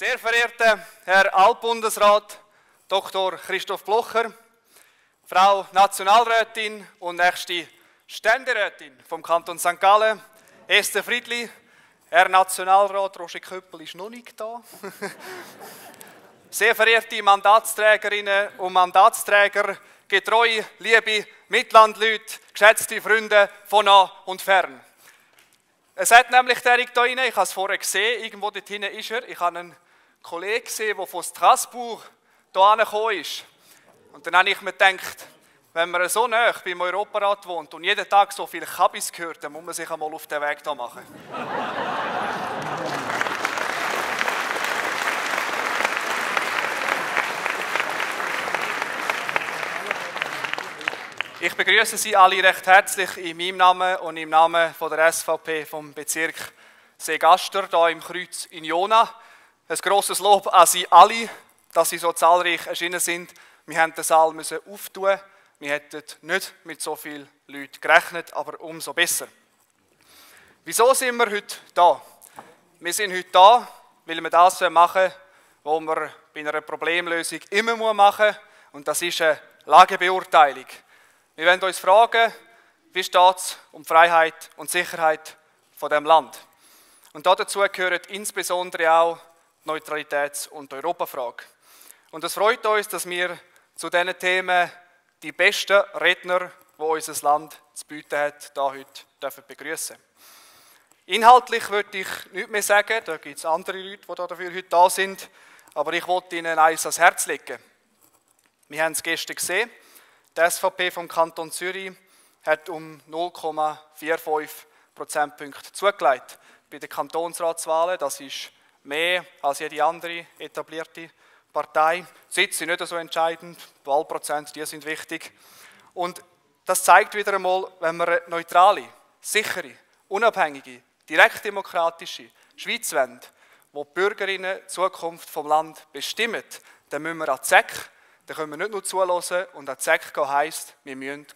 Sehr verehrter Herr Altbundesrat Dr. Christoph Blocher, Frau Nationalrätin und nächste Ständerätin vom Kanton St. Gallen, Esther Friedli, Herr Nationalrat Roger Köppel ist noch nicht da. Sehr verehrte Mandatsträgerinnen und Mandatsträger, getreue, liebe Mitlandleute, geschätzte Freunde von nah und fern. Es hat nämlich der da rein, ich habe es vorher gesehen, irgendwo dort hinten ist er. Ich habe einen Kollegen gesehen, der von Straßburg hierher gekommen ist. Und dann habe ich mir gedacht, wenn man so nah beim Europarat wohnt und jeden Tag so viel Kabis hört, dann muss man sich einmal auf den Weg hier machen. Ich begrüße Sie alle recht herzlich in meinem Namen und im Namen von der SVP vom Bezirk See-Gaster hier im Kreuz in Jona. Ein grosses Lob an Sie alle, dass Sie so zahlreich erschienen sind. Wir mussten den Saal öffnen. Wir hätten nicht mit so vielen Leuten gerechnet, aber umso besser. Wieso sind wir heute da? Wir sind heute da, weil wir das machen, was wir bei einer Problemlösung immer machen müssen. Und das ist eine Lagebeurteilung. Wir wollen uns fragen, wie steht es um die Freiheit und Sicherheit von diesem Land? Und dazu gehört insbesondere auch die Neutralitäts- und Europafrage. Und es freut uns, dass wir zu diesen Themen die besten Redner, die unser Land zu bieten hat, da heute begrüßen dürfen. Inhaltlich würde ich nichts mehr sagen, da gibt es andere Leute, die dafür heute da sind, aber ich wollte Ihnen eins ans Herz legen. Wir haben es gestern gesehen. Die SVP vom Kanton Zürich hat um 0,45 Prozentpunkte zugelegt. Bei den Kantonsratswahlen, das ist mehr als jede andere etablierte Partei. Sitze sind nicht so entscheidend, Wahlprozent, die sind wichtig. Und das zeigt wieder einmal, wenn wir eine neutrale, sichere, unabhängige, direktdemokratische Schweiz wollen, wo die Bürgerinnen die Zukunft des Landes bestimmen, dann müssen wir an die Säcke. Da können wir nicht nur zuhören und an die Säcke gehen heisst, wir müssen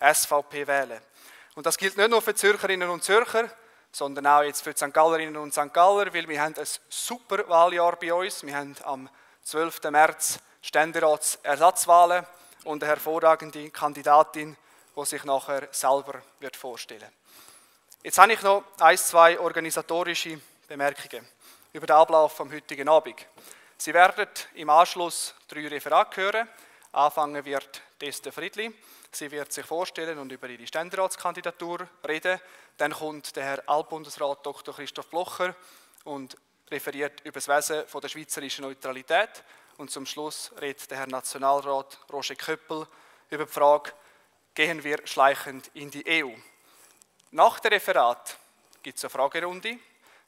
SVP wählen. Und das gilt nicht nur für die Zürcherinnen und Zürcher, sondern auch jetzt für die St. Gallerinnen und St. Galler, weil wir haben ein super Wahljahr bei uns. Wir haben am 12. März Ständeratsersatzwahlen und eine hervorragende Kandidatin, die sich nachher selber vorstellen wird. Jetzt habe ich noch ein, zwei organisatorische Bemerkungen über den Ablauf vom heutigen Abend. Sie werden im Anschluss 3 Referate hören. Anfangen wird Esther Friedli. Sie wird sich vorstellen und über ihre Ständeratskandidatur reden. Dann kommt der Herr Altbundesrat Dr. Christoph Blocher und referiert über das Wesen der schweizerischen Neutralität. Und zum Schluss redet der Herr Nationalrat Roger Köppel über die Frage, gehen wir schleichend in die EU? Nach dem Referat gibt es eine Fragerunde.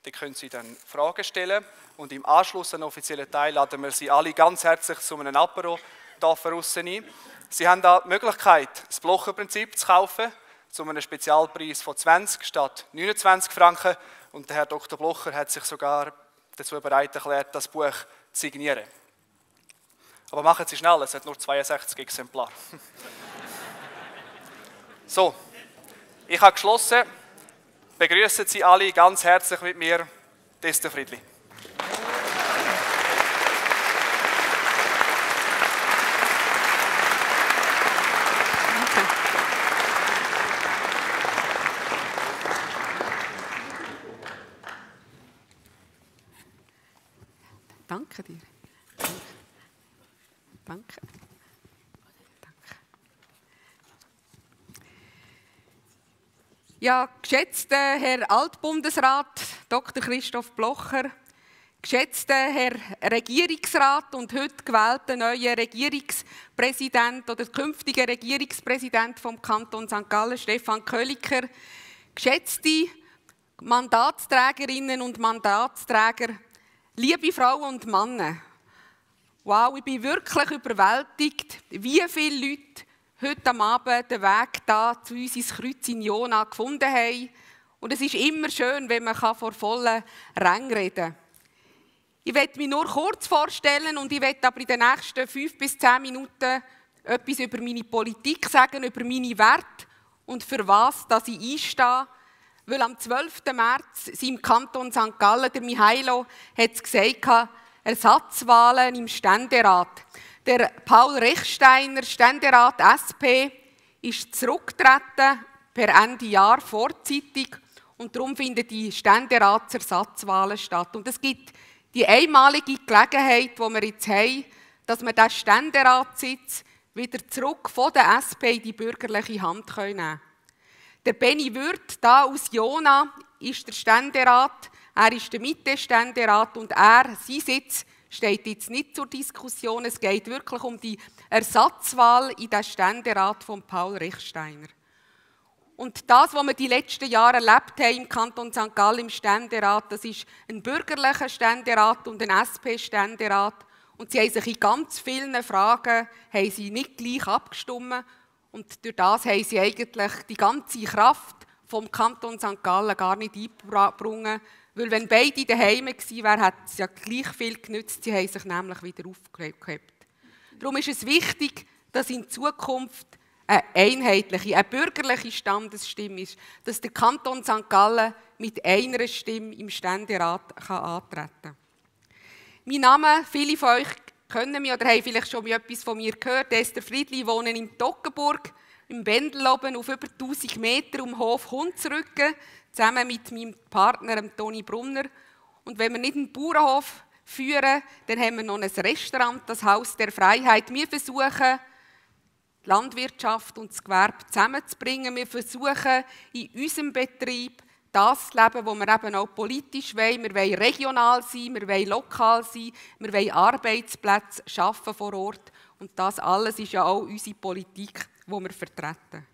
Da können Sie dann Fragen stellen und im Anschluss an den offiziellen Teil laden wir Sie alle ganz herzlich zu einem Apero ein. Sie haben da die Möglichkeit, das Blocher-Prinzip zu kaufen, zu einem Spezialpreis von 20 statt 29 Franken. Und der Herr Dr. Blocher hat sich sogar dazu bereit erklärt, das Buch zu signieren. Aber machen Sie schnell, es hat nur 62 Exemplare. So, ich habe geschlossen. Begrüßen Sie alle ganz herzlich mit mir, Esther Friedli. Danke dir. Danke. Ja, geschätzter Herr Altbundesrat Dr. Christoph Blocher, geschätzter Herr Regierungsrat und heute gewählter neuer Regierungspräsident oder künftiger Regierungspräsident vom Kanton St. Gallen, Stefan Köliker, geschätzte Mandatsträgerinnen und Mandatsträger, liebe Frauen und Männer, wow, ich bin wirklich überwältigt, wie viele Leute heute Abend den Weg da zu uns ins Kreuz in Jona gefunden haben. Und es ist immer schön, wenn man vor vollen Rängen reden kann. Ich möchte mich nur kurz vorstellen und ich möchte aber in den nächsten 5 bis 10 Minuten etwas über meine Politik sagen, über meine Werte und für was dass ich einstehe. Weil am 12. März im Kanton St. Gallen, der Michail hat es gesagt, Ersatzwahlen im Ständerat. Der Paul Rechsteiner, Ständerat SP, ist zurückgetreten per Ende Jahr vorzeitig und darum finden die Ständeratsersatzwahlen statt. Und es gibt die einmalige Gelegenheit, die wir jetzt haben, dass wir den Ständeratssitz wieder zurück von der SP in die bürgerliche Hand nehmen können. Der Beni Würth, da aus Jona, ist der Ständerat, er ist der Mitte-Ständerat und sein Sitz steht jetzt nicht zur Diskussion. Es geht wirklich um die Ersatzwahl in den Ständerat von Paul Rechsteiner. Und das, was wir die letzten Jahre erlebt haben im Kanton St. Gallen im Ständerat, das ist ein bürgerlicher Ständerat und ein SP-Ständerat. Und sie haben sich in ganz vielen Fragen nicht gleich abgestimmt. Und durch das haben sie eigentlich die ganze Kraft vom Kanton St. Gallen gar nicht eingebracht. Weil wenn beide daheim waren, hat es ja gleich viel genützt. Sie haben sich nämlich wieder aufgehebt. Darum ist es wichtig, dass in Zukunft eine einheitliche, eine bürgerliche Standesstimme ist, dass der Kanton St. Gallen mit einer Stimme im Ständerat antreten kann. Mein Name, viele von euch kennen mich oder haben vielleicht schon etwas von mir gehört. Esther Friedli, wohne in Toggenburg, im Bendeloben, auf über 1000 Meter um Hof Hundsrücken, zusammen mit meinem Partner Toni Brunner. Und wenn wir nicht einen Bauernhof führen, dann haben wir noch ein Restaurant, das Haus der Freiheit. Wir versuchen, die Landwirtschaft und das Gewerbe zusammenzubringen. Wir versuchen, in unserem Betrieb das zu leben, das wir eben auch politisch wollen. Wir wollen regional sein, wir wollen lokal sein, wir wollen Arbeitsplätze schaffen vor Ort. Und das alles ist ja auch unsere Politik, die wir vertreten.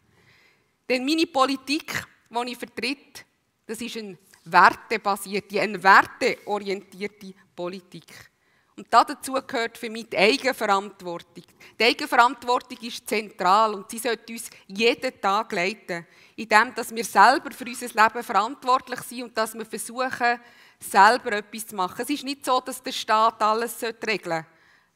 Denn meine Politik, die ich vertrete, das ist eine wertebasierte, eine werteorientierte Politik. Und dazu gehört für mich die Eigenverantwortung. Die Eigenverantwortung ist zentral und sie sollte uns jeden Tag leiten. Indem wir selber für unser Leben verantwortlich sind und dass wir versuchen, selber etwas zu machen. Es ist nicht so, dass der Staat alles regeln sollte.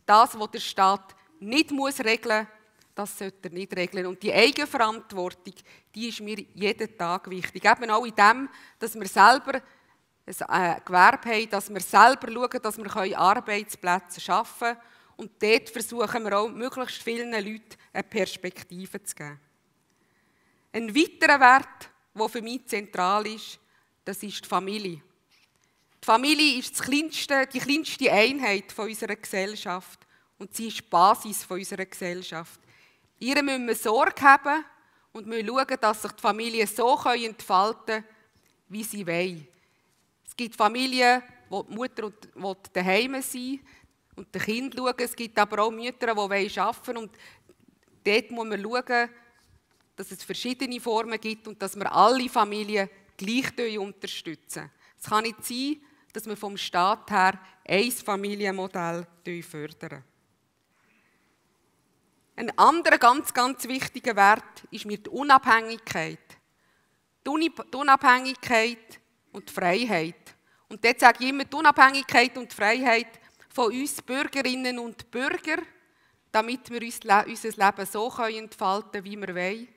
Das, was der Staat nicht regeln muss, das sollte er nicht regeln. Und die Eigenverantwortung, die ist mir jeden Tag wichtig. Eben auch indem, dass wir selber ein Gewerbe haben, dass wir selber schauen, dass wir Arbeitsplätze schaffen können. Und dort versuchen wir auch, möglichst vielen Leuten eine Perspektive zu geben. Ein weiterer Wert, der für mich zentral ist, das ist die Familie. Die Familie ist die kleinste Einheit unserer Gesellschaft und sie ist die Basis unserer Gesellschaft. Ihr müssen wir Sorge haben und müssen schauen, dass sich die Familie so entfalten können, wie sie wollen. Es gibt Familien, wo die Mutter daheim sein und die Kinder schauen. Es gibt aber auch Mütter, die arbeiten wollen. Und dort muss man schauen, dass es verschiedene Formen gibt und dass wir alle Familien gleich unterstützen. Es kann nicht sein, dass wir vom Staat her ein Familienmodell fördern. Ein anderer ganz wichtiger Wert ist mir die Unabhängigkeit. Die Unabhängigkeit und die Freiheit. Und dort sage ich immer, die Unabhängigkeit und die Freiheit von uns Bürgerinnen und Bürgern, damit wir unser Leben so entfalten können, wie wir wollen.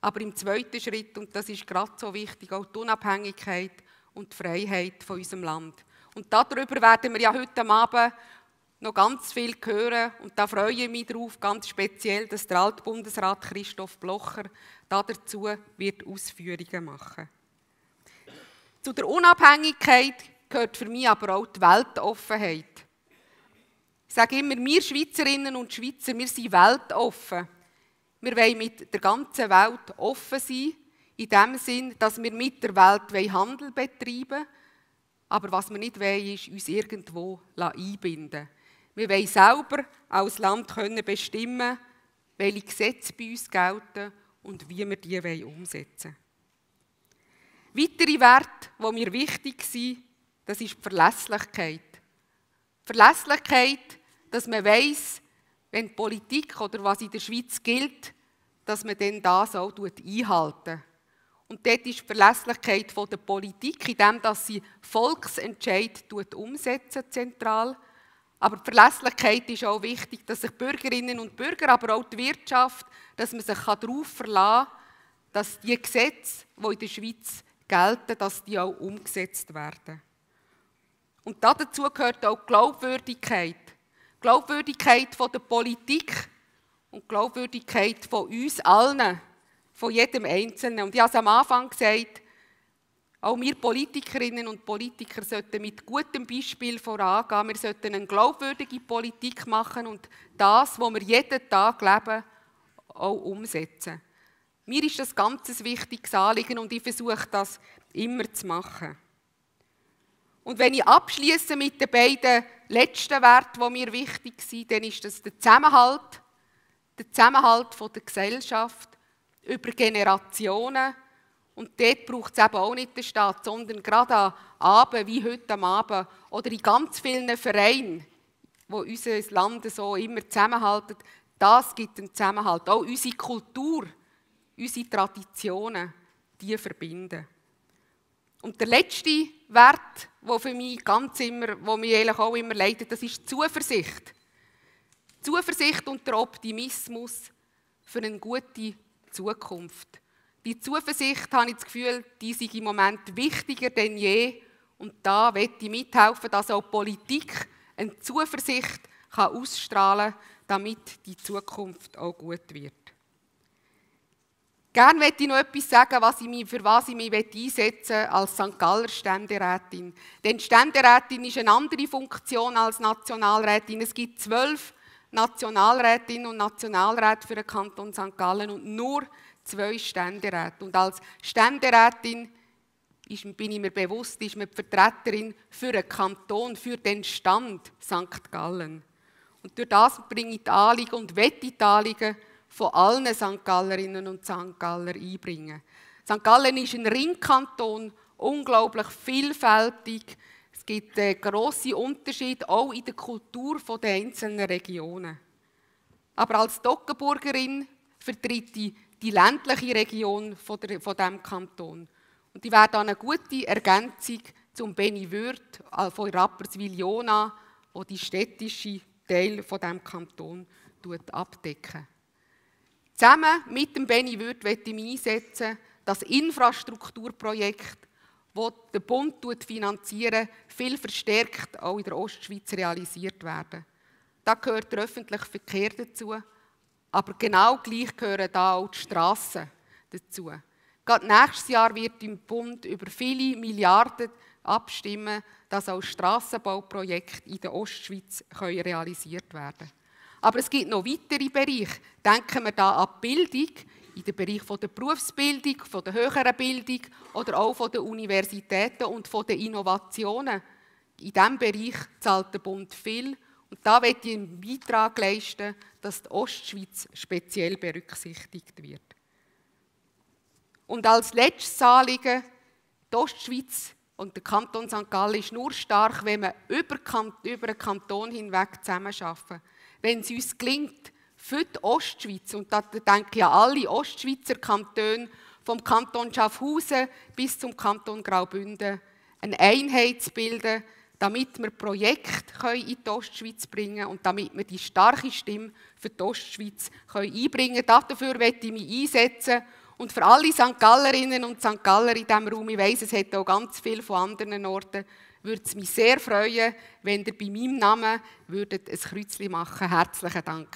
Aber im zweiten Schritt, und das ist gerade so wichtig, auch die Unabhängigkeit und die Freiheit von unserem Land. Und darüber werden wir ja heute Abend noch ganz viel hören. Und da freue ich mich darauf, ganz speziell, dass der Altbundesrat Christoph Blocher dazu wird Ausführungen machen. Zu der Unabhängigkeit gehört für mich aber auch die Weltoffenheit. Ich sage immer, wir Schweizerinnen und Schweizer, wir sind weltoffen. Wir wollen mit der ganzen Welt offen sein, in dem Sinn, dass wir mit der Welt Handel betreiben wollen. Aber was wir nicht wollen, ist uns irgendwo einbinden. Wir wollen selber als Land bestimmen, welche Gesetze bei uns gelten und wie wir diese umsetzen wollen. Weitere Werte, die mir wichtig sind, das ist die Verlässlichkeit. Die Verlässlichkeit, dass man weiss, wenn die Politik oder was in der Schweiz gilt, dass man dann das auch einhalten. Und dort ist die Verlässlichkeit von der Politik, indem sie Volksentscheid umsetzen, zentral. Aber die Verlässlichkeit ist auch wichtig, dass sich Bürgerinnen und Bürger, aber auch die Wirtschaft, dass man sich darauf verlassen kann, dass die Gesetze, die in der Schweiz gelten, dass die auch umgesetzt werden. Und dazu gehört auch die Glaubwürdigkeit. Die Glaubwürdigkeit der Politik und die Glaubwürdigkeit von uns allen, von jedem Einzelnen. Und ich habe es am Anfang gesagt, auch wir Politikerinnen und Politiker sollten mit gutem Beispiel vorangehen. Wir sollten eine glaubwürdige Politik machen und das, was wir jeden Tag leben, auch umsetzen. Mir ist das ganz ein wichtiges Anliegen und ich versuche das immer zu machen. Und wenn ich abschließe mit den beiden letzten Werten, die mir wichtig sind, dann ist das der Zusammenhalt der Gesellschaft über Generationen. Und dort braucht es eben auch nicht den Staat, sondern gerade am Abend, wie heute am Abend, oder in ganz vielen Vereinen, wo unser Land so immer zusammenhalten, das gibt einen Zusammenhalt. Auch unsere Kultur, unsere Traditionen, die verbinden. Und der letzte Wert, der für mich eigentlich auch immer leitet, das ist die Zuversicht. Die Zuversicht und der Optimismus für eine gute Zukunft. Die Zuversicht, habe ich das Gefühl, die sei im Moment wichtiger denn je. Und da möchte ich mithelfen, dass auch Politik eine Zuversicht ausstrahlen kann, damit die Zukunft auch gut wird. Gerne möchte ich noch etwas sagen, für was ich mich einsetzen als St. Galler Ständerätin. Denn Ständerätin ist eine andere Funktion als Nationalrätin. Es gibt 12 Nationalrätinnen und Nationalräte für den Kanton St. Gallen und nur 2 Ständeräte. Und als Ständerätin bin ich mir bewusst, ist man die Vertreterin für den Kanton, für den Stand St. Gallen. Und durch das bringe ich die Anliegen und wette die Anliegen von allen St. Gallerinnen und St. Galler einbringen. St. Gallen ist ein Ringkanton, unglaublich vielfältig. Es gibt grosse Unterschiede, auch in der Kultur der einzelnen Regionen. Aber als Toggenburgerin vertritt ich die ländliche Region von diesem Kanton. Und ich werde eine gute Ergänzung zum Beni Würth von Rapperswil-Jona, der die städtische Teil von diesem Kanton abdecken. Zusammen mit dem Beni Würth möchte ich mich einsetzen, dass Infrastrukturprojekte, die der Bund finanziert, viel verstärkt auch in der Ostschweiz realisiert werden. Da gehört der öffentliche Verkehr dazu. Aber genau gleich gehören da auch die Strassen dazu. Gerade nächstes Jahr wird im Bund über viele Milliarden abstimmen, dass auch Strassenbauprojekte in der Ostschweiz realisiert werden können. Aber es gibt noch weitere Bereiche. Denken wir da an die Bildung, in den Bereich der Berufsbildung, der höheren Bildung oder auch von den Universitäten und von den Innovationen. In diesem Bereich zahlt der Bund viel. Und da möchte ich einen Beitrag leisten, dass die Ostschweiz speziell berücksichtigt wird. Und als letztes Anliegen, die Ostschweiz und der Kanton St. Gallen ist nur stark, wenn wir über den Kanton hinweg zusammenarbeiten. Wenn es uns gelingt, für die Ostschweiz, und da denke ich an alle Ostschweizer Kantone, vom Kanton Schaffhausen bis zum Kanton Graubünden, eine Einheit zu bilden, damit wir Projekte in die Ostschweiz bringen können und damit wir die starke Stimme für die Ostschweiz einbringen können. Dafür möchte ich mich einsetzen. Und für alle St. Gallerinnen und St. Galler in diesem Raum, ich weiss, es hat auch ganz viel von anderen Orten, würde es mich sehr freuen, wenn ihr bei meinem Namen würdet ein Kreuzchen machen. Herzlichen Dank.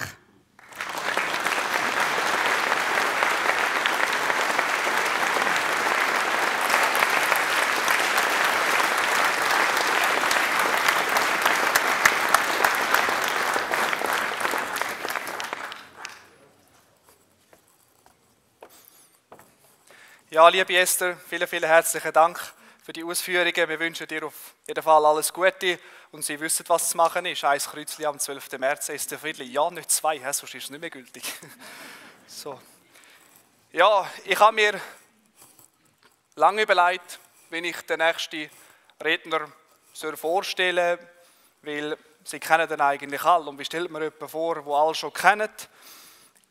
Ja, liebe Esther, vielen, vielen herzlichen Dank für die Ausführungen. Wir wünschen dir auf jeden Fall alles Gute und Sie wissen, was zu machen ist. 1 Kreuzchen am 12. März, Esther Friedli. Ja, nicht 2, sonst ist es nicht mehr gültig. So. Ja, ich habe mir lange überlegt, wenn ich den nächsten Redner vorstellen soll, weil Sie kennen den eigentlich alle. Und wie stellt man jemanden vor, den alle schon kennen?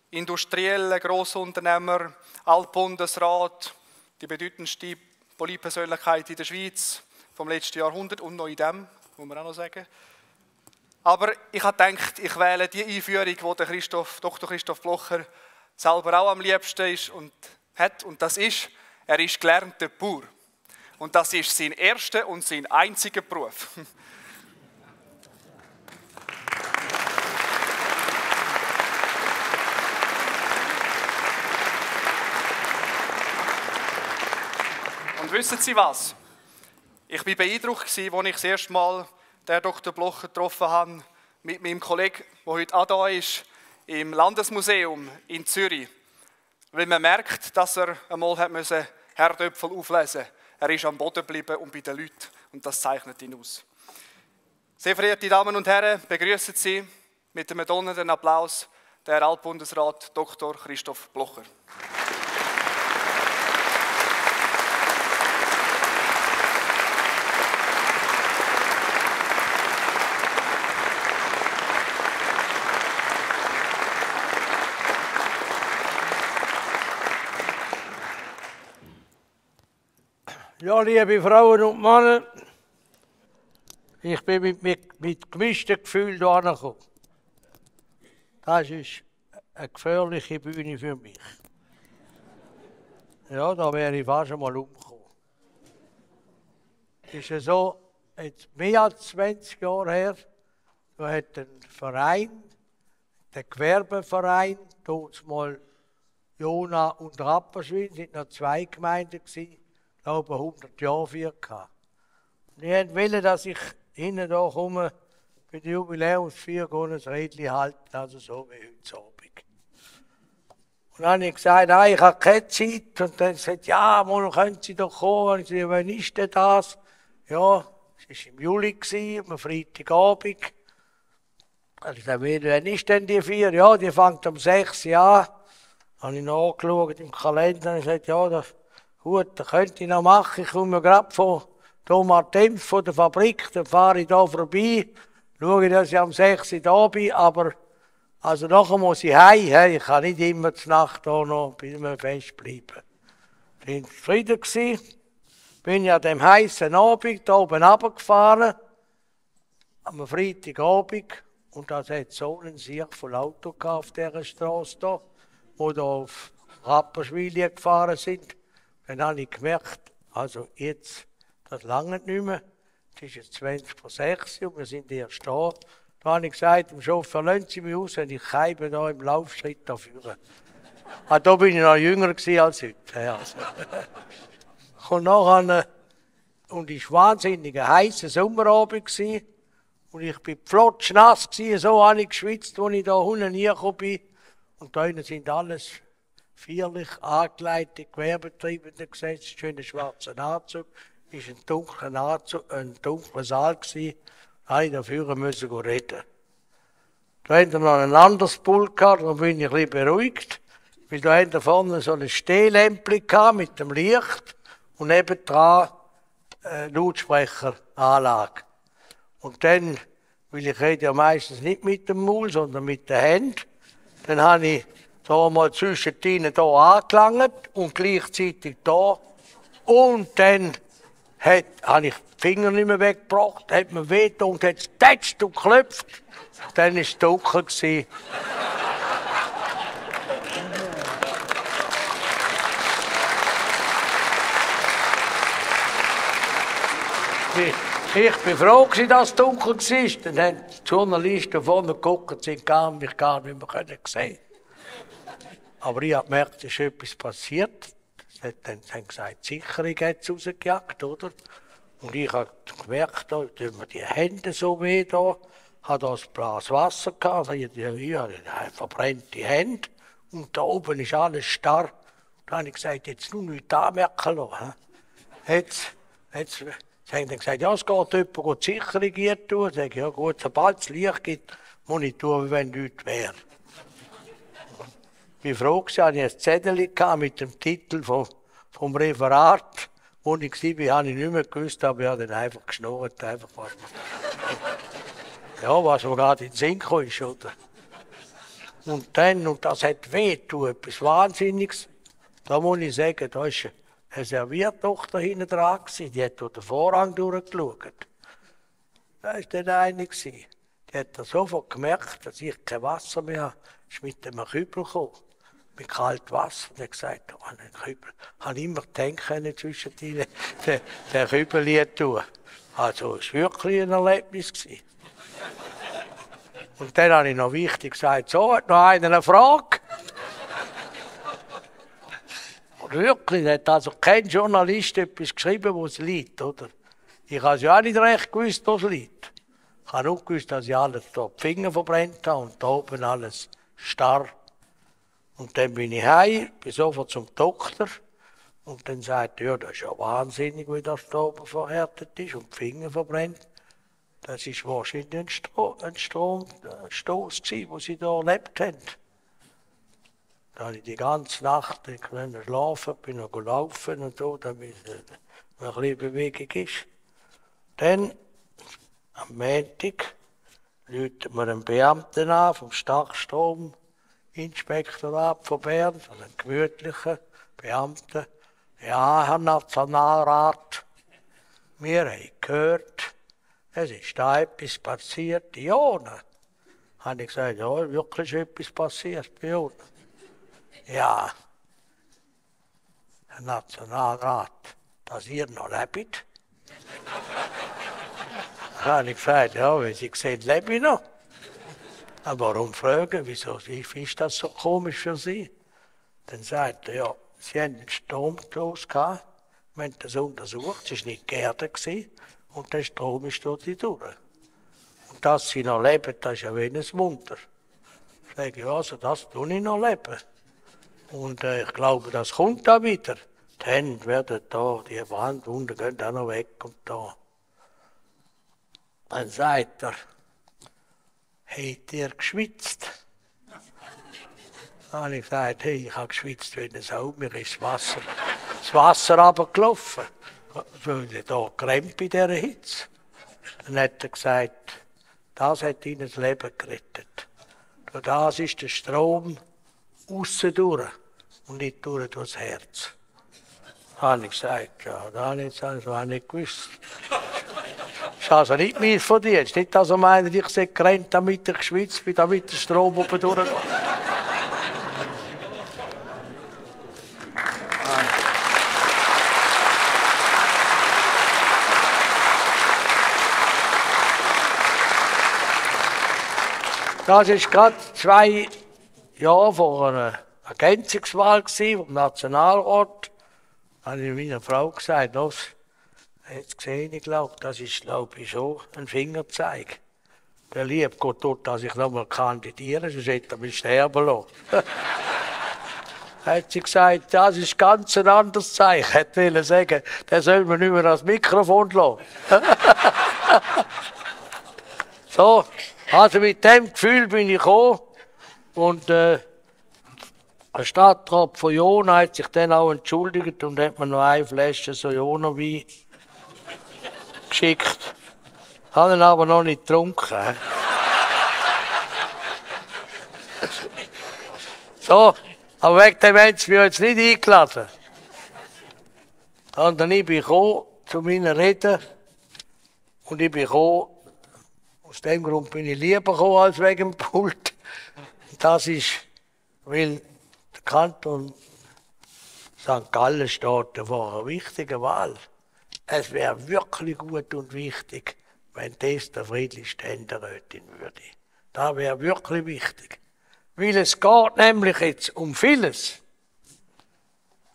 Industrielle Grossunternehmer, Altbundesrat, die bedeutendste Politpersönlichkeit in der Schweiz vom letzten Jahrhundert und noch in dem, muss man auch noch sagen. Aber ich habe gedacht, ich wähle die Einführung, die Dr. Christoph Blocher selber auch am liebsten hat. Und das ist, er ist gelernter Bauer. Und das ist sein erster und sein einziger Beruf. Und wissen Sie was? Ich war beeindruckt, als ich das erste Mal den Dr. Blocher getroffen habe, mit meinem Kollegen, der heute auch da ist, im Landesmuseum in Zürich. Weil man merkt, dass er einmal Herdöpfel auflesen musste. Er ist am Boden geblieben und bei den Leuten. Und das zeichnet ihn aus. Sehr verehrte Damen und Herren, begrüßen Sie mit einem donnernden Applaus den Altbundesrat Dr. Christoph Blocher. Ja, liebe Frauen und Männer, ich bin mit gemischten Gefühlen hierher gekommen. Das ist eine gefährliche Bühne für mich. Ja, da wäre ich fast einmal umgekommen. Es ist ja so, jetzt mehr als 20 Jahre her, da hat ein Verein, der Gewerbeverein, damals mal Jona und Rapperswil, sind noch zwei Gemeinden gewesen, über 100 Jahre für gehabt. Die wollten, dass ich hinten da komme, bei der Jubiläumsfeier ein Redchen halten, also so wie heute Abend. Und dann habe ich gesagt, nein, ich habe keine Zeit. Und dann gesagt, ja, morgen können Sie doch kommen. Und ich sagte, wann ist denn das? Ja, es war im Juli, am Freitagabend. Also ich sagte, wann ist denn die Feier? Ja, die fängt um 6 Uhr an. Dann habe ich nachgeschaut im Kalender und gesagt, ja, das gut, das könnte ich noch machen. Ich komme gerade von Thomas Temp, von der Fabrik, dann fahre ich hier vorbei, schaue, dass ich am 6. Uhr da bin, aber also nachher muss ich heim. Ich kann nicht immer zur Nacht hier noch bei einem Fest bleiben. Ich war zufrieden gewesen, bin ich an diesem heißen Abend hier oben runtergefahren, am Freitagabend, und da hat so einen Sieg von Auto auf dieser Straße hier, wo da auf Rapperswil gefahren sind. Dann habe ich gemerkt, also jetzt, das lange nicht mehr. Es ist jetzt 5:20 und wir sind erst da. Da habe ich gesagt, dem Chauffeur, lassen Sie mich raus, und ich keibe da im Laufschritt dafür. Ah, da bin ich noch jünger als heute. Also. Und nachher, und es war ein wahnsinniger heißer Sommerabend gewesen, und ich war pflotschnass gewesen, so habe ich geschwitzt, als ich da unten hingekommen bin. Und da sind alles feierlich angelegte Gewerbetreibende gesetzt, schönen schwarzen Anzug. Es war ein dunkler Anzug, ein dunkler Saal gewesen. Da musste ich dafür reden. Da hatten wir noch ein anderes Pult gehabt, da bin ich ein bisschen beruhigt. Weil da hatten wir vorne so ein Stehlämpchen gehabt mit dem Licht und nebendran eine Lautsprecheranlage. Und dann, weil ich rede ja meistens nicht mit dem Maul, sondern mit den Händen, dann habe ich so mal zwischen denen hier angelangt und gleichzeitig da. Und dann habe ich die Finger nicht mehr weggebracht, hat mir wehgetan und hat getatscht und geklopft. Dann war es dunkel. Ich bin froh, dass es dunkel war. Dann haben die Journalisten vorne geguckt und mich gar nicht mehr sehen. Aber ich habe gemerkt, es ist etwas passiert. Sie haben gesagt, die Sicherung hat es rausgejagt, oder? Und ich habe gemerkt, da tun mir die Hände so weh da. Ich hatte ein Glas Wasser gehabt, ich habe verbrennte Hände. Und da oben ist alles starr. Da habe ich gesagt, jetzt nur nichts anmerken lassen. Sie haben dann gesagt, ja, es geht jemand, die Sicherung hier tun. Ich sage, ja gut, sobald es Licht gibt, muss ich tun, wie wenn nichts wäre. Ich war froh, dass ich ein Zettel mit dem Titel vom Referat, wo ich war, habe ich nicht mehr gewusst, aber ich habe dann einfach geschnurrt. Einfach was ja, was mir gerade in den Sinn kam, oder? Und dann, und das hat wehgetan, etwas Wahnsinniges. Da muss ich sagen, da war eine Serviertochter hinten dran, die hat durch den Vorhang durchgeschaut. Da war dann eine. Die hat sofort gemerkt, dass ich kein Wasser mehr habe. Ist mit dem Kübel gekommen. mit kaltem Wasser. Und er hat gesagt, oh, den Kübel. Ich habe immer gedacht, zwischen ihnen den Kübel tun. Also, es war wirklich ein Erlebnis. Und dann habe ich noch wichtig gesagt, so, hat noch einer eine Frage? Und wirklich, hat also kein Journalist etwas geschrieben, wo es liegt, oder? Ich habe ja auch nicht recht gewusst, wo es liegt. Ich habe nur gewusst, dass ich alles da die Finger verbrennt habe und da oben alles starr. Und dann bin ich heim, bin sofort zum Doktor. Und dann sagt er, ja, das ist ja wahnsinnig, wie das da oben verhärtet ist und die Finger verbrennt. Das ist wahrscheinlich ein Stromstoß gewesen, den sie da erlebt haben. Da habe ich die ganze Nacht schlafen, bin noch gelaufen und so, damit ein bisschen Bewegung ist. Dann, am Montag, läutet man einen Beamten an vom Stadtstrominspektorat von Bern, einen gemütlichen Beamten. Ja, Herr Nationalrat, wir haben gehört, es ist da etwas passiert in Jona. Da habe ich gesagt, ja, wirklich ist etwas passiert in Jona. Ja, Herr Nationalrat, dass ihr noch lebt. Da habe ich gesagt, ja, wenn Sie sehen, lebe ich noch. Aber warum fragen, wieso ist das so komisch für Sie? Dann sagt er, ja, Sie hatten einen Stromstoß gehabt, wir haben das untersucht, es war nicht geerdet und der Strom ist durch die durch. Und dass Sie noch leben, das ist ja wenig Wunder. Ich sage, ja, also das tue ich noch leben. Und ich glaube, das kommt da wieder. Die Hände werden da, die Wandwunden gehen auch noch weg und da. Dann sagt er, habt ihr geschwitzt? Dann habe ich gesagt, hey, ich habe geschwitzt wie eine Sau, mir ist das Wasser runtergelaufen. Weil ich da krempe in dieser Hitze. Dann hat er gesagt, das hat ihnen das Leben gerettet. Durch das ist der Strom aussen durch und nicht durch das Herz. Dann habe ich gesagt, ja, das habe ich nicht gewusst. Das ist also nicht mein Verdienst. Nicht, dass er meint, ich sei gerannt, damit ich geschwitzt bin, damit der Strom oben durchgeht. Das war gerade 2 Jahre vor einer Ergänzungswahl vom Nationalrat. Da habe ich meiner Frau gesagt, los, jetzt sehe ich, das ist, glaube ich, schon ein Fingerzeig. Der liebe Gott tut, dass ich nochmal kandidiere, sonst hätte er mich sterben lassen. Da hat sie gesagt, das ist ganz ein anderes Zeichen. Hat wollte sagen, der soll mir nicht mehr ans Mikrofon lassen. So. Also mit dem Gefühl bin ich gekommen und der Stadtrat von Jona hat sich dann auch entschuldigt und hat mir noch eine Flasche so Jona-Wein geschickt. Habe ihn aber noch nicht getrunken. So, aber wegen dem haben sie mich jetzt nicht eingeladen. Und dann bin ich gekommen zu meinen Reden und ich bin gekommen. Aus dem Grund bin ich lieber gekommen als wegen dem Pult. Das ist, weil der Kanton St. Gallen steht vor einer wichtigen Wahl. Es wäre wirklich gut und wichtig, wenn Esther Friedli Ständerätin würde. Das wäre wirklich wichtig. Weil es geht nämlich jetzt um vieles.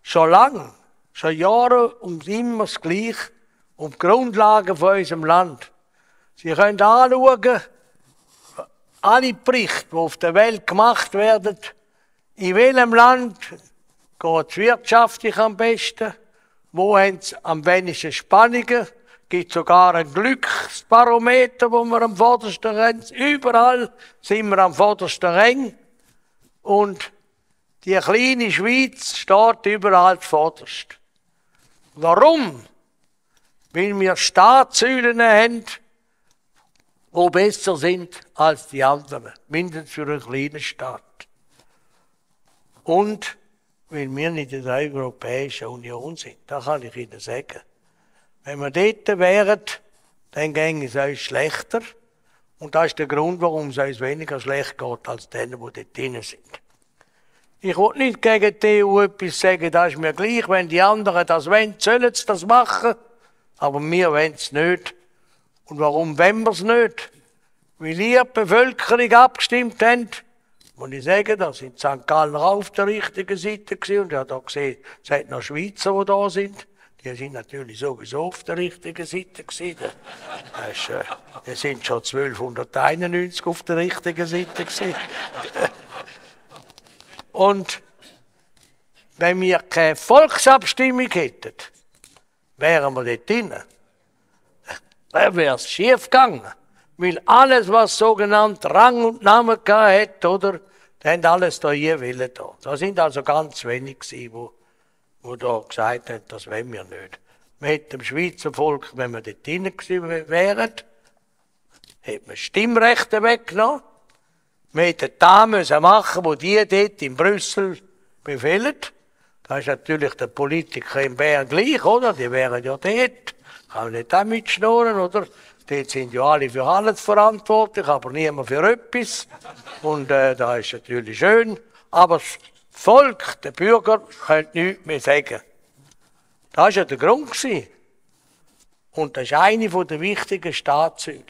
Schon lange, schon Jahre und immer das Gleiche, um die Grundlagen von unserem Land. Sie können anschauen, alle Berichte, die auf der Welt gemacht werden, in welchem Land geht es wirtschaftlich am besten, wo haben es am wenigsten Spannungen, gibt sogar ein Glücksbarometer, wo wir am vordersten Rang sind. Überall sind wir am vordersten Rang. Und die kleine Schweiz steht überall zuvorderst. Warum? Weil wir Staatssäulen haben, die besser sind als die anderen, mindestens für einen kleinen Staat. Und weil wir nicht in der Europäischen Union sind, das kann ich Ihnen sagen. Wenn wir dort wären, dann ginge es uns schlechter. Und das ist der Grund, warum es uns weniger schlecht geht als denen, die dort drin sind. Ich will nicht gegen die EU etwas sagen, das ist mir gleich. Wenn die anderen das wollen, sollen sie das machen. Aber wir wollen es nicht. Und warum wollen wir es nicht? Weil ihr die Bevölkerung abgestimmt habt. Und ich sage, da sind die St. Galler auf der richtigen Seite gewesen. Und ich habe da gesehen, es hat noch Schweizer, die da sind. Die sind natürlich sowieso auf der richtigen Seite gewesen. Die sind schon 1291 auf der richtigen Seite gewesen. Und wenn wir keine Volksabstimmung hätten, wären wir dort drin. Dann wäre es schief gegangen. Weil alles, was sogenannt Rang und Namen gehabt hat, oder, die haben alles hier wollen. Da sind also ganz wenige gewesen, die da gesagt haben, das wollen wir nicht. Mit dem Schweizer Volk, wenn wir dort drin gewesen wären, hätten wir Stimmrechte weggenommen. Wir hätten das müssen machen, was die dort in Brüssel befehlen. Da ist natürlich der Politiker in Bern gleich, oder? Die wären ja dort. Kann man nicht auch mitschnurren, oder? Dort sind ja alle für alles verantwortlich, aber niemand für etwas. Und das ist natürlich schön. Aber das Volk, der Bürger, könnte nichts mehr sagen. Das war ja der Grund. Und das ist eine der wichtigen Staatssäulen.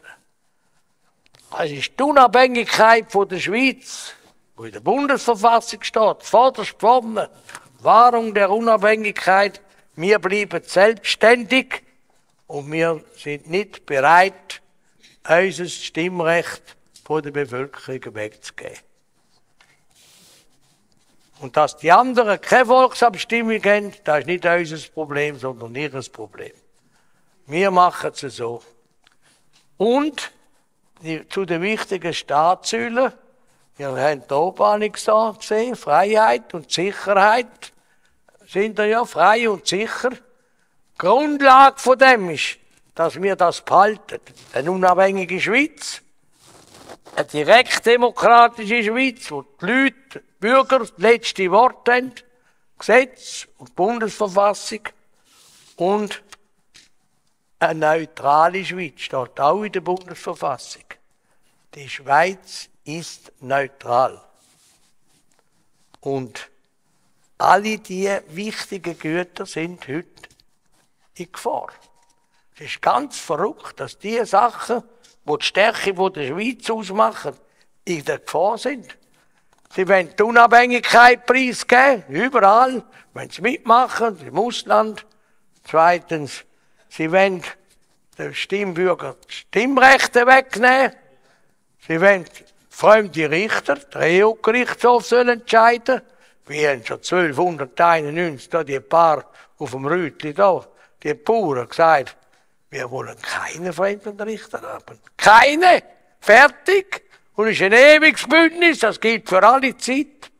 Es ist die Unabhängigkeit von der Schweiz, die in der Bundesverfassung steht, vorderst vorne. Wahrung der Unabhängigkeit. Wir bleiben selbstständig und wir sind nicht bereit, unser Stimmrecht von der Bevölkerung wegzugeben. Und dass die anderen keine Volksabstimmung haben, das ist nicht unser Problem, sondern ihr Problem. Wir machen es so. Und zu den wichtigen Staatssäulen. Wir haben die Oberhand gesehen, Freiheit und Sicherheit. Sind ja frei und sicher. Die Grundlage von dem ist, dass wir das behalten. Eine unabhängige Schweiz, eine direktdemokratische Schweiz, wo die Leute, die Bürger, das letzte Wort haben, Gesetz und Bundesverfassung und eine neutrale Schweiz steht auch in der Bundesverfassung. Die Schweiz ist neutral. Und alle diese wichtigen Güter sind heute in Gefahr. Es ist ganz verrückt, dass diese Sachen, die die Stärke der Schweiz ausmachen, in der Gefahr sind. Sie wollen die Unabhängigkeit preisgeben, überall, wenn sie mitmachen, im Ausland. Zweitens, sie wollen den Stimmbürger die Stimmrechte wegnehmen. Sie wollen fremde Richter, der EU-Gerichtshof soll entscheiden. Wir haben schon 1291 da die paar auf dem Rütli da, die Bauern gesagt, wir wollen keine fremden Richter haben. Keine! Fertig! Und es ist ein ewiges Bündnis, das gilt für alle Zeit.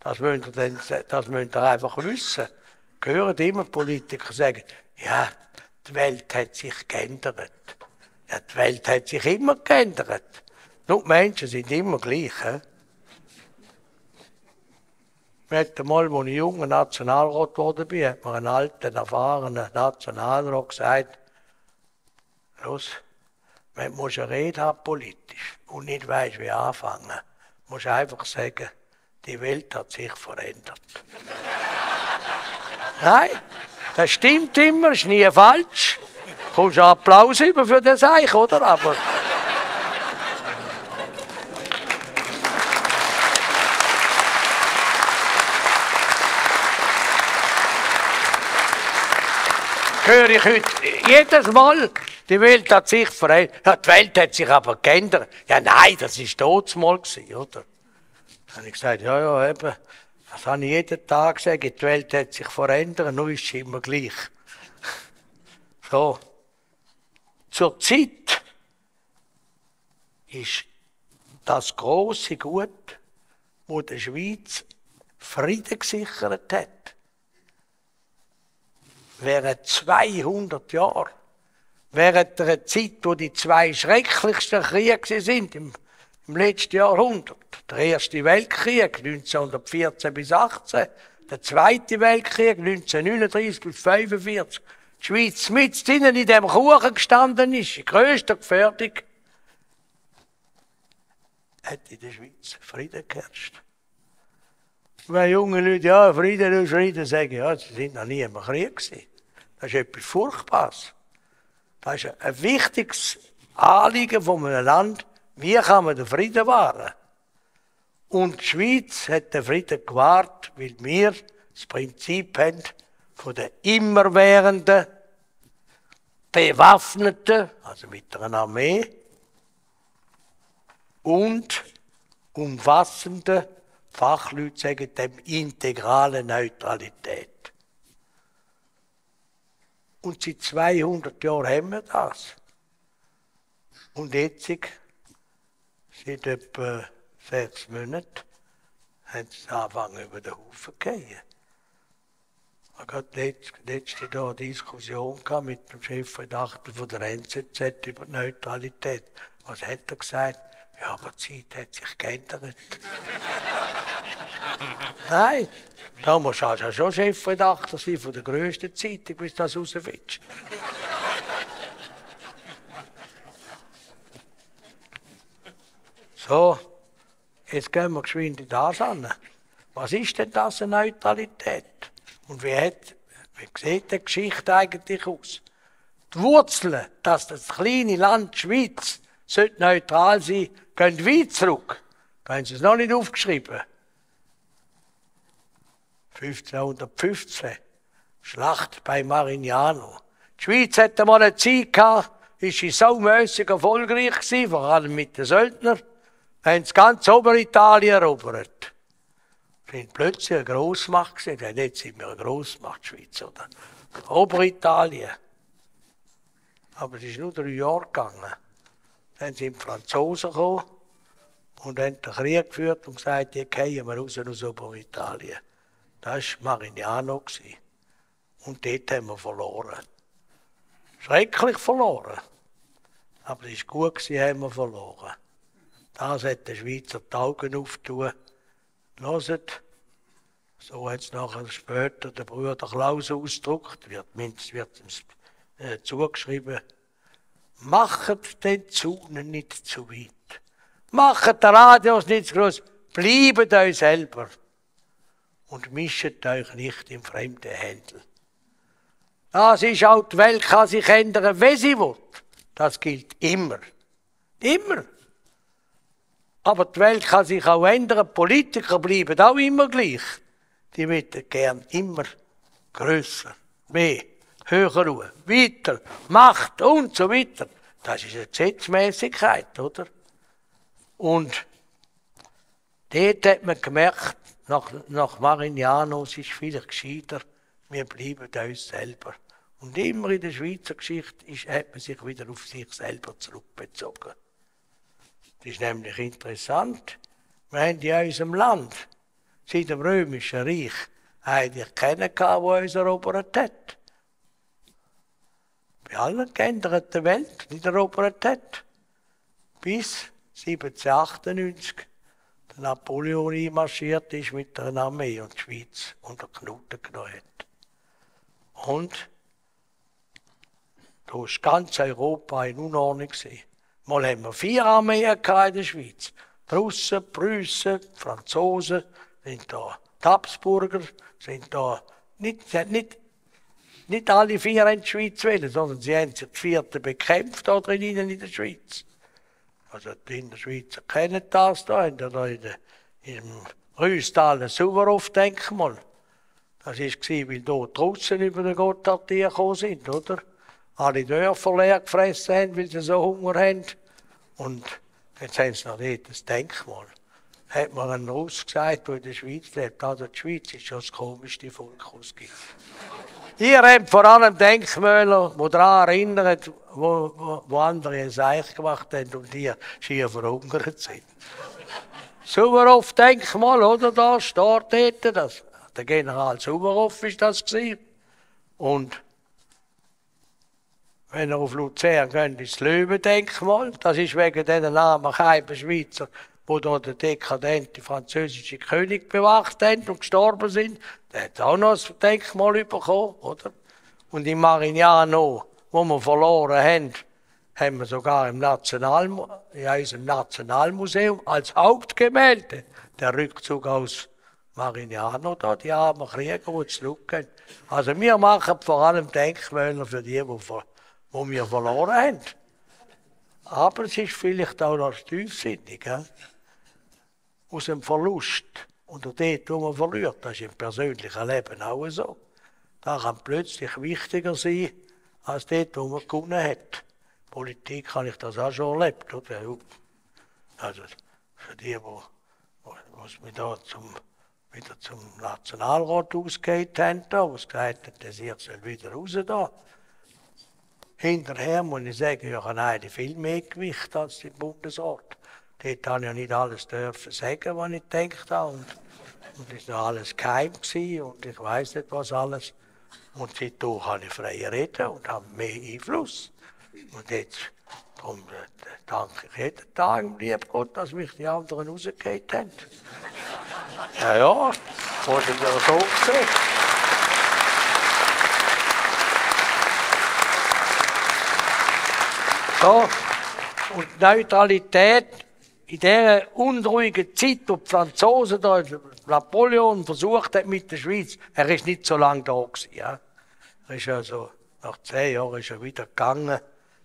Das müsst ihr einfach wissen. Gehört immer Politiker sagen, ja, die Welt hat sich geändert. Ja, die Welt hat sich immer geändert. Nur die Menschen sind immer gleich. Wir hatten mal, als ich junger Nationalrat geworden bin, hat mir ein alter, erfahrener Nationalrat gesagt, los, wenn du eine Rede haben politisch und nicht weißt, wie anfangen, musst du einfach sagen, die Welt hat sich verändert. Nein? Das stimmt immer, ist nie falsch. Du kommst einen Applaus über für das Eich, oder? Aber höre ich heute jedes Mal, die Welt hat sich verändert. Ja, die Welt hat sich aber geändert. Ja, nein, das war damals mal, oder? Dann habe ich gesagt, ja, ja, eben. Das habe ich jeden Tag gesagt, die Welt hat sich verändert, nur ist sie immer gleich. So. Zurzeit ist das grosse Gut, das der Schweiz Frieden gesichert hat, während 200 Jahren, während der Zeit, wo die zwei schrecklichsten Kriege sind, im letzten Jahrhundert. Der Erste Weltkrieg 1914 bis 18, der Zweite Weltkrieg 1939 bis 45. Die Schweiz mit innen in dem Kuchen gestanden ist, in grösster Gefährdung, hat in der Schweiz Frieden geherrscht. Wenn junge Leute, ja, Frieden, sagen, ja, sie sind noch nie im Krieg gewesen. Das ist etwas Furchtbares. Das ist ein wichtiges Anliegen von einem Land, wie kann man den Frieden wahren? Und die Schweiz hat den Frieden gewahrt, weil wir das Prinzip haben von der immerwährenden, bewaffneten, also mit einer Armee, und umfassenden, Fachleute sagen dem, integralen Neutralität. Und seit 200 Jahren haben wir das. Und jetzt, seit etwa 6 Monaten, haben sie angefangen über den Haufen zu gehen. Ich hatte gerade letztes Jahr eine Diskussion mit dem Chefredakteur von der NZZ über die Neutralität. Was hat er gesagt? Ja, aber die Zeit hat sich geändert. Nein, da musst du also schon Chefredakteur sein von der grössten Zeitung, bis du das rausfindest. So, jetzt gehen wir geschwind in das an. Was ist denn das, eine Neutralität? Und wie sieht die Geschichte eigentlich aus? Die Wurzeln, dass das kleine Land Schweiz neutral sein sollte, gehen weit zurück. Da haben sie es noch nicht aufgeschrieben. 1515, Schlacht bei Marignano. Die Schweiz hatte mal eine Zeit gehabt, sie war so mässig erfolgreich gewesen, vor allem mit den Söldnern, haben sie ganz Oberitalien erobert. Sie sind plötzlich eine Grossmacht gewesen, denn jetzt sind wir eine Grossmacht, die Schweiz, oder? Oberitalien. Aber es ist nur 3 Jahre gegangen. Dann sind die Franzosen gekommen und haben den Krieg geführt und gesagt, hier gehen wir raus aus Oberitalien. Das war Marignano. Und dort haben wir verloren. Schrecklich verloren. Aber es war gut, haben wir verloren. Das hat der Schweizer die Augen aufgetan. Hört, so hat es nachher später der Bruder Klaus ausgedrückt, mindestens wird ihm zugeschrieben. Macht den Zaun nicht zu weit. Macht den Radius nicht zu groß. Bleibt euch selber. Und mischt euch nicht in fremde Händel. Das ist auch, die Welt kann sich ändern, wie sie will. Das gilt immer. Immer. Aber die Welt kann sich auch ändern, die Politiker bleiben auch immer gleich. Die wollen gern immer grösser, mehr, höher rauf, weiter, Macht und so weiter. Das ist eine Gesetzmäßigkeit, oder? Und dort hat man gemerkt, nach Marignano ist vielleicht gescheiter, wir bleiben uns selber. Und immer in der Schweizer Geschichte hat man sich wieder auf sich selber zurückbezogen. Das ist nämlich interessant. Wir haben in unserem Land seit dem Römischen Reich eigentlich keinen gehabt, der uns erobert hat. Bei allen geänderten Welt nicht erobert hat. Bis 1798. Napoleon einmarschiert ist mit der Armee und die Schweiz unter Knoten genommen hat. Und da war ganz Europa in Unordnung. Mal hatten wir 4 Armeen in der Schweiz. Die Russen, die Preußen, die Franzosen, sind da die Habsburger, sind da nicht alle 4 in die Schweiz wollen, sondern sie haben sich die 4. bekämpft da drinnen in der Schweiz. Also die Innerschweizer kennen das da, in im Rüstal ein Souvaroff-Denkmal. Das war, weil dort die Russen über den Gotthard gekommen sind, oder? Alle Dörfer leer gefressen haben, weil sie so Hunger haben. Und jetzt haben sie noch nicht das Denkmal. Hat mir ein Russ gesagt, der in der Schweiz lebt, also die Schweiz ist schon das komischste Volk, das es gibt. Ihr habt vor allem Denkmäler, die daran erinnern, wo andere ein Seich gemacht haben und die schier verhungert sind. Souvaroff Denkmal, oder? Da steht das. Der General Souvaroff war das. Und wenn ihr auf Luzern geht, ins Löwendenkmal, das ist wegen diesen armen Schweizer, die da den dekadenten französischen König bewacht haben und gestorben sind, der hat auch noch ein Denkmal bekommen, oder? Und in Marignano, wo wir verloren haben, haben wir sogar in unserem Nationalmuseum als Hauptgemälde den Rückzug aus Marignano da, die haben Krieg gut zurückgehen. Also wir machen vor allem Denkmäler für die, die wir verloren haben. Aber es ist vielleicht auch noch tiefsinnig. He? Aus dem Verlust und dort, wo man verliert, das ist im persönlichen Leben auch so. Da kann plötzlich wichtiger sein, als dort, wo man gewonnen hat. Politik habe ich das auch schon erlebt. Oder? Also für die, die es mir da wieder zum Nationalrat ausgeht haben, wo es gesagt hat, dass ich wieder raus da. Hinterher muss ich sagen, ich habe eigentlich viel mehr Gewicht als im Bundesrat. Dort durfte ich ja nicht alles sagen, was ich gedacht habe. Und es war alles geheim und ich weiß nicht, was alles. Und seitdem kann ich frei reden und habe mehr Einfluss. Und jetzt danke ich jeden Tag dem lieben Gott, dass mich die anderen rausgegeben haben. Ja, das wurde ja so gesagt. So, und Neutralität in dieser unruhigen Zeit, wo die Franzosen, da Napoleon versucht hat mit der Schweiz, er ist nicht so lange da gewesen. Ja. Er ist also, nach 10 Jahren ist er wieder gegangen,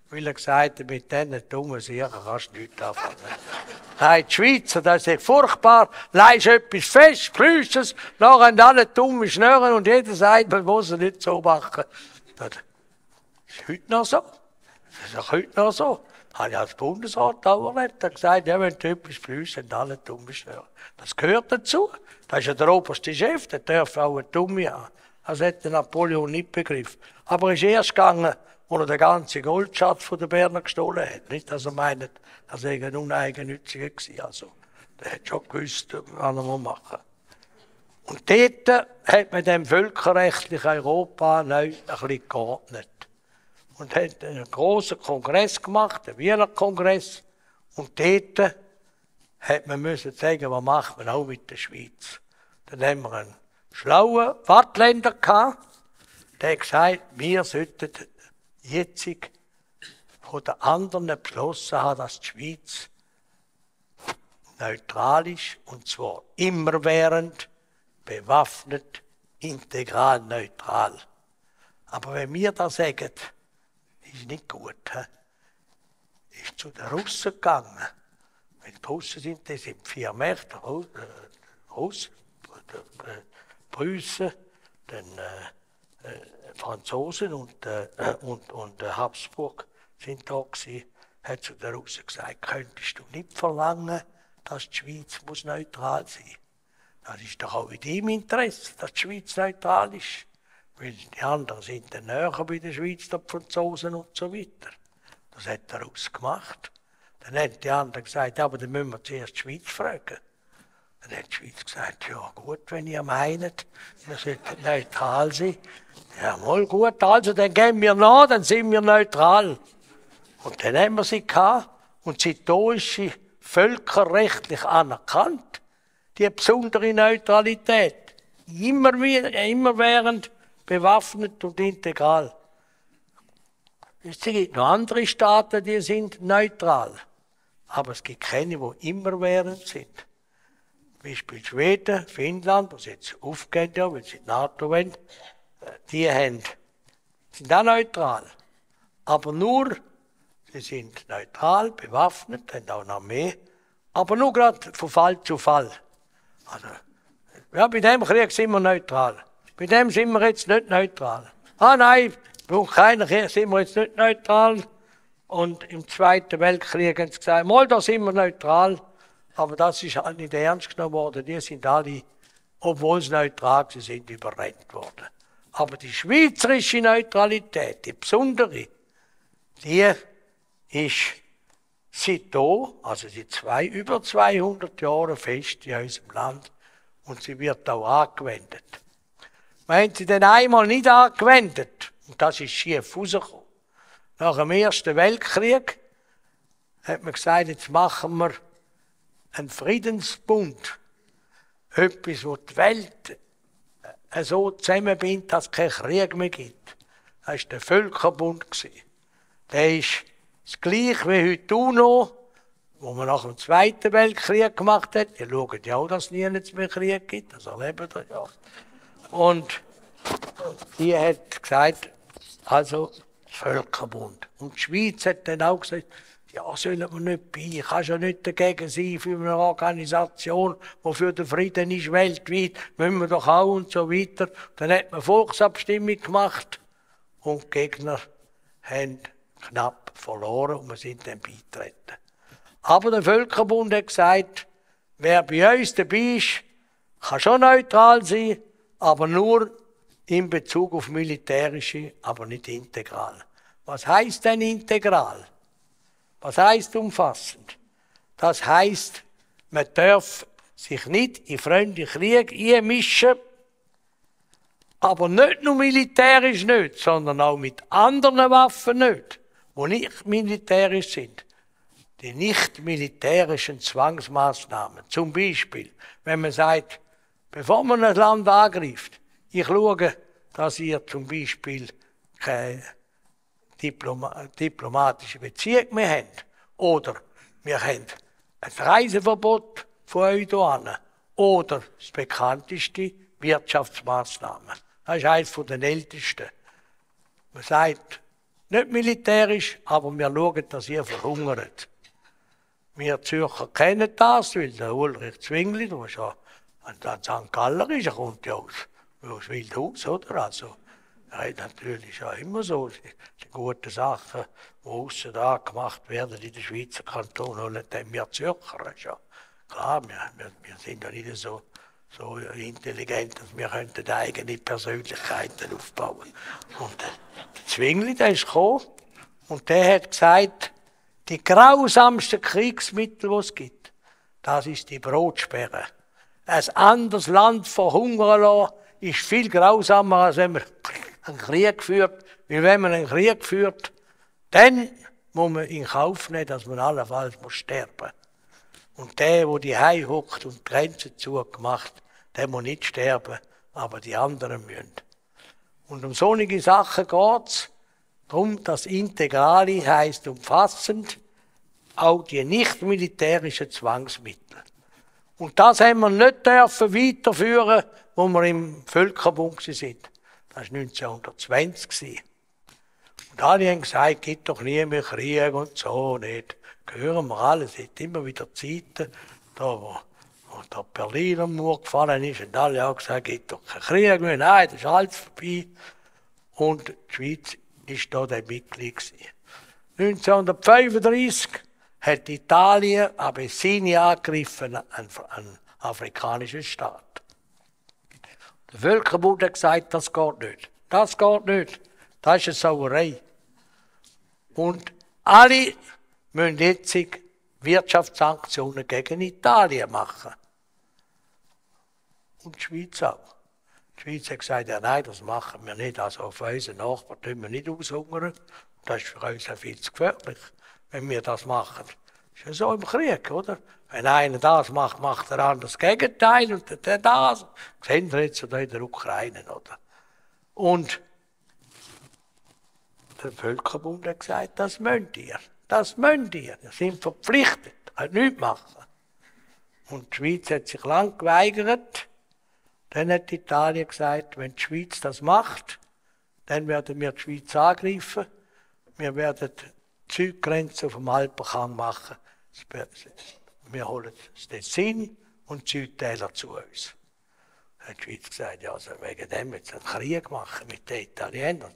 weil er gesagt hat, mit diesen dummen Sichern kannst du nichts anfangen. Nein, die Schweizer, das ist furchtbar, leihst etwas fest, plüsst es, nachher haben alle dumme Schnörren und jeder sagt, man muss es nicht so machen. Das ist heute noch so. Das ist auch heute noch so. Das habe ich als Bundesrat auch erlebt. Er hat gesagt, ja, wenn du etwas fließt, dann alle dumme Störer. Das gehört dazu. Das ist ja der oberste Chef, der darf auch einen Dumme haben. Das hat der Napoleon nicht begriffen. Aber er ist erst gegangen, wo er den ganzen Goldschatz von den Berner gestohlen hat. Nicht, dass er meint, er sei ein Uneigennütziger gewesen. Also, der hat schon gewusst, was er machen muss. Und dort hat man dem völkerrechtlichen Europa neu ein bisschen geordnet. Und hat einen grossen Kongress gemacht, einen Wiener Kongress. Und dort hat man müssen sagen, was macht man auch mit der Schweiz. Dann haben wir einen schlauen Wattländer gehabt, der hat gesagt, wir sollten jetzt von den anderen beschlossen haben, dass die Schweiz neutral ist, und zwar immerwährend, bewaffnet, integral neutral. Aber wenn wir das sagen, ist nicht gut. He? Ist zu den Russen gegangen. Wenn die Russen sind, das sind 4 Mächte. Russen, Preußen, dann Franzosen und Habsburg sind da gewesen. Hat zu den Russen gesagt, könntest du nicht verlangen, dass die Schweiz muss neutral sein muss. Das ist doch auch in deinem Interesse, dass die Schweiz neutral ist. Weil die anderen sind dann näher bei der Schweiz, die Franzosen und so weiter. Das hat der Russ gemacht. Dann haben die anderen gesagt, ja, aber dann müssen wir zuerst die Schweiz fragen. Dann hat die Schweiz gesagt, ja gut, wenn ihr meint, wir sollten neutral sein. Ja, mal gut, also dann gehen wir nach, dann sind wir neutral. Und dann haben wir sie gehabt. Und seitdem ist sie völkerrechtlich anerkannt, die besondere Neutralität. Immerwährend. Bewaffnet und integral. Es gibt noch andere Staaten, die sind neutral. Aber es gibt keine, die immerwährend sind. Zum Beispiel Schweden, Finnland, die jetzt aufgehen, ja, weil sie die NATO wollen, die sind auch neutral. Aber nur, sie sind neutral, bewaffnet, haben auch noch mehr. Aber nur gerade von Fall zu Fall. Also, ja, bei dem Krieg sind wir neutral. Bei dem sind wir jetzt nicht neutral. Ah nein, braucht keiner, sind wir jetzt nicht neutral. Und im Zweiten Weltkrieg haben sie gesagt, mal da sind wir neutral. Aber das ist halt nicht ernst genommen worden. Die sind alle, obwohl sie neutral waren, sind überrennt worden. Aber die schweizerische Neutralität, die besondere, die ist seitdem, also die über 200 Jahre fest in unserem Land. Und sie wird auch angewendet. Wir haben sie dann einmal nicht angewendet. Und das ist schief rausgekommen. Nach dem Ersten Weltkrieg hat man gesagt, jetzt machen wir einen Friedensbund. Etwas, das die Welt so zusammenbindet, dass es keinen Krieg mehr gibt. Das war der Völkerbund. Der ist das Gleiche wie heute die UNO, wo man nach dem Zweiten Weltkrieg gemacht hat. Ihr schaut ja auch, dass es nie mehr Krieg gibt, das erlebt ihr ja. Und die hat gesagt, also Völkerbund. Und die Schweiz hat dann auch gesagt, ja, sollen wir nicht bei, ich kann ja nicht dagegen sein für eine Organisation, die für den Frieden ist weltweit, müssen wir doch auch und so weiter. Dann hat man Volksabstimmung gemacht und die Gegner haben knapp verloren und wir sind dann beigetreten. Aber der Völkerbund hat gesagt, wer bei uns dabei ist, kann schon neutral sein, aber nur in Bezug auf militärische, aber nicht integral. Was heisst denn integral? Was heisst umfassend? Das heisst, man darf sich nicht in fremde Kriege einmischen, aber nicht nur militärisch nicht, sondern auch mit anderen Waffen nicht, die nicht militärisch sind. Die nicht militärischen Zwangsmaßnahmen. Zum Beispiel, wenn man sagt, bevor man ein Land angreift, ich schaue, dass ihr zum Beispiel keine diplomatische Beziehung mehr habt. Oder wir haben ein Reiseverbot von euch hierher. Oder das bekannteste, Wirtschaftsmaßnahmen. Das ist eines der ältesten. Man sagt, nicht militärisch, aber wir schauen, dass ihr verhungert. Wir Zürcher kennen das, weil der Ulrich Zwingli, der ja an St. Galler ist, er kommt ja aus Wildhaus, oder? Also, er hat natürlich ja immer so die guten Sachen, die aussen da gemacht werden in den Schweizer Kantonen, und dann wir Zürcher. Ja, klar, wir sind ja nicht so intelligent, dass wir könnten eigene Persönlichkeiten aufbauen. Und der Zwingli, der ist gekommen und der hat gesagt, die grausamsten Kriegsmittel, die es gibt, das ist die Brotsperre. Ein anderes Land verhungern lassen, ist viel grausamer, als wenn man einen Krieg führt. Weil wenn man einen Krieg führt, dann muss man in Kauf nehmen, dass man allenfalls sterben muss. Und der, der die Hei hockt und die Grenze zugemacht, der muss nicht sterben, aber die anderen müssen. Und um solche Sachen geht es. Darum, das Integrale heisst umfassend auch die nicht-militärischen Zwangsmittel. Und das haben wir nicht dürfen weiterführen, wo wir im Völkerbund sind. Das war 1920. Und alle haben gesagt, es gibt doch nie mehr Krieg und so nicht. Hören wir alles. Es gibt immer wieder Zeiten, da, wo der Berliner Mur gefallen ist, und alle haben gesagt, es gibt doch keinen Krieg mehr, nein, das ist alles vorbei. Und die Schweiz war da der Mitglied. 1935 hat Italien Abessinien angegriffen, einen afrikanischen Staat. Der Völkerbund hat gesagt, das geht nicht. Das geht nicht. Das ist eine Sauerei. Und alle müssen jetzt Wirtschaftssanktionen gegen Italien machen. Und die Schweiz auch. Die Schweiz hat gesagt, ja, nein, das machen wir nicht. Also auf unseren Nachbarn tun wir nicht aushungern. Das ist für uns auch viel zu gefährlich, wenn wir das machen. Das ist ja so im Krieg, oder? Wenn einer das macht, macht der andere das Gegenteil und der das. Das sehen wir jetzt in der Ukraine, oder? Und der Völkerbund hat gesagt, das müsst ihr. Das müsst ihr. Ihr seid verpflichtet, könnt nichts machen. Und die Schweiz hat sich lang geweigert. Dann hat Italien gesagt, wenn die Schweiz das macht, dann werden wir die Schweiz angreifen. Wir werden die Südgrenze auf dem Alpenkamm machen. Wir holen das Tessin und die Südtäler zu uns. Dann hat die Schweiz gesagt, ja, also wegen dem jetzt einen Krieg machen mit den Italienern.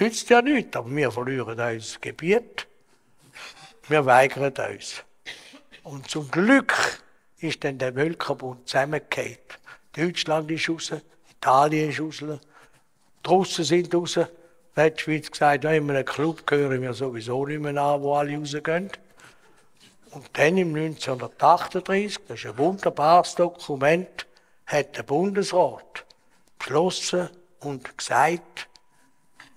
Nützt ja nichts, aber wir verlieren unser Gebiet. Wir weigern uns. Und zum Glück ist dann der Völkerbund zusammengefallen. Deutschland ist raus, Italien ist raus, die Russen sind raus. Dann hat die Schweiz gesagt, ja, in einem Club gehören wir sowieso nicht mehr an, wo alle rausgehen. Und dann im 1938, das ist ein wunderbares Dokument, hat der Bundesrat beschlossen und gesagt,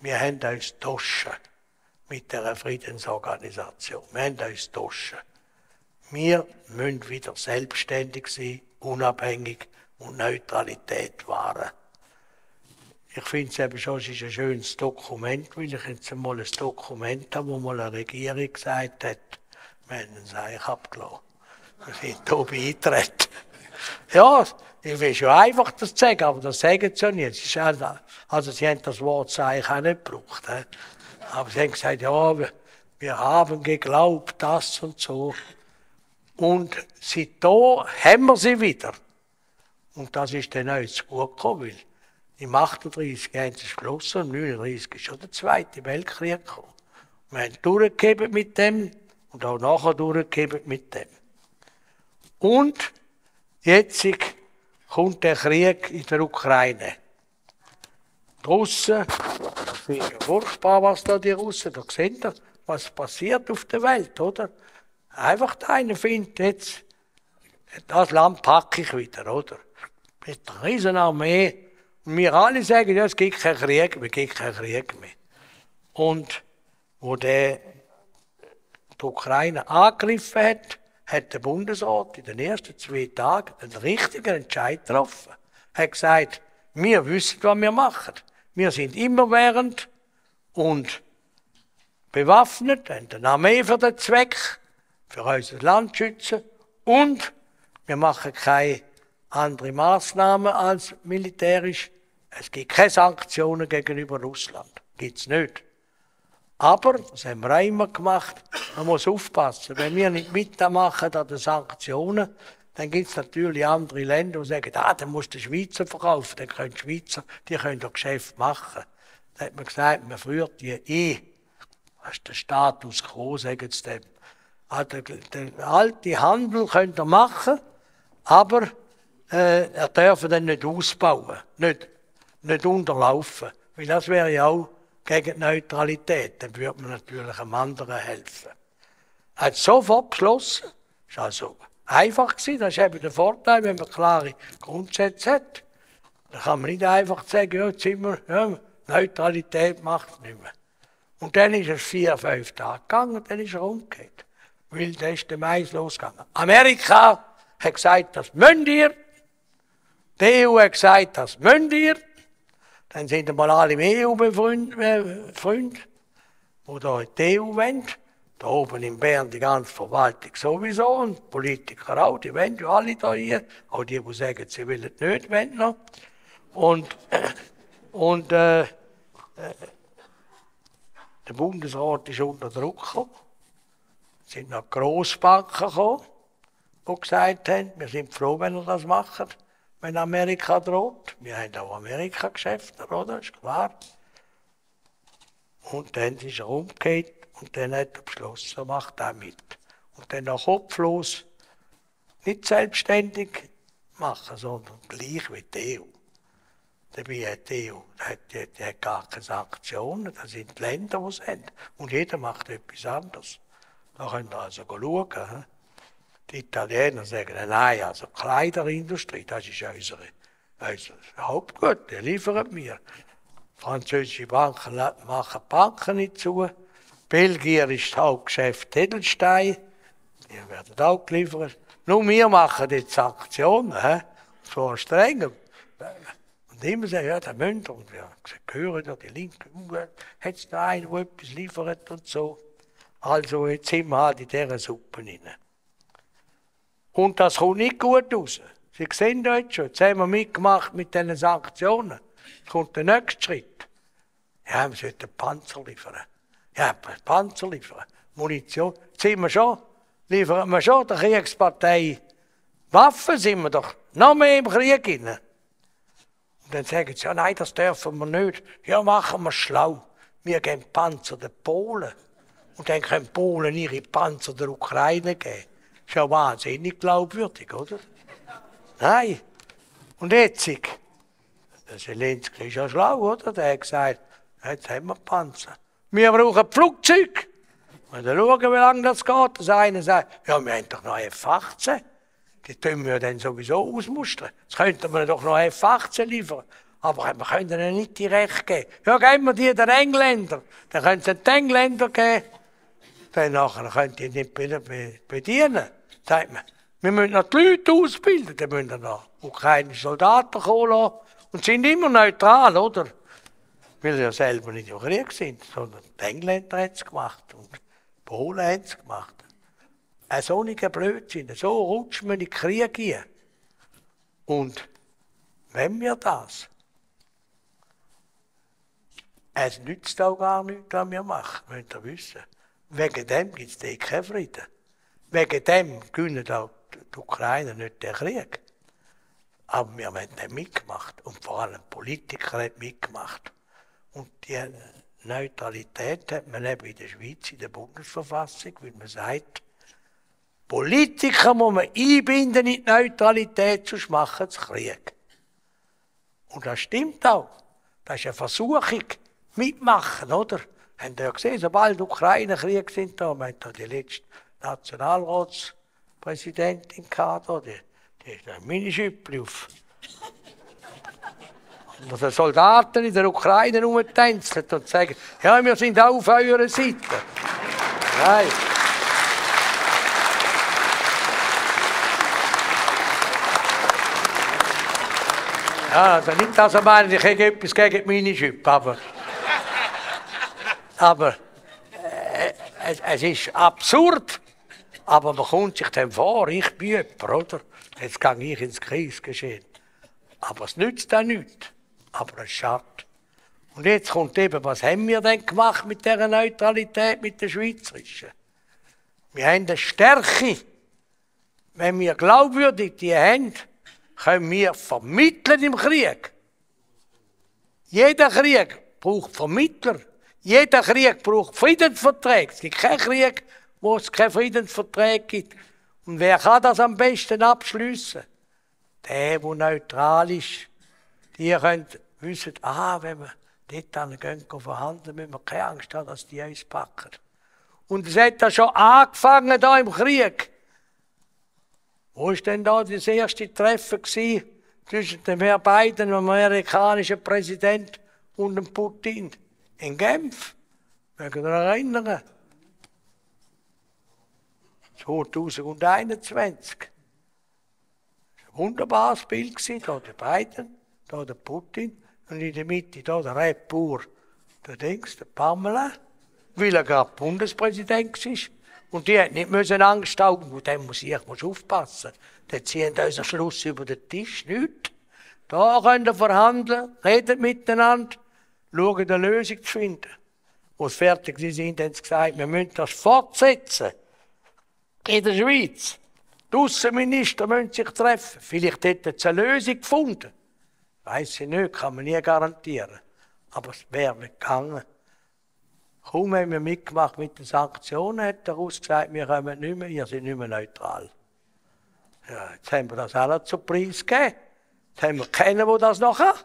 wir haben uns getauscht mit dieser Friedensorganisation. Wir haben uns getauscht. Wir müssen wieder selbstständig sein, unabhängig und Neutralität wahren. Ich finde es eben schon, es ist ein schönes Dokument, weil ich jetzt einmal ein Dokument habe, wo mal eine Regierung gesagt hat, Dann habe ich abgelassen. Dann sind ich hier eingetreten. Ja, ich will schon einfach das sagen, aber das sagen sie ja nicht. Also sie haben das Wort Zeichen auch nicht gebraucht. Aber sie haben gesagt, ja, wir haben geglaubt, das und so. Und seitdem haben wir sie wieder. Und das ist dann auch zu gut gekommen, weil im 38 haben sie es geschlossen, im 39 ist schon der Zweite Weltkrieg gekommen. Wir haben durchgegeben mit dem und auch nachher durchgegeben mit dem. Und jetzt kommt der Krieg in der Ukraine. Die Russen, das ist ja furchtbar, was da die Russen, da seht ihr, was passiert auf der Welt, oder? Einfach einer findet jetzt, das Land packe ich wieder, oder? Mit einer Riesenarmee. Und wir alle sagen, ja, es gibt keinen Krieg, es gibt keinen Krieg mehr. Und wo der die Ukraine angegriffen hat, hat der Bundesrat in den ersten 2 Tagen einen richtigen Entscheid getroffen. Er hat gesagt, wir wissen, was wir machen. Wir sind immerwährend und bewaffnet, haben eine Armee für den Zweck, für unser Land schützen und wir machen keine andere Massnahmen als militärisch. Es gibt keine Sanktionen gegenüber Russland. Gibt es nicht. Aber, das haben wir auch immer gemacht, man muss aufpassen. Wenn wir nicht mitmachen an den Sanktionen, dann gibt es natürlich andere Länder, die sagen, ah, dann musst du den Schweizer verkaufen, dann können die Schweizer, die können doch Geschäft machen. Dann hat man gesagt, man führt die ein. Das ist der Status quo, sagen sie dem. Also, den alten Handel könnt ihr machen, aber er darf dann nicht ausbauen, nicht unterlaufen. Weil das wäre ja auch gegen Neutralität. Dann würde man natürlich einem anderen helfen. Er hat sofort beschlossen. Das war also einfach. Das ist eben der Vorteil, wenn man klare Grundsätze hat. Dann kann man nicht einfach sagen, ja, jetzt sind wir, ja, Neutralität macht es nicht mehr. Und dann ist es 4, 5 Tage gegangen und dann ist er umgekehrt. Weil dann ist der Mais losgegangen. Amerika hat gesagt, das müsst ihr. Die EU hat gesagt, das müsst ihr. Dann sind einmal alle im EU-Freund, die da in die EU wollen. Da oben in Bern die ganze Verwaltung sowieso und Politiker auch, die wollen ja alle da hier. Auch die, die sagen, sie wollen nicht, wollen noch. Und der Bundesrat ist unter Druck gekommen. Es sind noch Grossbanken gekommen, die gesagt haben, wir sind froh, wenn ihr das macht. Wenn Amerika droht, wir haben auch Amerika-Geschäfte, oder? Ist klar. Und dann ist er umgekehrt und dann hat er beschlossen, er macht auch mit. Und dann auch kopflos, nicht selbstständig machen, sondern gleich wie die EU. Dabei hat die EU die hat gar keine Sanktionen, das sind die Länder, die es haben. Und jeder macht etwas anderes. Da könnt ihr also schauen. Die Italiener sagen, nein, also die Kleiderindustrie, das ist unser Hauptgut, die liefern wir. Französische Banken machen Banken nicht zu. Belgier ist das Hauptgeschäft Edelstein, die werden auch geliefert. Nur wir machen jetzt Sanktionen, so streng. Und immer sagen, ja, der Münder, und wir hören ja die Linke, hat es noch einen, der etwas liefert und so. Also jetzt sind wir halt in dieser Suppe hinein. Und das kommt nicht gut raus. Sie sehen das jetzt schon. Jetzt haben wir mitgemacht mit diesen Sanktionen. Jetzt kommt der nächste Schritt. Ja, wir sollten Panzer liefern. Ja, Panzer liefern. Munition. Jetzt sind wir schon. Liefern wir schon der Kriegspartei Waffen, sind wir doch noch mehr im Krieg hinein. Und dann sagen sie, ja nein, das dürfen wir nicht. Ja, machen wir schlau. Wir geben Panzer den Polen. Und dann können die Polen ihre Panzer der Ukraine geben. Das ist ja wahnsinnig glaubwürdig, oder? Nein. Und jetzt, der Selenskyj ist ja schlau, oder? Der hat gesagt, jetzt haben wir Panzer. Wir brauchen Flugzeuge. Und dann schauen wir, wie lange das geht. Das eine sagt, ja, wir haben doch noch F-18. Die können wir dann sowieso ausmustern. Jetzt könnten wir doch noch F-18 liefern. Aber wir können ihnen nicht die Rechte geben. Ja, geben wir die den Engländern. Dann können sie den Engländern geben. Dann nachher können die nicht bedienen. Sagt man, wir müssen noch die Leute ausbilden, dann müssen noch ukrainische Soldaten kommen lassen. Und sind immer neutral, oder? Weil sie ja selber nicht im Krieg sind, sondern die Engländer haben es gemacht und die Polen haben es gemacht. Ein sonniger Blödsinn. So rutscht man in den Krieg hier. Und wenn wir das, es nützt auch gar nichts, was wir machen, müsst ihr wissen. Wegen dem gibt es da keinen Frieden. Wegen dem gewinnen auch die Ukrainer nicht den Krieg. Aber wir haben den mitgemacht. Und vor allem Politiker haben mitgemacht. Und die Neutralität hat man eben in der Schweiz, in der Bundesverfassung, weil man sagt, Politiker muss man einbinden in die Neutralität, sonst machen sie Krieg. Und das stimmt auch. Das ist eine Versuchung. Mitmachen, oder? Habt ihr ja gesehen, sobald die Ukraine Krieg sind, da haben wir die letzte Nationalratspräsidentin gehabt, die ist ein Minischüppli auf. Und dass die Soldaten in der Ukraine rumtänzeln und sagen, ja, wir sind auch auf eurer Seite. Nein. Ja, also nicht, dass er meint, ich hätte etwas gegen die Minischüppe, aber es ist absurd. Aber man kommt sich dann vor, ich bin jemand, oder? Jetzt gehe ich ins Kriegsgeschehen. Aber es nützt auch nichts. Aber es schadet. Und jetzt kommt eben, was haben wir denn gemacht mit dieser Neutralität, mit der schweizerischen? Wir haben eine Stärke. Wenn wir glaubwürdig die haben, können wir vermitteln im Krieg. Jeder Krieg braucht Vermittler. Jeder Krieg braucht Friedensverträge. Es gibt keinen Krieg, wo es keine Friedensverträge gibt. Und wer kann das am besten abschliessen? Der neutral ist. Die können wissen, wenn wir dort gehen, verhandeln, müssen wir keine Angst haben, dass die uns packen. Und es hat ja schon angefangen da im Krieg. Wo war denn da das erste Treffen gewesen zwischen dem Herrn Biden, dem amerikanischen Präsidenten, und dem Putin? In Genf. Mögt ihr euch erinnern? 2021. Das war ein wunderbares Bild gewesen, da der Biden, da der Putin und in der Mitte da der Rappur, der Pamela, weil er gerade Bundespräsident war. Und die hat nicht Angst haben, und dann muss ich aufpassen. Die ziehen unseren Schluss über den Tisch, nichts. Da könnt ihr verhandeln, redet miteinander, schauen, eine Lösung zu finden. Als sie fertig sind, haben sie gesagt, wir müssen das fortsetzen. In der Schweiz. Die Außenminister müssen sich treffen. Vielleicht hätten sie eine Lösung gefunden. Weiss ich nicht, kann man nie garantieren. Aber es wäre nicht gegangen. Kaum haben wir mitgemacht mit den Sanktionen, hat der Russ gesagt, wir kommen nicht mehr, ihr seid nicht mehr neutral. Ja, jetzt haben wir das auch noch zum Preis gegeben. Jetzt haben wir keinen, der das noch kann.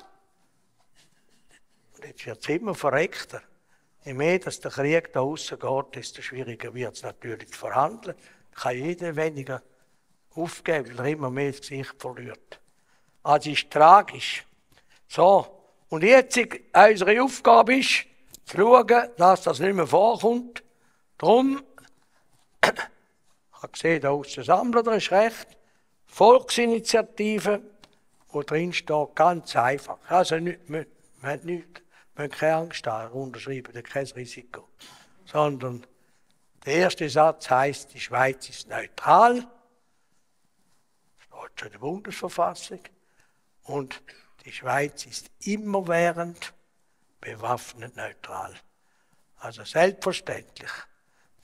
Und jetzt wird es immer verreckter. Je mehr dass der Krieg da aussen geht, desto schwieriger wird es natürlich zu verhandeln. Da kann jeder weniger aufgeben, weil er immer mehr das Gesicht verliert. Also es ist tragisch. So, und jetzt unsere Aufgabe ist, zu schauen, dass das nicht mehr vorkommt. Darum, ich habe gesehen, da aus dem Sammler, da ist recht, Volksinitiative, wo drin steht, ganz einfach. Also, man hat keine Angst haben, unterschreiben, da kein Risiko. Sondern der erste Satz heisst, die Schweiz ist neutral. Das steht schon in der Bundesverfassung. Und die Schweiz ist immerwährend bewaffnet neutral. Also selbstverständlich.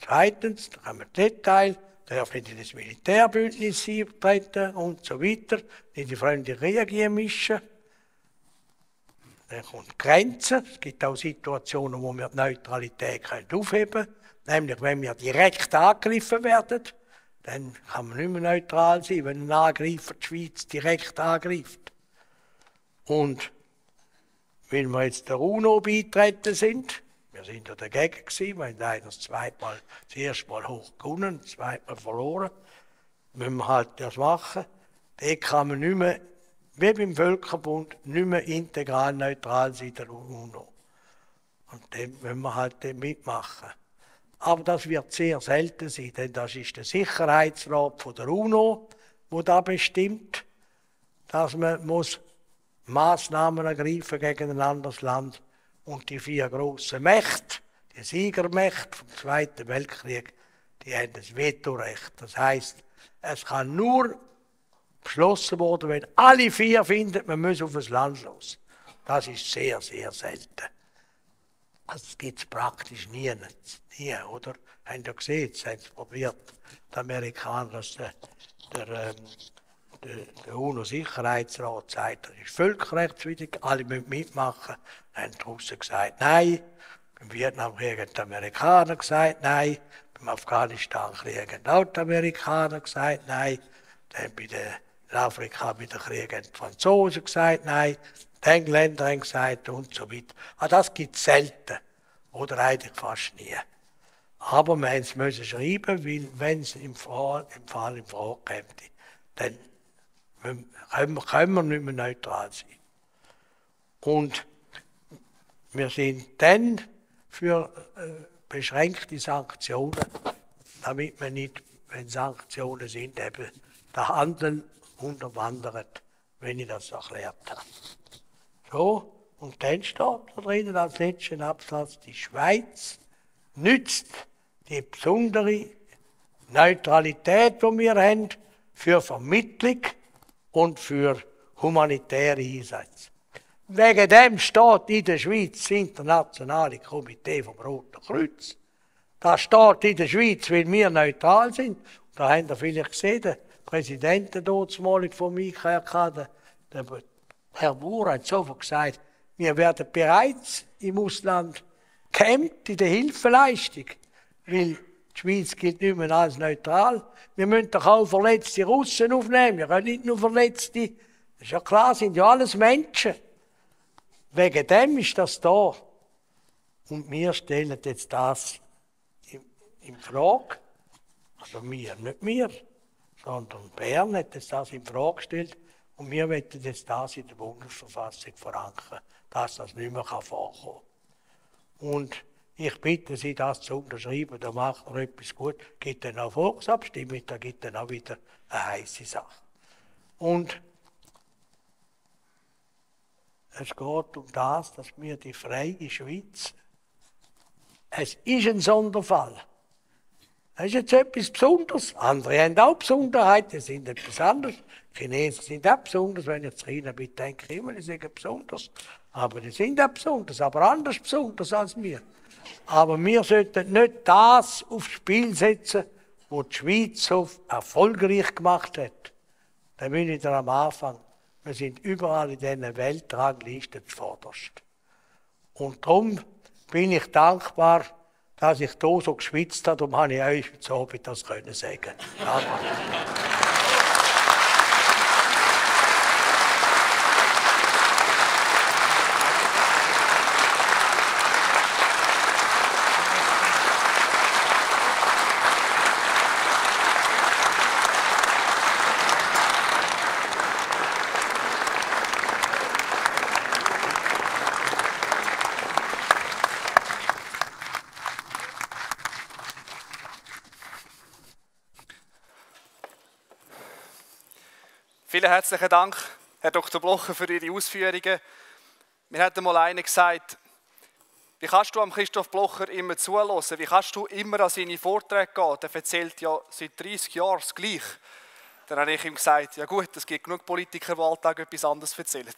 Zweitens, da kommen wir Detail, darf nicht in das Militärbündnis eintreten und so weiter, nicht die fremde Kriege mischen. Dann kommt Grenzen. Es gibt auch Situationen, wo wir die Neutralität aufheben können. Nämlich, wenn wir direkt angegriffen werden, dann kann man nicht mehr neutral sein, wenn ein Angreifer die Schweiz direkt angreift. Und weil wir jetzt der UNO beitreten sind, wir sind ja dagegen gewesen, wir haben leider das erste Mal hoch gewonnen, das zweite Mal verloren, müssen wir halt das machen. Dort kann man nicht mehr, wie beim Völkerbund, nicht mehr integral neutral sein, der UNO. Und dann müssen wir halt mitmachen. Aber das wird sehr selten sein, denn das ist der Sicherheitsrat von der UNO, der da bestimmt, dass man muss Massnahmen ergreifen gegen ein anderes Land und die vier grossen Mächte, die Siegermächte vom Zweiten Weltkrieg, die haben das Vetorecht. Das heisst, es kann nur beschlossen worden, wenn alle vier finden, man muss auf das Land los. Das ist sehr, sehr selten. Das gibt es praktisch nie, oder? Haben ja gesehen, jetzt haben sie probiert, die Amerikaner, dass der UNO-Sicherheitsrat sagt, das ist völkerrechtswidrig, alle müssen mitmachen. Dann haben die Russen gesagt, nein. Im Vietnamkrieg haben die Amerikaner gesagt, nein. Im Afghanistankrieg haben auch die Amerikaner gesagt, nein. Dann in Afrika bei den Kriegen haben die Franzosen gesagt, nein. Die Engländer haben gesagt und so weiter. Ah, das gibt es selten. Oder eigentlich fast nie. Aber wir mussten es schreiben, weil wenn es im Fall in Frage käme, dann können wir nicht mehr neutral sein. Und wir sind dann für beschränkte Sanktionen, damit man nicht, wenn Sanktionen sind, eben den Handel unterwandert, wenn ich das erklärt habe. So, und dann steht da drinnen als letzten Absatz, die Schweiz nützt die besondere Neutralität, die wir haben, für Vermittlung und für humanitäre Einsätze. Wegen dem steht in der Schweiz das Internationale Komitee vom Roten Kreuz. Das steht in der Schweiz, weil wir neutral sind. Da habt ihr vielleicht gesehen, der Präsident damals von Michail, Herr Buhr hat sofort gesagt, wir werden bereits im Ausland gehemmt in der Hilfeleistung, weil die Schweiz gilt nicht mehr als neutral. Wir müssen doch auch verletzte Russen aufnehmen, wir können nicht nur verletzte, das ist ja klar, sind ja alles Menschen. Wegen dem ist das da. Und wir stellen jetzt das in Frage, also wir, nicht wir, sondern Bern hat jetzt das in Frage gestellt. Und wir möchten jetzt das in der Bundesverfassung verankern, dass das nicht mehr vorkommen kann. Und ich bitte Sie, das zu unterschreiben, da macht man etwas gut, gibt dann auch Volksabstimmung, da gibt dann auch wieder eine heisse Sache. Und es geht um das, dass wir die freie Schweiz, es ist ein Sonderfall. Das ist jetzt etwas Besonderes. Andere haben auch Besonderheiten, sind etwas anderes. Die Chinesen sind auch besonders. Wenn ich zu China bin, denke ich immer, die sind besonders. Aber die sind auch besonders, aber anders besonders als wir. Aber wir sollten nicht das aufs Spiel setzen, was die Schweiz so erfolgreich gemacht hat. Da bin ich dann am Anfang. Wir sind überall in diesen Weltranglisten zuvorderst. Und darum bin ich dankbar, dass ich hier so geschwitzt habe, darum habe ich euch heute Abend das können sagen. Vielen herzlichen Dank, Herr Dr. Blocher, für Ihre Ausführungen. Mir hat einmal einer gesagt, wie kannst du am Christoph Blocher immer zuhören? Wie kannst du immer an seine Vorträge gehen? Der erzählt ja seit 30 Jahren das Gleiche. Dann habe ich ihm gesagt, ja gut, es gibt genug Politiker, die alltag etwas anderes erzählen.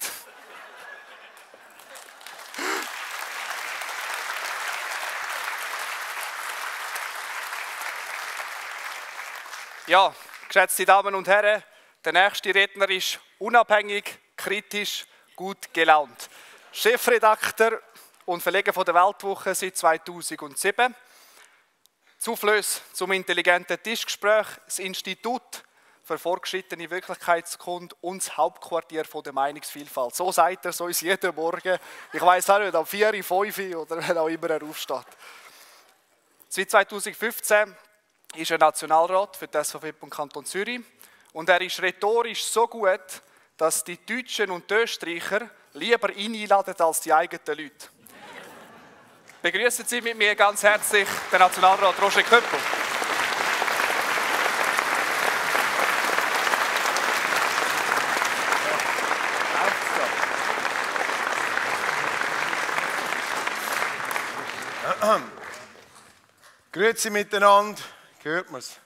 Ja, geschätzte Damen und Herren, der nächste Redner ist unabhängig, kritisch, gut gelaunt. Chefredakteur und Verleger von der Weltwoche seit 2007. Zuflöss zum intelligenten Tischgespräch, das Institut für fortgeschrittene Wirklichkeitskunde und das Hauptquartier von der Meinungsvielfalt. So sagt er es uns jeden Morgen. Ich weiss auch nicht, um 4, 5 oder wenn auch immer er aufsteht. Seit 2015 ist er Nationalrat für die SVP im Kanton Zürich. Und er ist rhetorisch so gut, dass die Deutschen und die Österreicher lieber ihn einladen als die eigenen Leute. Begrüßen Sie mit mir ganz herzlich den Nationalrat Roger Köppel. Grüezi miteinander, Hört man es?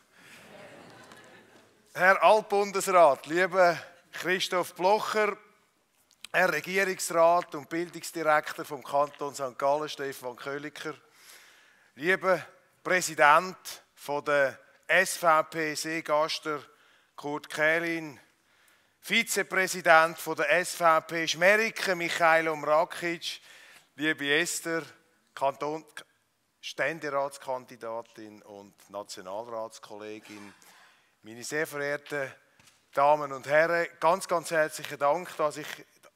Herr Altbundesrat, lieber Christoph Blocher, Herr Regierungsrat und Bildungsdirektor vom Kanton St. Gallen, Stefan Köliker, lieber Präsident von der SVP See-Gaster, Kurt Kählin, Vizepräsident von der SVP Schmeriken, Michail Mrakic, liebe Esther, Ständeratskandidatin und Nationalratskollegin, meine sehr verehrten Damen und Herren, ganz, ganz herzlichen Dank, dass ich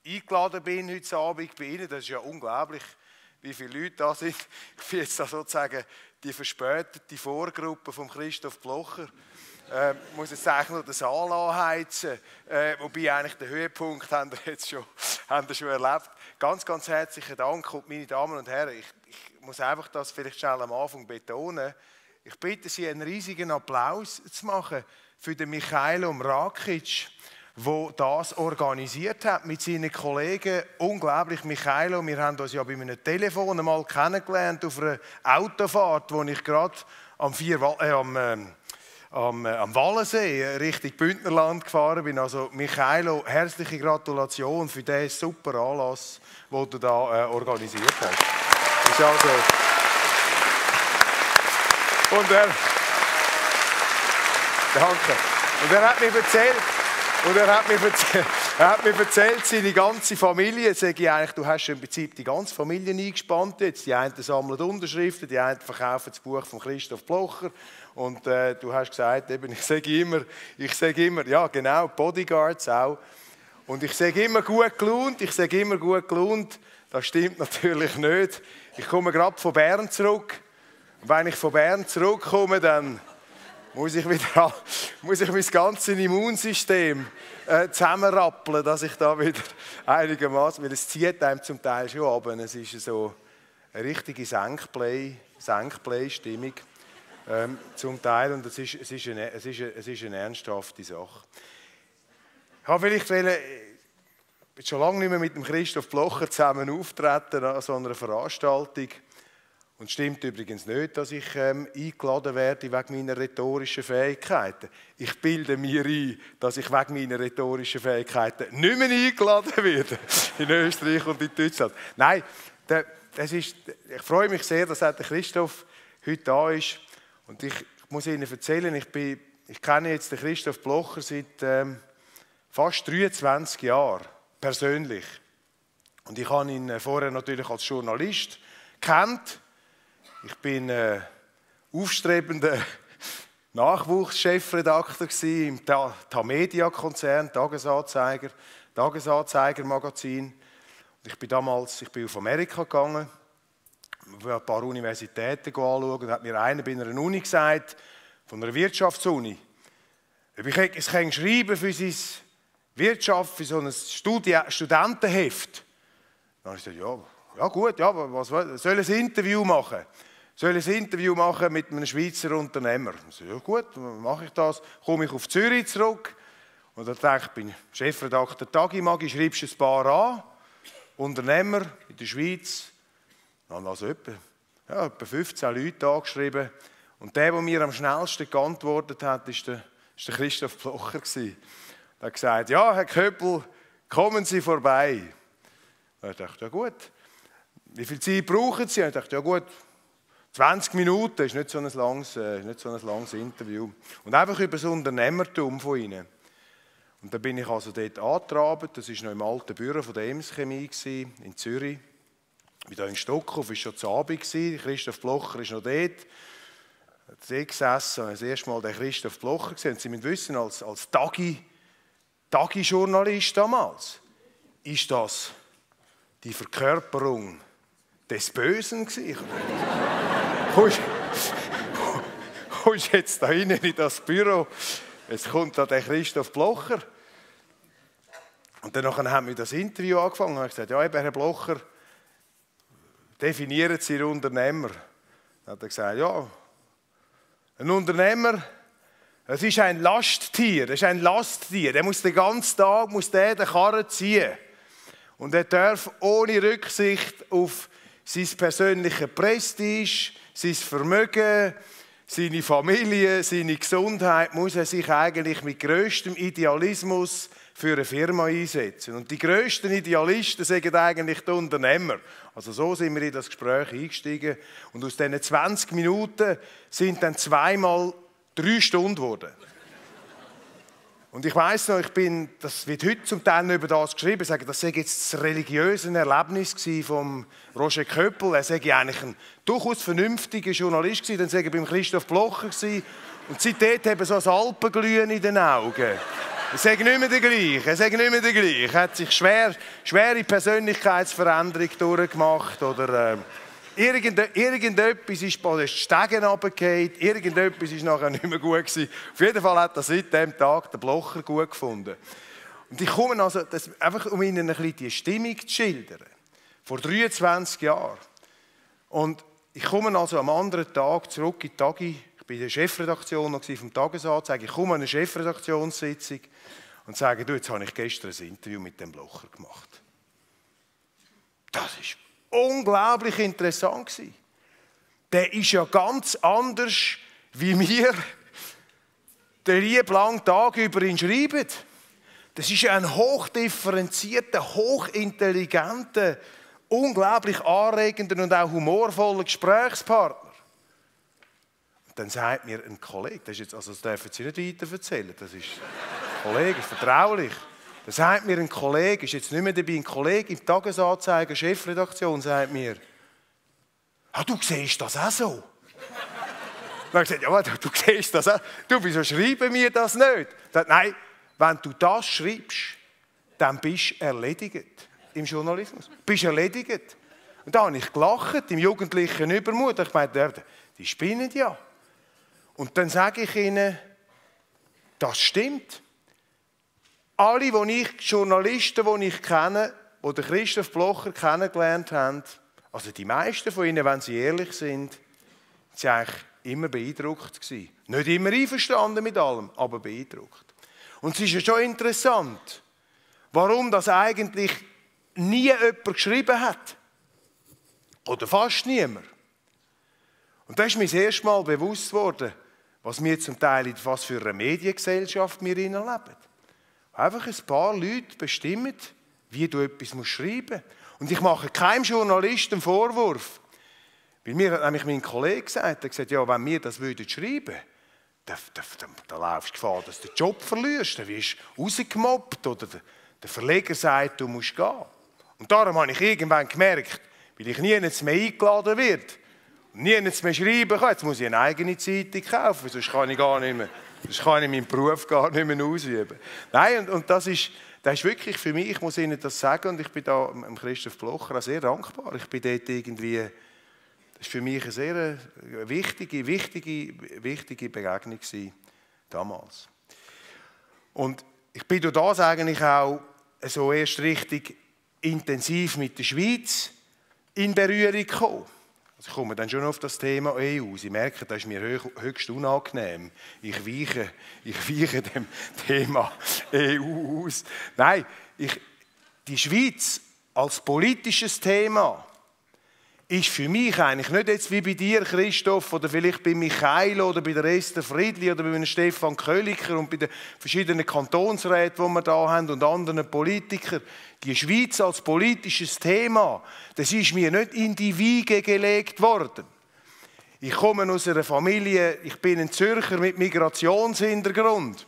eingeladen bin heute Abend bei Ihnen. Das ist ja unglaublich, wie viele Leute da sind. Ich bin jetzt da sozusagen die verspätete Vorgruppe von Christoph Blocher. Ich muss jetzt eigentlich noch den Saal anheizen, wobei eigentlich den Höhepunkt haben wir schon erlebt. Ganz, ganz herzlichen Dank und meine Damen und Herren, ich muss einfach das vielleicht schnell am Anfang betonen. Ich bitte Sie, einen riesigen Applaus zu machen für den Michail Mrakic, der das organisiert hat mit seinen Kollegen. Unglaublich, Michail, wir haben uns ja bei einem Telefon einmal kennengelernt auf einer Autofahrt, wo ich gerade am Wallensee Richtung Bündnerland gefahren bin. Also Michail, herzliche Gratulation für diesen super Anlass, den du da organisiert hast. Das ist also... Danke. Und er hat mir erzählt, seine ganze Familie, sage ich eigentlich, du hast schon im Prinzip die ganze Familie eingespannt jetzt. Die einen sammeln Unterschriften, die einen verkaufen das Buch von Christoph Blocher. Und du hast gesagt, eben, ich sage immer, ja genau, Bodyguards auch. Und ich sage immer gut gelaunt, das stimmt natürlich nicht. Ich komme gerade von Bern zurück. Und wenn ich von Bern zurückkomme, dann muss ich mein ganzes Immunsystem zusammenrappeln, dass ich da wieder einigermaßen, weil es zieht einem zum Teil schon ab. Es ist so eine richtige Senkplay-Stimmung zum Teil, und es ist eine ernsthafte Sache. Ich habe vielleicht schon lange nicht mehr mit dem Christoph Blocher zusammen auftreten an so einer Veranstaltung. Und es stimmt übrigens nicht, dass ich eingeladen werde wegen meiner rhetorischen Fähigkeiten. Ich bilde mir ein, dass ich wegen meiner rhetorischen Fähigkeiten nicht mehr eingeladen werde in Österreich und in Deutschland. Nein, ich freue mich sehr, dass der Christoph heute da ist. Und ich muss Ihnen erzählen, ich kenne jetzt den Christoph Blocher seit fast 23 Jahren persönlich. Und ich habe ihn vorher natürlich als Journalist gekannt. Ich bin aufstrebender Nachwuchschefredakteur im Tamedia-Konzern, Tagesanzeiger, Tagesanzeiger-Magazin. Und ich bin auf Amerika gegangen, habe ein paar Universitäten angeschaut und hat mir einer bei einer Uni gesagt, von einer Wirtschaftsuni, ob ich es schreiben für seine Wirtschaft, für so ein Studentenheft. Dann habe ich gesagt, ja gut, ja, aber was soll ich ein Interview machen? Soll ich ein Interview machen mit einem Schweizer Unternehmer? Ja gut, mache ich das, komme ich auf Zürich zurück. Und dann dachte ich, ich bin Chefredakteur Tagimagi, schreibst du ein paar an, Unternehmer in der Schweiz. Dann haben also etwa 15 Leute angeschrieben. Und der mir am schnellsten geantwortet hat, ist der Christoph Blocher. Der hat gesagt, ja, Herr Köppel, kommen Sie vorbei. Dann dachte ich, ja gut. Wie viel Zeit brauchen Sie? Ich dachte, ja gut, 20 Minuten ist nicht so ein langes Interview. Und einfach über das Unternehmertum von Ihnen. Und dann bin ich also dort angetraben. Das war noch im alten Büro von der Ems Chemie in Zürich. Ich war hier in Stockhof, es war schon zu Abend. Christoph Blocher ist noch dort. Hat sie gesessen, das erste Mal den Christoph Blocher gesehen. Und Sie müssen wissen, als Tagi-Journalist damals, ist das die Verkörperung des Bösen gewesen. Kommst jetzt da rein in das Büro, jetzt kommt da der Christoph Blocher. Und dann haben wir das Interview angefangen. Und ich gesagt, ja, eben, Herr Blocher, definieren Sie Ihren Unternehmer. Dann hat er gesagt, ja, ein Unternehmer, das ist ein Lasttier, der muss den ganzen Tag den Karren ziehen. Und er darf ohne Rücksicht auf sein persönliches Prestige, sein Vermögen, seine Familie, seine Gesundheit, muss er sich eigentlich mit grösstem Idealismus für eine Firma einsetzen. Und die grössten Idealisten sagen eigentlich die Unternehmer. Also so sind wir in das Gespräch eingestiegen. Und aus diesen 20 Minuten sind dann zweimal 3 Stunden geworden. Und ich weiss noch, das wird heute zum Teil über das geschrieben, sagen, das sei jetzt das religiöse Erlebnis von Roger Köppel. Er sei eigentlich ein durchaus vernünftiger Journalist gewesen, dann sei er beim Christoph Blocher gewesen. Und seitdem hat er so ein Alpenglühen in den Augen. Er sei nicht mehr der Gleiche, er sei nicht mehr der Gleiche. Er hat sich schwere Persönlichkeitsveränderung durchgemacht oder... Irgendetwas ist bei den Stegen runtergefallen, irgendetwas war nachher nicht mehr gut gewesen. Auf jeden Fall hat er seit diesem Tag den Blocher gut gefunden. Und ich komme also, einfach um Ihnen ein bisschen die Stimmung zu schildern, vor 23 Jahren. Und ich komme also am anderen Tag zurück in die Tagi, ich war in der Chefredaktion noch vom Tagesanzeiger, ich komme an eine Chefredaktionssitzung und sage, du, jetzt habe ich gestern ein Interview mit dem Blocher gemacht. Das ist unglaublich interessant gewesen. Der ist ja ganz anders, wie wir den lieben langen Tag über ihn schreiben. Das ist ja ein hochdifferenzierter, hochintelligenter, unglaublich anregender und auch humorvoller Gesprächspartner. Und dann sagt mir ein Kollege, das ist jetzt, also das dürfen Sie nicht weiter erzählen, das ist ein Kollege, vertraulich. Da sagt mir ein Kollege, ist jetzt nicht mehr dabei, ein Kollege im Tagesanzeiger, Chefredaktion, sagt mir, ah, du siehst das auch so. Dann habe ich gesagt, ja, du siehst das auch. Du, wieso schreiben wir das nicht? Sagt, nein, wenn du das schreibst, dann bist du erledigt im Journalismus. Du bist erledigt. Und da habe ich gelacht, im jugendlichen Übermut. Ich meine, die spinnen ja. Und dann sage ich ihnen, das stimmt. Alle, Journalisten, die ich kenne, die Christoph Blocher kennengelernt haben, also die meisten von ihnen, wenn sie ehrlich sind, sind eigentlich immer beeindruckt gewesen. Nicht immer einverstanden mit allem, aber beeindruckt. Und es ist ja schon interessant, warum das eigentlich nie jemand geschrieben hat. Oder fast niemand. Und da ist mir das erste Mal bewusst worden, was wir zum Teil in was für einer Mediengesellschaft wir hineinleben. Einfach ein paar Leute bestimmen, wie du etwas schreiben musst. Und ich mache keinem Journalisten einen Vorwurf. Weil mir hat nämlich mein Kollege gesagt, er gesagt, ja, wenn wir das schreiben würden, dann läufst du Gefahr, dass du den Job verlierst. Dann wirst du rausgemobbt oder der Verleger sagt, du musst gehen. Und darum habe ich irgendwann gemerkt, weil ich nie mehr eingeladen werde und nie mehr schreiben kann, jetzt muss ich eine eigene Zeitung kaufen, sonst kann ich gar nicht mehr. Das kann ich meinen Beruf gar nicht mehr ausüben. Nein, und das ist wirklich für mich, ich muss Ihnen das sagen, und ich bin da dem Christoph Blocher auch sehr dankbar. Ich bin dort irgendwie, das war für mich eine sehr wichtige Begegnung gewesen, damals. Und ich bin durch das eigentlich auch so erst richtig intensiv mit der Schweiz in Berührung gekommen. Ich komme dann schon auf das Thema EU. Sie merken, das ist mir höchst unangenehm. Ich weiche dem Thema EU aus. Nein, die Schweiz als politisches Thema ist für mich eigentlich nicht jetzt wie bei dir, Christoph, oder vielleicht bei Michail oder bei der Esther Friedli oder bei Stefan Köliker und bei den verschiedenen Kantonsräten, die wir da haben und anderen Politikern. Die Schweiz als politisches Thema, das ist mir nicht in die Wiege gelegt worden. Ich komme aus einer Familie, ich bin ein Zürcher mit Migrationshintergrund.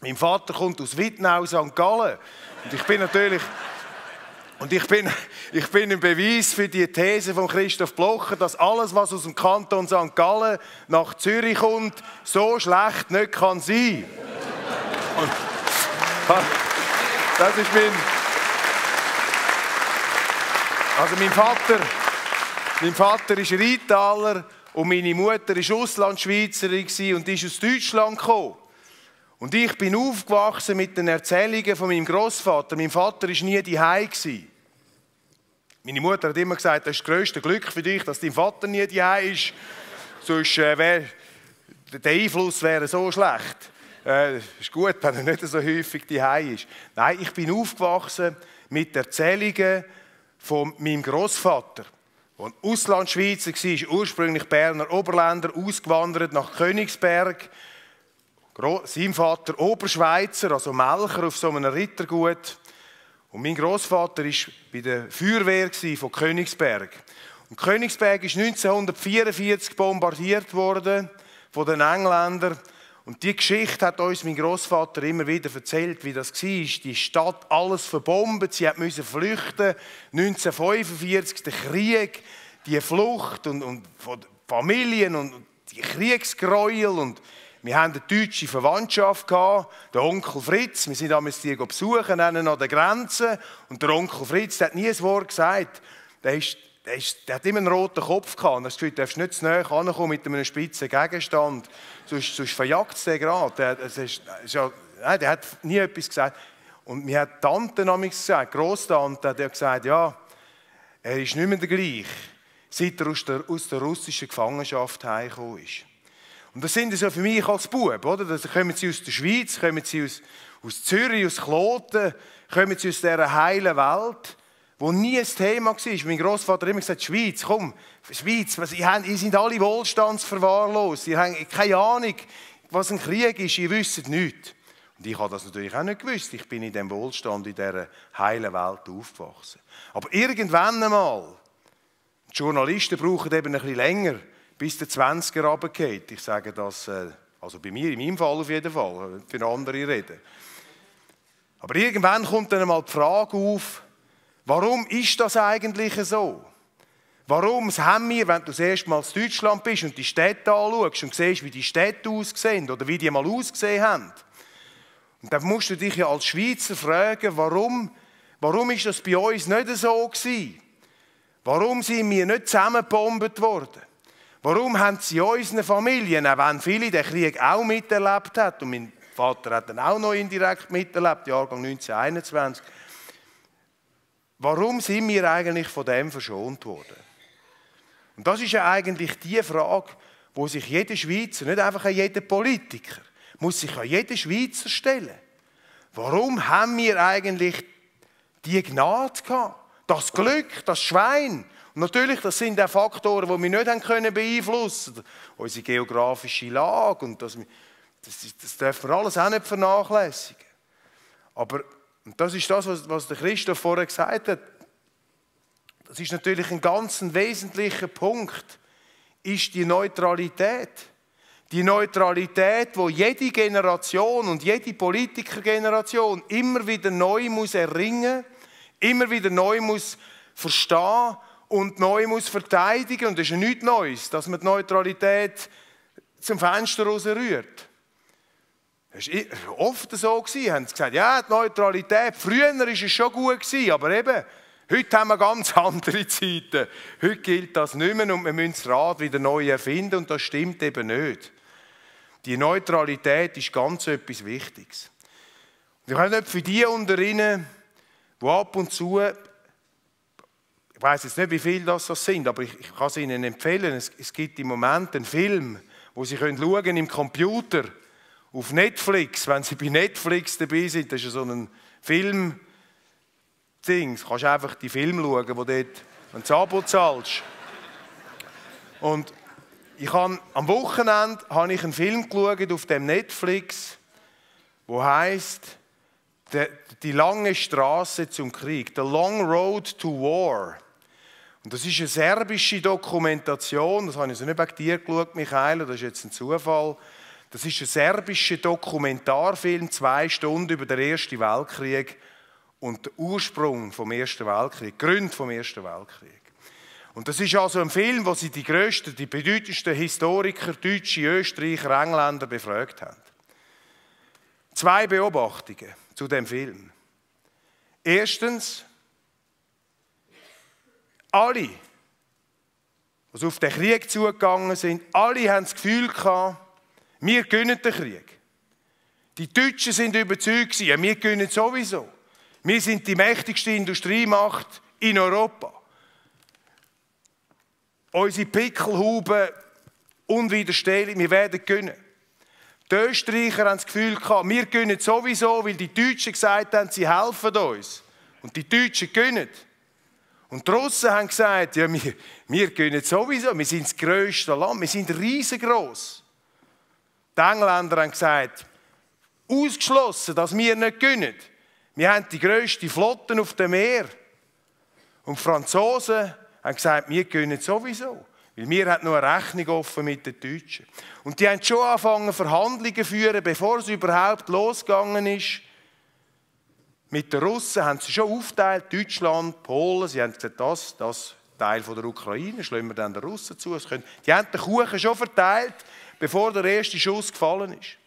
Mein Vater kommt aus Wittnau, St. Gallen. Und ich bin natürlich... Und ich bin ein Beweis für die These von Christoph Blocher, dass alles, was aus dem Kanton St. Gallen nach Zürich kommt, so schlecht nicht kann sein. Und das ist mein Vater ist Rheintaler und meine Mutter ist Auslandschweizerin und ist aus Deutschland gekommen. Und ich bin aufgewachsen mit den Erzählungen von meinem Großvater. Mein Vater war nie zu Hause. Meine Mutter hat immer gesagt, das ist das grösste Glück für dich, dass dein Vater nie zu Hause ist. Sonst wäre der Einfluss so schlecht. Es ist gut, wenn er nicht so häufig zu Hause ist. Nein, ich bin aufgewachsen mit Erzählungen von meinem Großvater. Als Auslandschweizer war, ist ursprünglich Berner Oberländer, ausgewandert nach Königsberg. Sein Vater Oberschweizer, also Melcher auf so einem Rittergut. Und mein Großvater war bei der Feuerwehr von Königsberg. Und Königsberg ist 1944 bombardiert worden von den Engländern. Und die Geschichte hat uns mein Großvater immer wieder erzählt, wie das war. Die Stadt alles verbombt, sie musste flüchten. 1945 der Krieg, die Flucht und von Familien und die Kriegsgräuel. Und wir hatten eine deutsche Verwandtschaft, der Onkel Fritz. Wir sind damals die besuchen, an der Grenze. Und der Onkel Fritz, der hat nie ein Wort gesagt. Der hat immer einen roten Kopf gehabt. Er hat gesagt, du darfst nicht zu nahe kommen mit einem spitzen Gegenstand. Sonst verjagt es den gerade. Der hat nie etwas gesagt. Und mir hat die Tante damals gesagt, die Grosstante, hat gesagt, ja, er ist nicht mehr der gleiche, seit er aus der russischen Gefangenschaft heimgekommen ist. Und das sind so für mich als Bub, oder? Da kommen sie aus der Schweiz, kommen sie aus Zürich, aus Kloten, kommen sie aus dieser heilen Welt, wo nie ein Thema war. Mein Großvater hat immer gesagt, Schweiz, komm, Schweiz, ihr seid alle wohlstandsverwahrlost, ihr habt keine Ahnung, was ein Krieg ist, ihr wisst nichts. Und ich habe das natürlich auch nicht gewusst, ich bin in diesem Wohlstand, in dieser heilen Welt aufgewachsen. Aber irgendwann einmal, die Journalisten brauchen eben ein bisschen länger, bis der 20er runtergeht. Ich sage das, also bei mir, in meinem Fall auf jeden Fall, für andere reden. Aber irgendwann kommt dann einmal die Frage auf, warum ist das eigentlich so? Warum haben wir, wenn du das erste Mal in Deutschland bist und die Städte anschaust und siehst, wie die Städte aussehen oder wie die mal ausgesehen haben? Und dann musst du dich ja als Schweizer fragen, warum ist das bei uns nicht so gewesen? Warum sind wir nicht zusammengebombt worden? Warum haben sie unseren Familien, auch wenn viele den Krieg auch miterlebt haben, und mein Vater hat dann auch noch indirekt miterlebt, Jahrgang 1921, warum sind wir eigentlich von dem verschont worden? Und das ist ja eigentlich die Frage, die sich jeder Schweizer, nicht einfach jeder Politiker, muss sich an jeden Schweizer stellen. Warum haben wir eigentlich die Gnade gehabt? Das Glück, das Schwein. Natürlich, das sind auch Faktoren, die wir nicht beeinflussen können. Unsere geografische Lage, und das dürfen wir alles auch nicht vernachlässigen. Aber das ist das, was der Christoph vorher gesagt hat. Das ist natürlich ein ganz wesentlicher Punkt, ist die Neutralität. Die Neutralität, die jede Generation und jede Politikergeneration immer wieder neu muss erringen, immer wieder neu muss verstehen und neu muss verteidigen. Und das ist ja nichts Neues, dass man die Neutralität zum Fenster raus rührt. Das war oft so. Sie haben gesagt, ja, die Neutralität, früher war es schon gut, aber eben, heute haben wir ganz andere Zeiten. Heute gilt das nicht mehr und wir müssen das Rad wieder neu erfinden und das stimmt eben nicht. Die Neutralität ist ganz etwas Wichtiges. Wir können nicht für die unter Ihnen, die ab und zu, ich weiß jetzt nicht, wie viele das sind, aber ich kann es Ihnen empfehlen. Es gibt im Moment einen Film, wo Sie können schauen im Computer auf Netflix, wenn Sie bei Netflix dabei sind. Das ist so ein Film-Ding. Du kannst einfach die Filme schauen, wo dort, wenn du das Abo zahlst. Und ich habe, am Wochenende habe ich einen Film geschaut auf dem Netflix, der heisst «Die lange Straße zum Krieg», «The Long Road to War». Und das ist eine serbische Dokumentation, das habe ich so nicht wegen dir geschaut, Michail, das ist jetzt ein Zufall. Das ist ein serbischer Dokumentarfilm, 2 Stunden, über den Ersten Weltkrieg und den Ursprung vom Ersten Weltkrieg, die Gründe vom Ersten Weltkrieg. Und das ist also ein Film, wo sie die grössten, die bedeutendsten Historiker, Deutsche, Österreicher, Engländer befragt haben. 2 Beobachtungen zu dem Film. Erstens, alle, die auf den Krieg zugegangen sind, alle haben das Gefühl gehabt, wir gewinnen den Krieg. Die Deutschen sind überzeugt, ja, wir gewinnen sowieso. Wir sind die mächtigste Industriemacht in Europa. Unsere Pickelhuben unwiderstehlich, wir werden gewinnen. Die Österreicher haben das Gefühl gehabt, wir gewinnen sowieso, weil die Deutschen gesagt haben, sie helfen uns. Und die Deutschen gewinnen. Und die Russen haben gesagt, ja, wir gehen sowieso, wir sind das grösste Land, wir sind riesengroß. Die Engländer haben gesagt, ausgeschlossen, dass wir nicht gehen. Wir haben die grösste Flotte auf dem Meer. Und die Franzosen haben gesagt, wir gehen sowieso. Weil wir haben noch eine Rechnung offen mit den Deutschen. Und die haben schon angefangen, Verhandlungen zu führen, bevor es überhaupt losgegangen ist. Mit den Russen haben sie schon aufgeteilt, Deutschland, Polen. Sie haben gesagt, das Teil von der Ukraine, schlagen wir dann den Russen zu. Die haben den Kuchen schon verteilt, bevor der erste Schuss gefallen ist.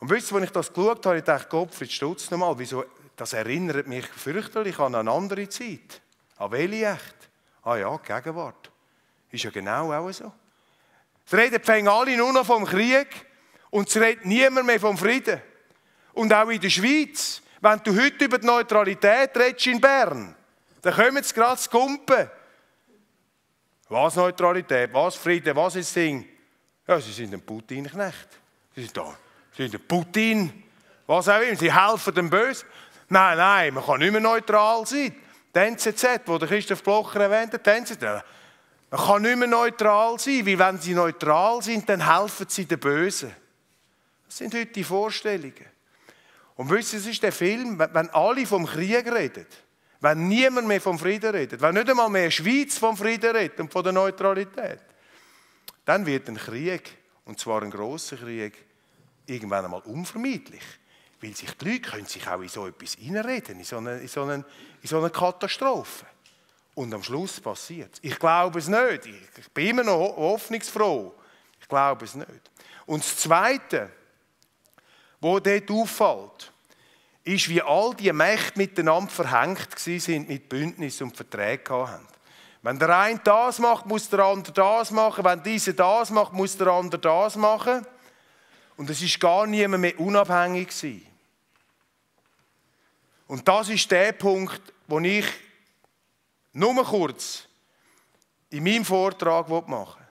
Und wisst ihr, als ich das geschaut habe, ich dachte, Gottfried Stutz nochmal, wieso? Das erinnert mich fürchterlich an eine andere Zeit. An welche echt? Ah ja, die Gegenwart. Ist ja genau auch so. Es reden alle nur noch vom Krieg und es redet niemand mehr vom Frieden. Und auch in der Schweiz, wenn du heute über die Neutralität redest in Bern, dann kommen sie gerade zu Gumpen. Was Neutralität, was Frieden, was ist das Ding? Ja, sie sind ein Putin-Knecht. Sie sind da, sie sind ein Putin, was auch immer, sie helfen dem Bösen. Nein, nein, man kann nicht mehr neutral sein. Die NZZ, wo der Christoph Blocher erwähnt hat, die NZZ, man kann nicht mehr neutral sein, weil wenn sie neutral sind, dann helfen sie den Bösen. Das sind heute die Vorstellungen. Und wisst ihr, es ist der Film, wenn alle vom Krieg reden, wenn niemand mehr vom Frieden redet, wenn nicht einmal mehr die Schweiz vom Frieden redet und von der Neutralität, dann wird ein Krieg, und zwar ein grosser Krieg, irgendwann einmal unvermeidlich. Weil sich die Leute können sich auch in so etwas hineinreden, in so eine Katastrophe. Und am Schluss passiert es. Ich glaube es nicht. Ich bin immer noch hoffnungsfroh. Ich glaube es nicht. Und das Zweite, was dort auffällt, ist, wie all die Mächte miteinander verhängt waren mit Bündnissen und Verträgen hatten. Wenn der eine das macht, muss der andere das machen. Wenn dieser das macht, muss der andere das machen. Und es war gar niemand mehr unabhängig. Und das ist der Punkt, den ich nur kurz in meinem Vortrag machen will.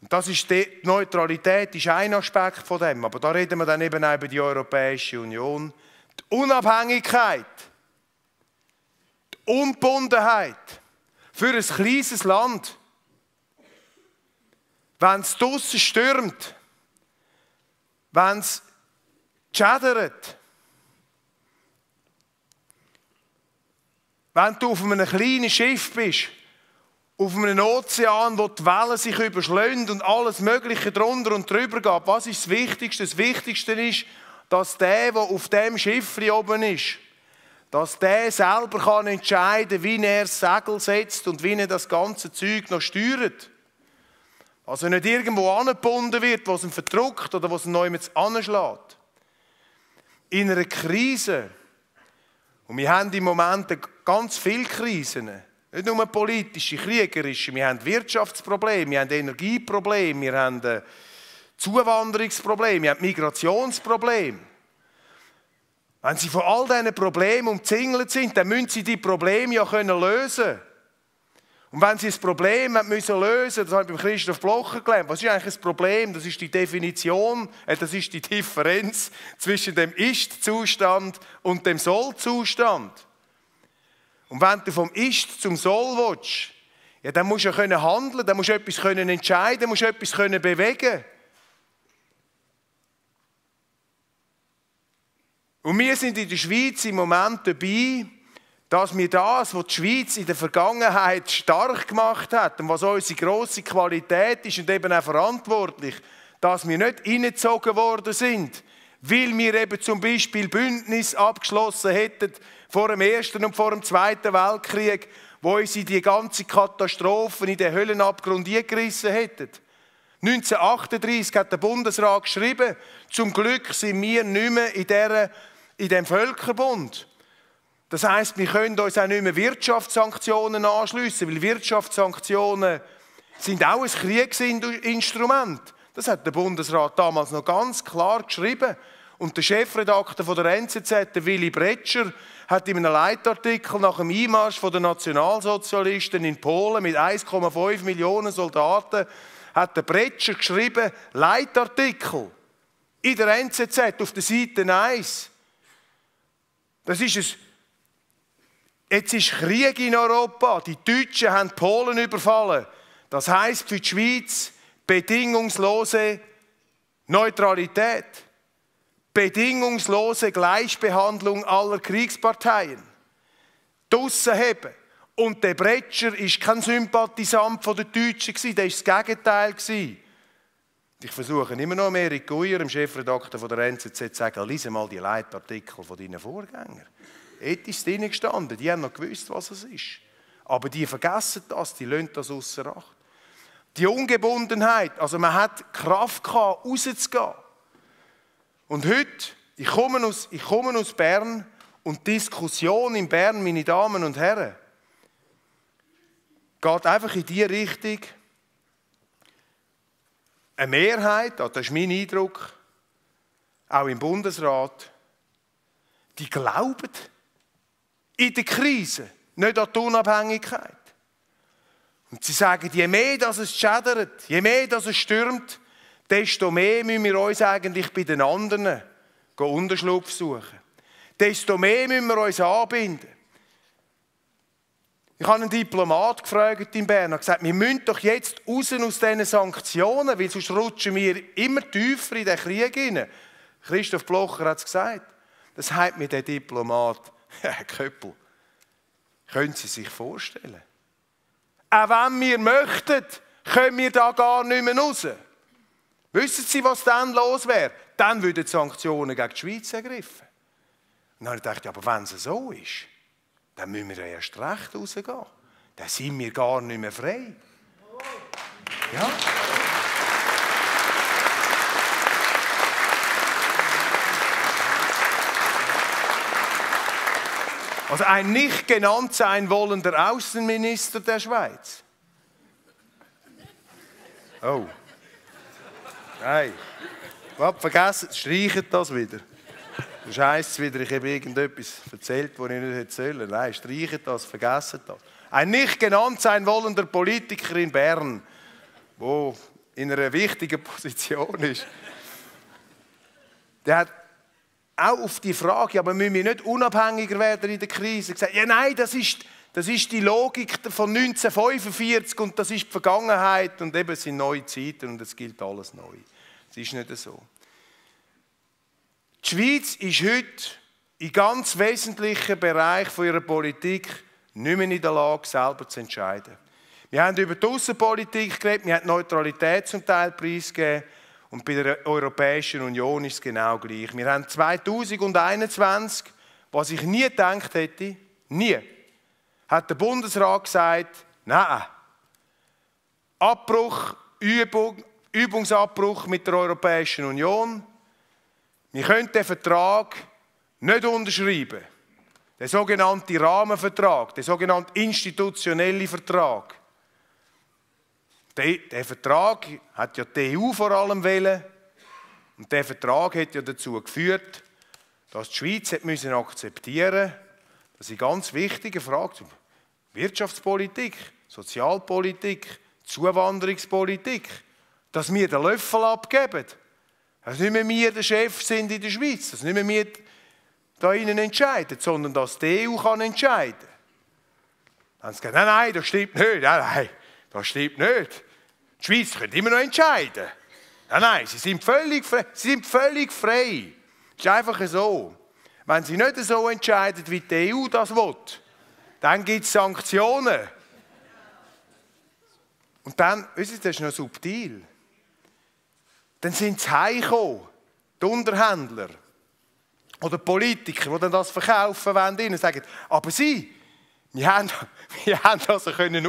Und das ist die Neutralität ist ein Aspekt von dem, aber da reden wir dann eben auch über die Europäische Union. Die Unabhängigkeit, die Unbundenheit für ein kleines Land, wenn es draussen stürmt, wenn es schädert, wenn du auf einem kleinen Schiff bist, auf einem Ozean, wo die Wellen sich überschlägt und alles Mögliche drunter und drüber geht. Was ist das Wichtigste? Das Wichtigste ist, dass der auf dem Schiff oben ist, dass der selber kann entscheiden kann, wie er das Segel setzt und wie er das ganze Zeug noch steuert. Dass er nicht irgendwo angebunden wird, wo es ihn verdrückt oder wo es ihn noch jemand anschlägt. In einer Krise, und wir haben im Moment ganz viele Krisen, nicht nur politische, kriegerische, wir haben Wirtschaftsprobleme, wir haben Energieprobleme, wir haben Zuwanderungsprobleme, wir haben Migrationsprobleme. Wenn Sie von all diesen Problemen umzingelt sind, dann müssen Sie die Probleme ja lösen können. Und wenn Sie das Problem lösen müssen, das habe ich beim Christoph Blocher gelernt, was ist eigentlich das Problem? Das ist die Definition, das ist die Differenz zwischen dem Ist-Zustand und dem Soll-Zustand. Und wenn du vom Ist zum Soll willst, ja, dann musst du ja handeln, dann musst du etwas entscheiden, dann musst du etwas bewegen. Und wir sind in der Schweiz im Moment dabei, dass wir das, was die Schweiz in der Vergangenheit stark gemacht hat und was unsere grosse Qualität ist und eben auch verantwortlich, dass wir nicht hineingezogen worden sind, weil wir eben zum Beispiel Bündnisse abgeschlossen hätten, vor dem Ersten und vor dem Zweiten Weltkrieg, wo uns in die ganze Katastrophe in den Höllenabgrund eingerissen hätten. 1938 hat der Bundesrat geschrieben, zum Glück sind wir nicht mehr in diesem Völkerbund. Das heisst, wir können uns auch nicht mehr Wirtschaftssanktionen anschliessen, weil Wirtschaftssanktionen sind auch ein Kriegsinstrument. Das hat der Bundesrat damals noch ganz klar geschrieben. Und der Chefredakteur von der NZZ, der Willy Bretscher, hat in einem Leitartikel nach dem Einmarsch der Nationalsozialisten in Polen mit 1,5 Millionen Soldaten, hat der Bretscher geschrieben, Leitartikel, in der NZZ auf der Seite 1. Das ist ein Jetzt ist Krieg in Europa. Die Deutschen haben Polen überfallen. Das heisst für die Schweiz bedingungslose Neutralität. Bedingungslose Gleichbehandlung aller Kriegsparteien. Draussen heben. Und der Bretscher war kein Sympathisant der Deutschen, der war das Gegenteil. Ich versuche immer noch, Eric Gujer, dem Chefredakteur der NZZ, zu sagen, lies mal die Leitartikel deiner Vorgänger. Dort ist es drin gestanden, die haben noch gewusst, was es ist. Aber die vergessen das, die lassen das außer Acht. Die Ungebundenheit, also man hat Kraft gehabt, rauszugehen. Und heute, ich komme aus Bern und die Diskussion in Bern, meine Damen und Herren, geht einfach in die Richtung, eine Mehrheit, das ist mein Eindruck, auch im Bundesrat, die glauben in der Krise, nicht an die Unabhängigkeit. Und sie sagen, je mehr dass es schädert, je mehr dass es stürmt, desto mehr müssen wir uns eigentlich bei den anderen Unterschlupf suchen. Desto mehr müssen wir uns anbinden. Ich habe einen Diplomat gefragt in Bern und gesagt, wir müssen doch jetzt raus aus diesen Sanktionen, weil sonst rutschen wir immer tiefer in den Krieg hinein. Christoph Blocher hat es gesagt. Das hat mir der Diplomat, Herr Köppel, können Sie sich vorstellen? Auch wenn wir möchten, können wir da gar nicht mehr raus. Wissen Sie, was dann los wäre? Dann würden die Sanktionen gegen die Schweiz ergriffen. Und dann dachte ich, aber wenn es so ist, dann müssen wir erst recht rausgehen. Dann sind wir gar nicht mehr frei. Ja. Also ein nicht genannt sein wollender Außenminister der Schweiz. Oh. Nein. Warte, vergessen, streichen das wieder. Sonst heisst es wieder, ich habe irgendetwas erzählt, das ich nicht hätte sollen. Nein, streichen das, vergessen das. Ein nicht genannt sein wollender Politiker in Bern, der in einer wichtigen Position ist, der hat auch auf die Frage, aber müssen wir nicht unabhängiger werden in der Krise? Gesagt, ja, nein, das ist die Logik von 1945 und das ist die Vergangenheit und eben sind neue Zeiten und es gilt alles neu. Es ist nicht so. Die Schweiz ist heute in ganz wesentlichen Bereichen ihrer Politik nicht mehr in der Lage, selber zu entscheiden. Wir haben über die Außenpolitik geredet, wir haben Neutralität zum Teil preisgegeben. Und bei der Europäischen Union ist es genau gleich. Wir haben 2021, was ich nie gedacht hätte, nie, hat der Bundesrat gesagt, nein, Abbruch, Übungsabbruch mit der Europäischen Union. Wir können den Vertrag nicht unterschreiben. Der sogenannte Rahmenvertrag, der sogenannte institutionelle Vertrag. Der Vertrag hat ja die EU vor allem wollen. Und der Vertrag hat ja dazu geführt, dass die Schweiz müssen akzeptieren musste, dass in ganz wichtigen Fragen, Wirtschaftspolitik, Sozialpolitik, Zuwanderungspolitik, dass wir den Löffel abgeben. Dass nicht mehr wir der Chef sind in der Schweiz, dass nicht mehr wir da innen entscheiden, sondern dass die EU kann entscheiden kann. Dann haben sie gesagt, nein, nein, das stimmt nicht, nein, nein, das stimmt nicht. Die Schweiz können immer noch entscheiden. Nein, nein, sie sind völlig frei. Sie sind völlig frei. Es ist einfach so. Wenn sie nicht so entscheiden, wie die EU das will, dann gibt es Sanktionen. Und dann, wissen Sie, das ist noch subtil. Dann sind sie heimgekommen, die Unterhändler oder Politiker, die dann das verkaufen wollen, ihnen sagen, aber sie, wir haben also können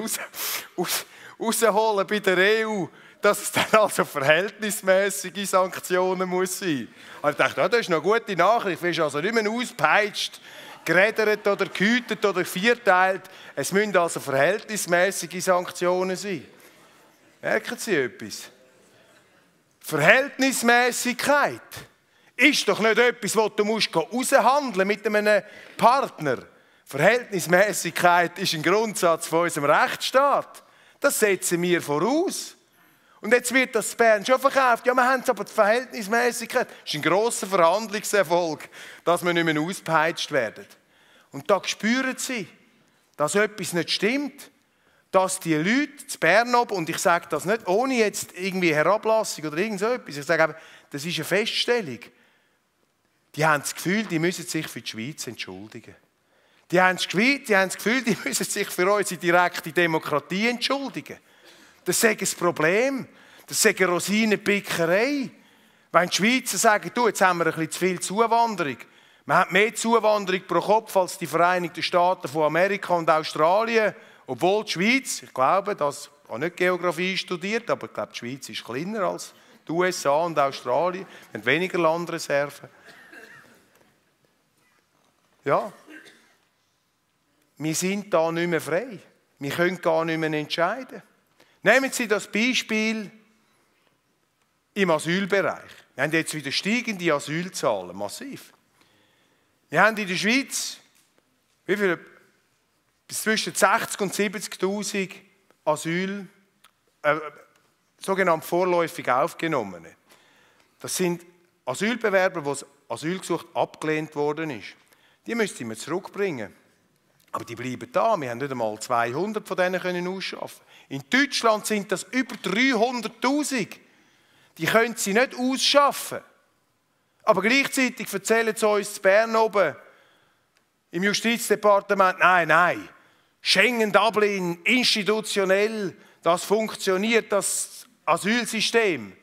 rausholen bei der EU, dass es dann also verhältnismäßige Sanktionen muss sein. Und ich dachte, das ist eine gute Nachricht. Du wirst also nicht mehr auspeitscht, gerädert oder gehütet oder vierteilt. Es müssen also verhältnismäßige Sanktionen sein. Merken Sie etwas? Verhältnismäßigkeit ist doch nicht etwas, was du raushandeln musst mit einem Partner. Verhältnismäßigkeit ist ein Grundsatz von unserem Rechtsstaat. Das setzen wir voraus. Und jetzt wird das in Bern schon verkauft. Ja, wir haben es, aber die Verhältnismäßigkeit ist ein grosser Verhandlungserfolg, dass wir nicht mehr ausgepeitscht werden. Und da spüren sie, dass etwas nicht stimmt, dass die Leute zu Bern oben, und ich sage das nicht ohne jetzt irgendwie Herablassung oder irgend so etwas, ich sage einfach, das ist eine Feststellung. Die haben das Gefühl, die müssen sich für die Schweiz entschuldigen. Die haben das Gefühl, die müssen sich für unsere direkte Demokratie entschuldigen. Das sei ein Problem, das sei eine Rosinenpickerei. Wenn die Schweizer sagen, du, jetzt haben wir ein bisschen zu viel Zuwanderung. Wir haben mehr Zuwanderung pro Kopf als die Vereinigten Staaten von Amerika und Australien. Obwohl die Schweiz, ich glaube, das habe nicht Geografie studiert, aber ich glaube, die Schweiz ist kleiner als die USA und Australien. Wir haben weniger Landreserven. Ja. Wir sind da nicht mehr frei. Wir können gar nicht mehr entscheiden. Nehmen Sie das Beispiel im Asylbereich. Wir haben jetzt wieder steigende Asylzahlen, massiv. Wir haben in der Schweiz, wie viele? Bis zwischen 60.000 und 70.000 Asyl, sogenannt vorläufig Aufgenommene. Das sind Asylbewerber, wo das Asylgesuch abgelehnt worden ist. Die müssten wir zurückbringen. Aber die bleiben da. Wir haben nicht einmal 200 von denen können ausschaffen. In Deutschland sind das über 300.000. Die können sie nicht ausschaffen. Aber gleichzeitig erzählen sie uns in Bern oben im Justizdepartement, nein, nein, Schengen-Dublin, institutionell, das funktioniert, das Asylsystem.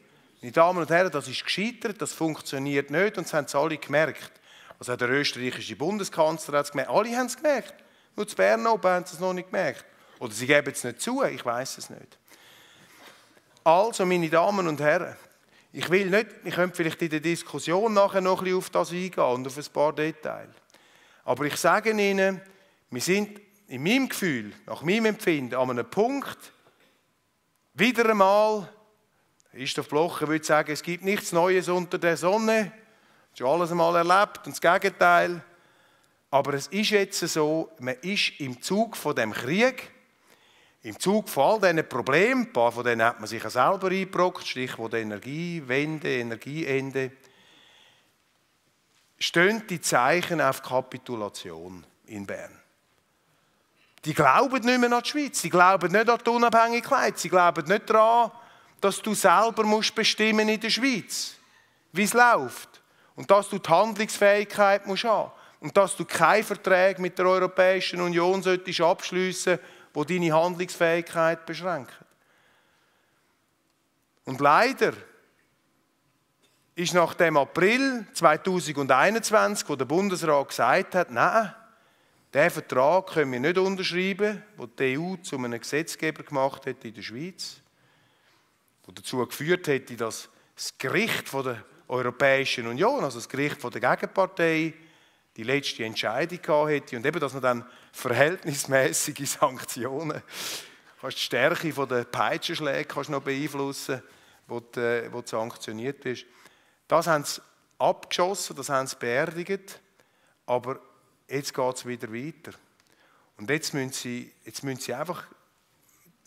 Meine Damen und Herren, das ist gescheitert, das funktioniert nicht und das haben es alle gemerkt. Also der österreichische Bundeskanzler hat es gemerkt, alle haben es gemerkt, nur zu Bern oben haben sie es noch nicht gemerkt. Oder sie geben es nicht zu, ich weiß es nicht. Also, meine Damen und Herren, ich will nicht, wir können vielleicht in der Diskussion nachher noch ein bisschen auf das eingehen und auf ein paar Details. Aber ich sage Ihnen, wir sind in meinem Gefühl, nach meinem Empfinden, an einem Punkt, wieder einmal, Christoph Blocher würde sagen, es gibt nichts Neues unter der Sonne, schon alles einmal erlebt und das Gegenteil. Aber es ist jetzt so, man ist im Zug von dem Krieg, im Zug von all diesen Problemen, ein paar von denen hat man sich ja selber eingebrockt, Stichwort Energiewende, Energieende, stehen die Zeichen auf Kapitulation in Bern. Die glauben nicht mehr an die Schweiz, sie glauben nicht an die Unabhängigkeit, sie glauben nicht daran, dass du selber musst bestimmen in der Schweiz, wie es läuft. Und dass du die Handlungsfähigkeit musst haben. Und dass du keinen Vertrag mit der Europäischen Union solltest abschliessen, der deine Handlungsfähigkeit beschränkt. Und leider ist nach dem April 2021, wo der Bundesrat gesagt hat, nein, diesen Vertrag können wir nicht unterschreiben, den die EU zu einem Gesetzgeber gemacht hat in der Schweiz, der dazu geführt hätte, dass das Gericht von der Europäischen Union, also das Gericht von der Gegenpartei, die letzte Entscheidung gehabt hätte und eben, dass man dann verhältnismäßige Sanktionen, kannst die Stärke von der Peitschenschläge kannst noch beeinflussen, wo du sanktioniert bist. Das haben sie abgeschossen, das haben sie beerdigt, aber jetzt geht es wieder weiter. Und jetzt müssen sie einfach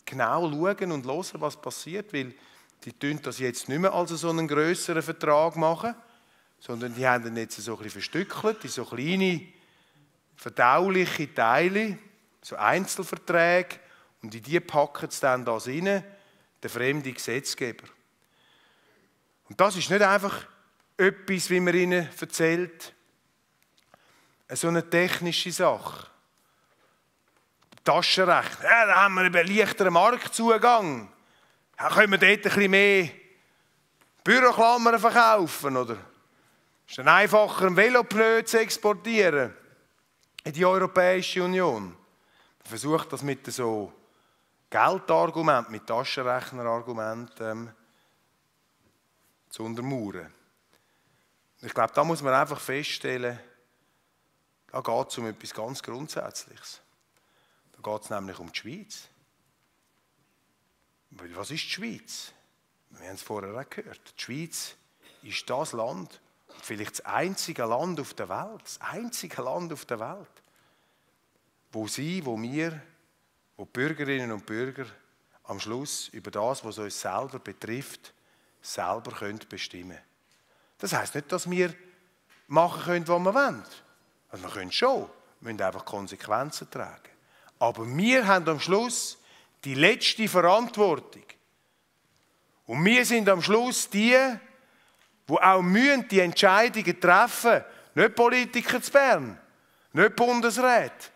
genau schauen und hören, was passiert, weil die tun das jetzt nicht mehr als so einen grösseren Vertrag machen, sondern die haben den jetzt so ein bisschen verstückelt, in so kleine, verdauliche Teile, so Einzelverträge, und in die packen sie dann das rein, der fremde Gesetzgeber. Und das ist nicht einfach etwas, wie man ihnen erzählt, so eine technische Sache. Taschenrechner, ja, da haben wir einen leichteren Marktzugang. Ja, können wir dort ein bisschen mehr Büroklammern verkaufen? Oder? Ist dann einfacher, ein Velopneu zu exportieren in die Europäische Union. Man versucht das mit so Geldargumenten, mit Taschenrechnerargumenten zu untermauern. Ich glaube, da muss man einfach feststellen, da geht es um etwas ganz Grundsätzliches. Da geht es nämlich um die Schweiz. Was ist die Schweiz? Wir haben es vorher auch gehört. Die Schweiz ist das Land, vielleicht das einzige Land auf der Welt, das einzige Land auf der Welt, wo die Bürgerinnen und Bürger am Schluss über das, was uns selber betrifft, selber bestimmen können. Das heisst nicht, dass wir machen können, was wir wollen. Also wir können schon, wir müssen einfach Konsequenzen tragen. Aber wir haben am Schluss die letzte Verantwortung. Und wir sind am Schluss die, die auch müssen, die Entscheidungen treffen müssen. Nicht Politiker zu Bern, nicht Bundesräte,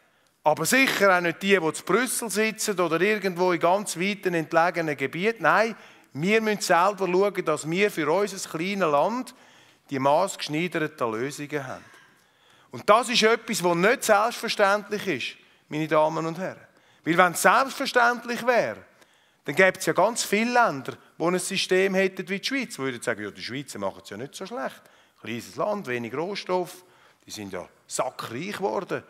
aber sicher auch nicht die, die zu Brüssel sitzen oder irgendwo in ganz weiten, entlegenen Gebieten. Nein, wir müssen selber schauen, dass wir für unser kleines Land die maßgeschneiderten Lösungen haben. Und das ist etwas, das nicht selbstverständlich ist, meine Damen und Herren. Weil wenn es selbstverständlich wäre, dann gäbe es ja ganz viele Länder, die ein System hätten wie die Schweiz. Die würden sagen, ja, die Schweizer machen es ja nicht so schlecht. Kleines Land, wenig Rohstoff, die sind ja sackreich geworden.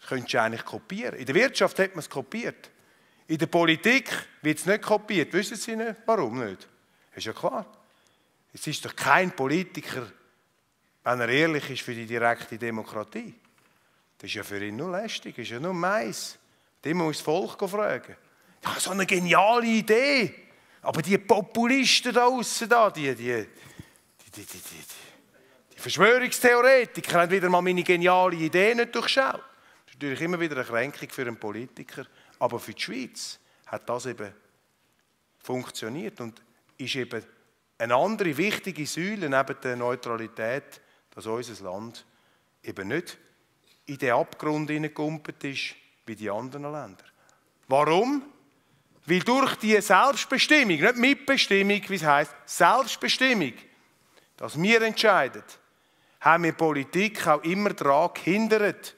Das könntest du eigentlich kopieren. In der Wirtschaft hat man es kopiert. In der Politik wird es nicht kopiert. Wissen Sie nicht, warum nicht? Ist ja klar. Es ist doch kein Politiker, wenn er ehrlich ist, für die direkte Demokratie. Das ist ja für ihn nur lästig, das ist ja nur Mais. Dem muss das Volk fragen. Das ist so eine geniale Idee. Aber die Populisten da aussen, die Verschwörungstheoretiker haben wieder mal meine geniale Idee nicht durchschaut. Das ist natürlich immer wieder eine Kränkung für einen Politiker. Aber für die Schweiz hat das eben funktioniert und ist eben eine andere wichtige Säule neben der Neutralität, dass unser Land eben nicht in den Abgrund hineingekumpelt ist wie die anderen Länder. Warum? Weil durch diese Selbstbestimmung, nicht Mitbestimmung, wie es heisst, Selbstbestimmung, dass wir entscheiden, haben wir Politik auch immer daran gehindert,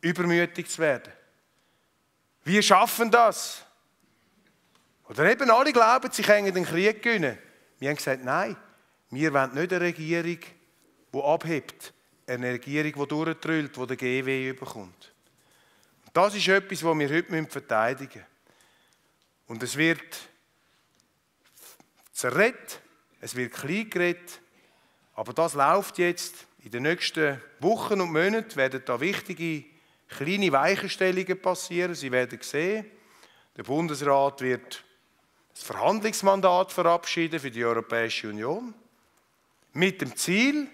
übermütig zu werden. Wir schaffen das. Oder eben alle glauben, sie können den Krieg gewinnen. Wir haben gesagt, nein, wir wollen nicht eine Regierung, die abhebt. Eine Regierung, die durchdrüllt, die den GW überkommt. Und das ist etwas, was wir heute verteidigen müssen. Und es wird zerredet, es wird klein geredet, aber das läuft jetzt. In den nächsten Wochen und Monaten werden da wichtige kleine Weichenstellungen passieren. Sie werden sehen, der Bundesrat wird das Verhandlungsmandat verabschieden für die Europäische Union mit dem Ziel,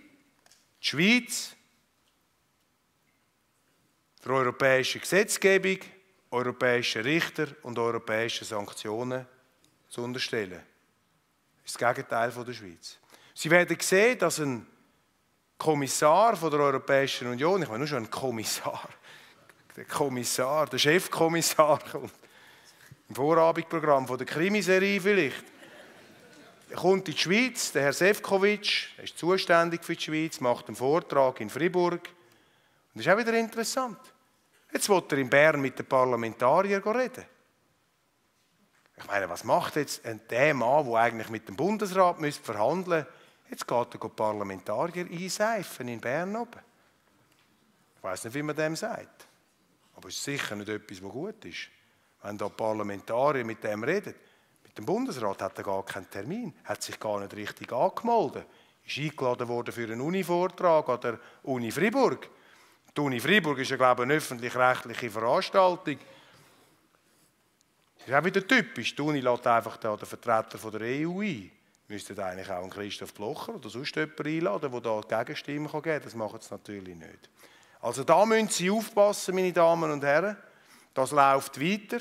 die Schweiz der europäischen Gesetzgebung, europäischen Richter und europäischen Sanktionen zu unterstellen. Das ist das Gegenteil von der Schweiz. Sie werden sehen, dass ein Kommissar von der Europäischen Union, ich meine nur schon ein Kommissar, der Chefkommissar kommt. Im Vorabendprogramm von der Krimiserie vielleicht. Er kommt in die Schweiz, der Herr Šefčovič, er ist zuständig für die Schweiz, macht einen Vortrag in Fribourg. Und das ist auch wieder interessant. Jetzt will er in Bern mit den Parlamentariern reden. Ich meine, was macht jetzt der Mann, der eigentlich mit dem Bundesrat verhandeln müsste? Jetzt geht er die Parlamentarier einseifen in Bern oben. Ich weiß nicht, wie man dem sagt. Aber es ist sicher nicht etwas, was gut ist. Wenn da Parlamentarier mit dem reden, mit dem Bundesrat hat er gar keinen Termin, hat sich gar nicht richtig angemeldet, ist eingeladen worden für einen Uni-Vortrag an der Uni Fribourg. Die Uni Fribourg ist ja, glaube ich, eine öffentlich-rechtliche Veranstaltung. Das ist auch wieder typisch, die Uni lädt einfach da den Vertreter von der EU ein. Müsste eigentlich auch einen Christoph Blocher oder sonst jemanden einladen, der da Gegenstimmen geben kann. Das machen sie natürlich nicht. Also da müssen Sie aufpassen, meine Damen und Herren. Das läuft weiter.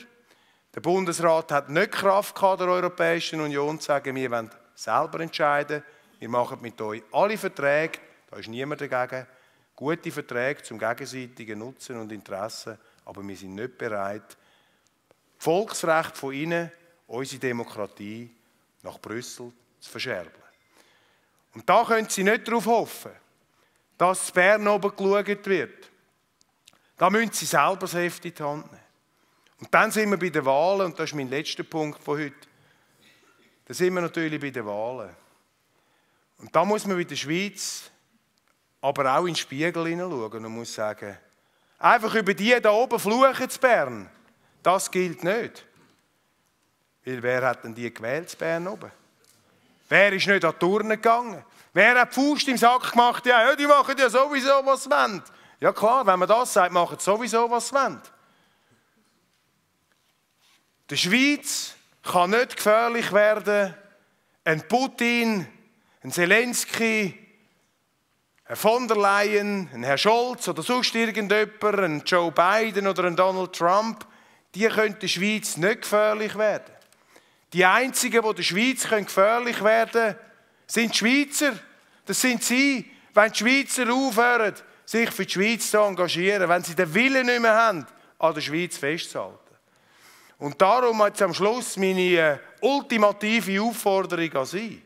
Der Bundesrat hat nicht Kraft gehabt, der Europäischen Union zu sagen, wir wollen selber entscheiden, wir machen mit euch alle Verträge, da ist niemand dagegen, gute Verträge zum gegenseitigen Nutzen und Interessen, aber wir sind nicht bereit, Volksrecht von Ihnen, unsere Demokratie nach Brüssel zu verscherbeln. Und da können Sie nicht darauf hoffen, dass das Bern oben geschaut wird. Da müssen Sie selber das Heft in die Hand nehmen. Und dann sind wir bei den Wahlen, und das ist mein letzter Punkt von heute. Da sind wir natürlich bei den Wahlen. Und da muss man in der Schweiz aber auch in den Spiegel hineinschauen und muss sagen, einfach über die da oben fluchen zu Bern, das gilt nicht. Weil wer hat denn die gewählt zu Bern oben? Wer ist nicht an die Turnen gegangen? Wer hat die Faust im Sack gemacht? Ja, die machen ja sowieso, was sie wollen. Ja klar, wenn man das sagt, machen sie sowieso, was sie wollen. Die Schweiz kann nicht gefährlich werden, ein Putin, ein Selenskyj, Herr von der Leyen, ein Herr Scholz oder sonst irgendjemand, ein Joe Biden oder ein Donald Trump, die können der Schweiz nicht gefährlich werden. Die Einzigen, die der Schweiz gefährlich werden können, sind die Schweizer. Das sind sie. Wenn die Schweizer aufhören, sich für die Schweiz zu engagieren, wenn sie den Willen nicht mehr haben, an der Schweiz festzuhalten. Und darum jetzt am Schluss meine ultimative Aufforderung an Sie.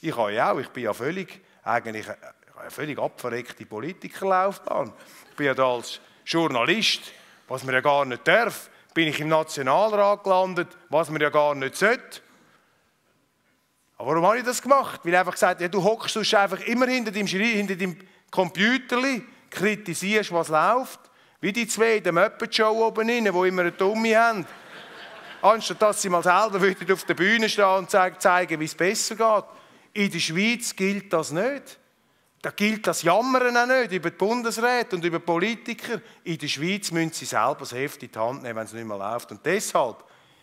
Ich habe ja auch, ich bin ja völlig, eigentlich eine völlig abverreckte Politikerlaufbahn. Ich bin ja da als Journalist, was man ja gar nicht darf, bin ich im Nationalrat gelandet, was man ja gar nicht sollte. Aber warum habe ich das gemacht? Weil ich einfach gesagt habe, ja, du hockst sonst einfach immer hinter deinem Computerli, kritisierst, was läuft. Wie die zwei in der Muppet-Show oben rein, die immer eine Dummi haben. Anstatt dass sie mal selber auf der Bühne stehen und zeigen, wie es besser geht. In der Schweiz gilt das nicht. Da gilt das Jammern auch nicht über die Bundesräte und über die Politiker. In der Schweiz müssen sie selber das Heft in die Hand nehmen, wenn es nicht mehr läuft. Und deshalb,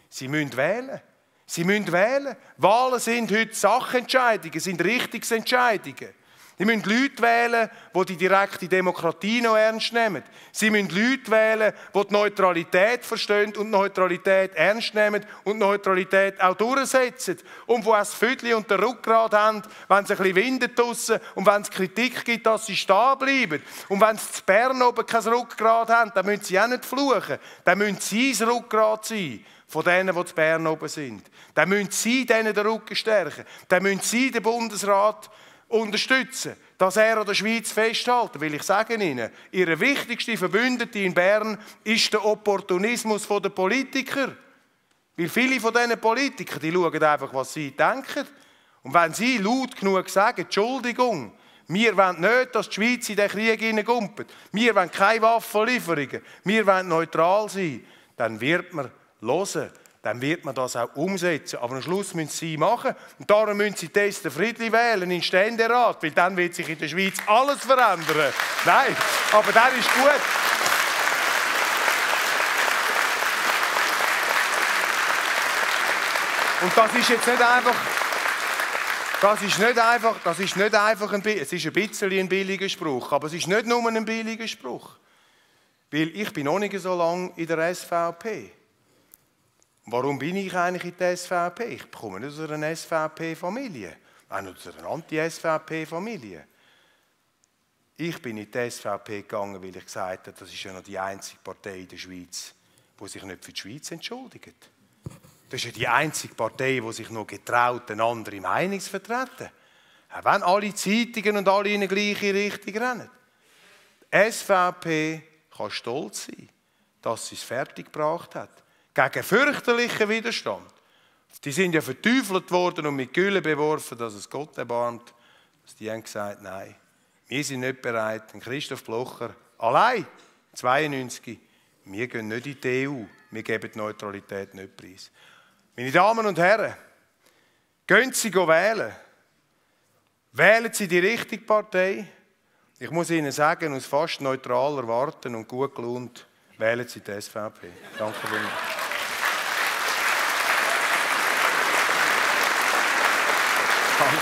sie müssen wählen. Sie müssen wählen. Wahlen sind heute Sachentscheidungen, sind Richtungsentscheidungen. Sie müssen Leute wählen, die die direkte Demokratie noch ernst nehmen. Sie müssen Leute wählen, die die Neutralität verstehen und Neutralität ernst nehmen und Neutralität auch durchsetzen. Und die auch das Füdli und den Rückgrat haben, wenn es ein bisschen windet draussen und wenn es Kritik gibt, dass sie stehen bleiben. Und wenn sie zu Bern oben kein Rückgrat haben, dann müssen sie auch nicht fluchen. Dann müssen sie das Rückgrat sein. Von denen, die zu Bern oben sind. Dann müssen sie denen den Rücken stärken. Dann müssen sie den Bundesrat unterstützen, dass er an der Schweiz festhält. Weil ich sage Ihnen, Ihre wichtigste Verbündete in Bern ist der Opportunismus der Politiker. Weil viele von diesen Politikern, die schauen einfach, was sie denken. Und wenn sie laut genug sagen, Entschuldigung, wir wollen nicht, dass die Schweiz in den Krieg hineingumpelt, wir wollen keine Waffenlieferungen, wir wollen neutral sein, dann wird man hören. Dann wird man das auch umsetzen. Aber am Schluss müssen sie machen. Und darum müssen sie Esther Friedli wählen in den Ständerat, weil dann wird sich in der Schweiz alles verändern. Nein, aber das ist gut. Und das ist jetzt nicht einfach... Es ist ein bisschen ein billiger Spruch, aber es ist nicht nur ein billiger Spruch. Weil ich bin noch nicht so lange in der SVP. Warum bin ich eigentlich in der SVP? Ich komme nicht aus einer SVP-Familie, auch nicht aus einer Anti-SVP-Familie. Ich bin in die SVP gegangen, weil ich gesagt habe, das ist ja noch die einzige Partei in der Schweiz, die sich nicht für die Schweiz entschuldigt. Das ist ja die einzige Partei, die sich noch getraut, eine andere Meinung zu vertreten. Auch wenn alle Zeitungen und alle in die gleiche Richtung rennen. Die SVP kann stolz sein, dass sie es fertiggebracht hat. Gegen fürchterlichen Widerstand. Die sind ja verteufelt worden und mit Gülle beworfen, dass es Gott erbarmt. Die haben gesagt, nein, wir sind nicht bereit. Und Christoph Blocher allein, 92, wir gehen nicht in die EU. Wir geben die Neutralität nicht preis. Meine Damen und Herren, gehen Sie wählen. Wählen Sie die richtige Partei. Ich muss Ihnen sagen, aus fast neutral erwarten und gut gelohnt, wählen Sie die SVP. Danke für mich. Danke.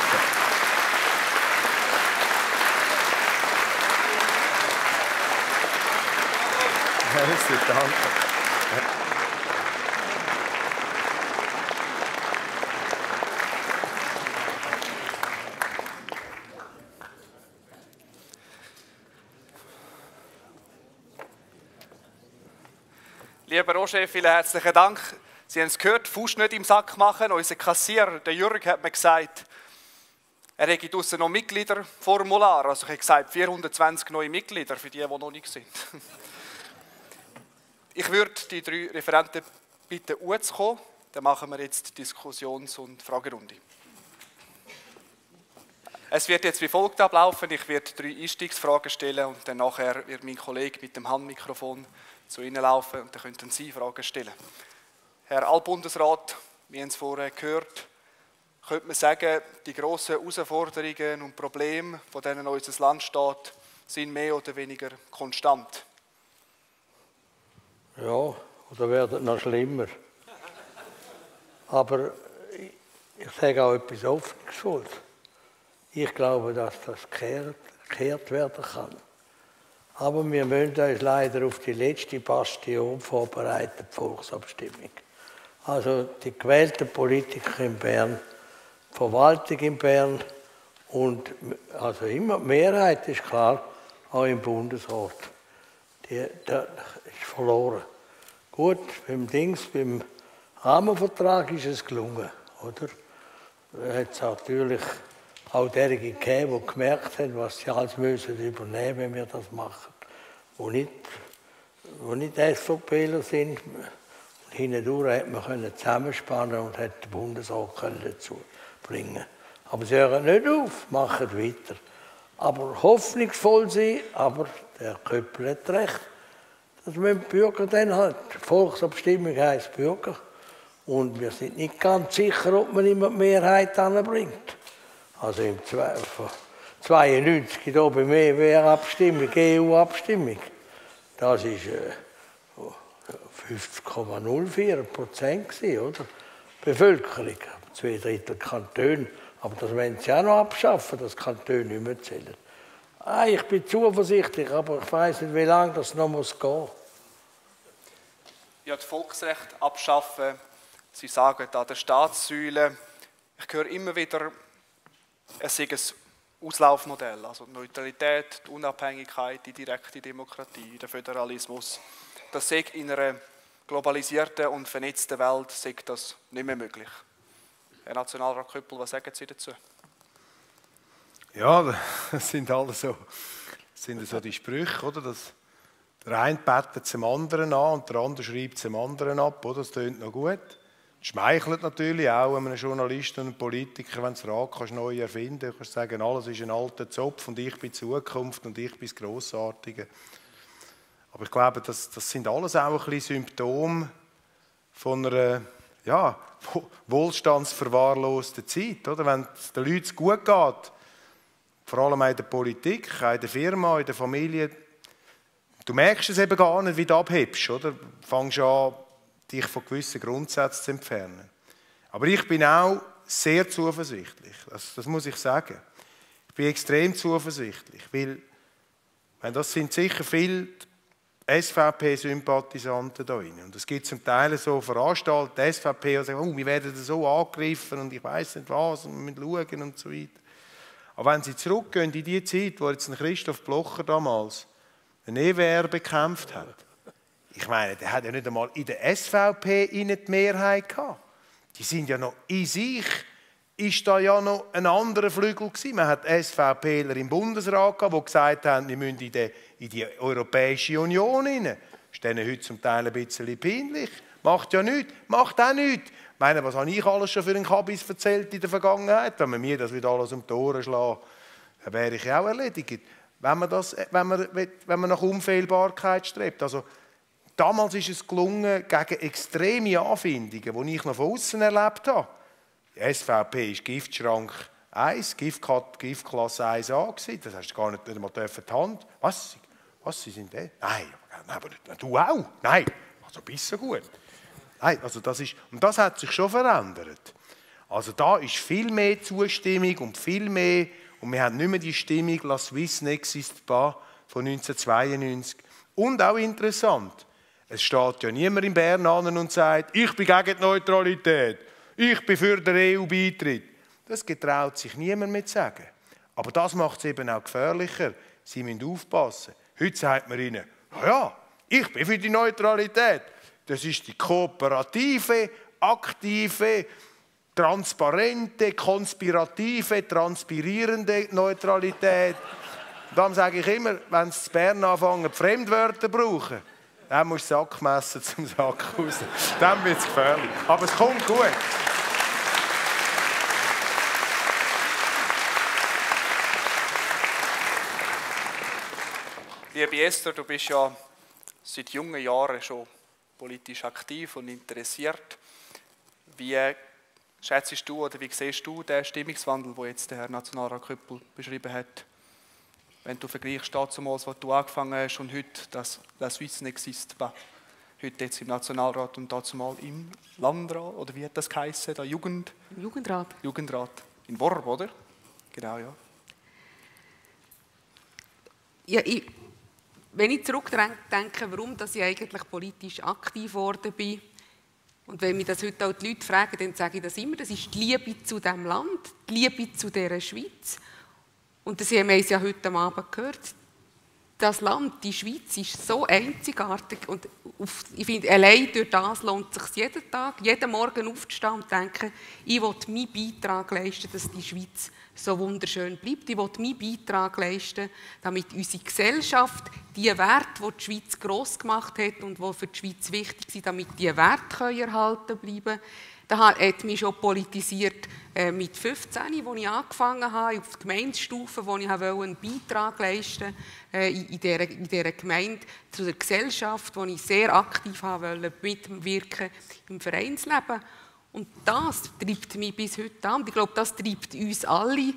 Lieber Roger, vielen herzlichen Dank. Sie haben es gehört, Fuß nicht im Sack machen. Unser Kassierer, der Jürg, hat mir gesagt, er hat draussen noch Mitgliederformular. Also ich habe gesagt, 420 neue Mitglieder für die noch nicht sind. Ich würde die drei Referenten bitten, zu kommen. Dann machen wir jetzt die Diskussions- und Fragerunde. Es wird jetzt wie folgt ablaufen. Ich werde drei Einstiegsfragen stellen und dann nachher wird mein Kollege mit dem Handmikrofon zu Ihnen laufen und dann könnten Sie Fragen stellen. Herr Altbundesrat, wir haben es vorher gehört, könnte man sagen, die grossen Herausforderungen und Probleme, vor denen unser Land steht, sind mehr oder weniger konstant. Ja, oder werden noch schlimmer. Aber ich sage auch etwas Offenes. Ich glaube, dass das gekehrt werden kann. Aber wir müssen uns leider auf die letzte Bastion vorbereiten, die Volksabstimmung. Also die gewählten Politiker in Bern, die Verwaltung in Bern und also immer die Mehrheit ist klar, auch im Bundesrat. Das ist verloren. Gut, beim Rahmenvertrag ist es gelungen, oder? Da hat es natürlich auch derjenigen gegeben, die gemerkt haben, was sie alles müssen übernehmen, wenn wir das machen. Wo nicht SVPler sind. Und hindurch hat man zusammenspannen und hat den Bundesrat dazu bringen. Aber sie hören nicht auf, machen weiter. Aber hoffnungsvoll sein, aber der Köppel hat recht. Das müssen die Bürger dann halt. Volksabstimmung heisst Bürger. Und wir sind nicht ganz sicher, ob man immer die Mehrheit anbringt. Also im 1992 gibt es mehr WR-Abstimmung, EU-Abstimmung. Das war 50,04% oder? Bevölkerung, 2/3 Kantone. Aber das wollen sie auch noch abschaffen, dass Kantone nicht mehr zählen. Ah, ich bin zuversichtlich, aber ich weiß nicht, wie lange das noch gehen muss. Ja, das Volksrecht abschaffen, Sie sagen an der Staatssäule. Ich höre immer wieder, es sei ein Auslaufmodell, also die Neutralität, die Unabhängigkeit, die direkte Demokratie, der Föderalismus. Das sei in einer globalisierten und vernetzten Welt sei das nicht mehr möglich. Herr Nationalrat Köppel, was sagen Sie dazu? Ja, das sind so die Sprüche, oder? Dass der eine betet zum anderen an und der andere schreibt zum anderen ab, oder? Das tönt noch gut. Das schmeichelt natürlich auch einem Journalisten und einem Politiker, wenn du das Rad kannst neu erfinden kannst. Du kannst sagen, alles ist ein alter Zopf und ich bin Zukunft und ich bin das Grossartige. Aber ich glaube, das sind alles auch ein bisschen Symptome von einer wohlstandsverwahrlosten Zeit. Oder? Wenn es den Leuten gut geht, vor allem in der Politik, in der Firma, in der Familie, du merkst es eben gar nicht, wie du abhebst. Oder? Du fängst an, dich von gewissen Grundsätzen zu entfernen. Aber ich bin auch sehr zuversichtlich, das muss ich sagen. Ich bin extrem zuversichtlich, weil das sind sicher viele SVP-Sympathisanten da drin. Und es gibt zum Teil so Veranstaltungen, die SVP, die sagen, oh, wir werden so angegriffen und ich weiß nicht was und wir müssen schauen und so weiter. Aber wenn Sie zurückgehen in die Zeit, wo jetzt Christoph Blocher damals einen EWR bekämpft hat, ich meine, der hat ja nicht einmal in der SVP die Mehrheit gehabt. Die sind ja noch in sich, ist da ja noch ein anderer Flügel gewesen. Man hat SVPler im Bundesrat gehabt, die gesagt haben, wir müssen in die Europäische Union hinein. Ist denen heute zum Teil ein bisschen peinlich. Macht ja nichts, macht auch nichts. Ich meine, was habe ich alles schon für einen Kabis erzählt in der Vergangenheit? Wenn man mir das wieder alles um die Ohren schlägt, dann wäre ich auch erledigt. Wenn man nach Unfehlbarkeit strebt. Also, damals ist es gelungen, gegen extreme Anfindungen, die ich noch von außen erlebt habe. Die SVP ist Giftschrank 1, Giftklasse 1a. Das hast du gar nicht einmal die Hand. Was? Sie sind der? Nein, aber nicht. Du auch? Nein, also bist so gut. Nein, also das ist, und das hat sich schon verändert. Also da ist viel mehr Zustimmung und viel mehr. Und wir haben nicht mehr die Stimmung «La Suisse n'existe pas» von 1992. Und auch interessant, es steht ja niemand in Bern an und sagt, ich bin gegen die Neutralität, ich bin für den EU-Beitritt. Das getraut sich niemand mehr zu sagen. Aber das macht es eben auch gefährlicher. Sie müssen aufpassen. Heute sagt man ihnen, ja, ich bin für die Neutralität. Das ist die kooperative, aktive, transparente, konspirative, transpirierende Neutralität. Darum sage ich immer, wenn sie in Bern anfangen, Fremdwörter zu brauchen, dann musst du Sackmesser zum Sack raus. Dann wird es gefährlich. Aber es kommt gut. Liebe Esther, du bist ja seit jungen Jahren schon politisch aktiv und interessiert. Wie schätzt du oder wie siehst du den Stimmungswandel, den jetzt der Herr Nationalrat Köppel beschrieben hat? Wenn du vergleichst damals, wo du angefangen hast und heute, dass «La Suisse n'existe pas». Heute jetzt im Nationalrat und damals im Landrat, oder wie hat das geheißen? Der Jugendrat. In Worb, oder? Genau, ja. Ja, wenn ich zurückdenke, warum ich eigentlich politisch aktiv geworden bin, und wenn mich das heute auch die Leute fragen, dann sage ich das immer, das ist die Liebe zu diesem Land, die Liebe zu dieser Schweiz. Und das haben wir ja heute Abend gehört. Das Land, die Schweiz, ist so einzigartig. Und ich finde, allein durch das lohnt es sich jeden Tag, jeden Morgen aufzustehen und zu denken, ich will meinen Beitrag leisten, dass die Schweiz so wunderschön bleibt. Ich will meinen Beitrag leisten, damit unsere Gesellschaft die Werte, die die Schweiz gross gemacht hat und die für die Schweiz wichtig sind, damit diese Werte erhalten bleiben können. Da hat mich schon politisiert mit 15, als ich angefangen habe, auf die Gemeindestufe, wo ich einen Beitrag leisten wollte in dieser Gemeinde, zu der Gesellschaft, wo ich sehr aktiv wollte, mitwirken im Vereinsleben. Und das treibt mich bis heute an. Ich glaube, das treibt uns alle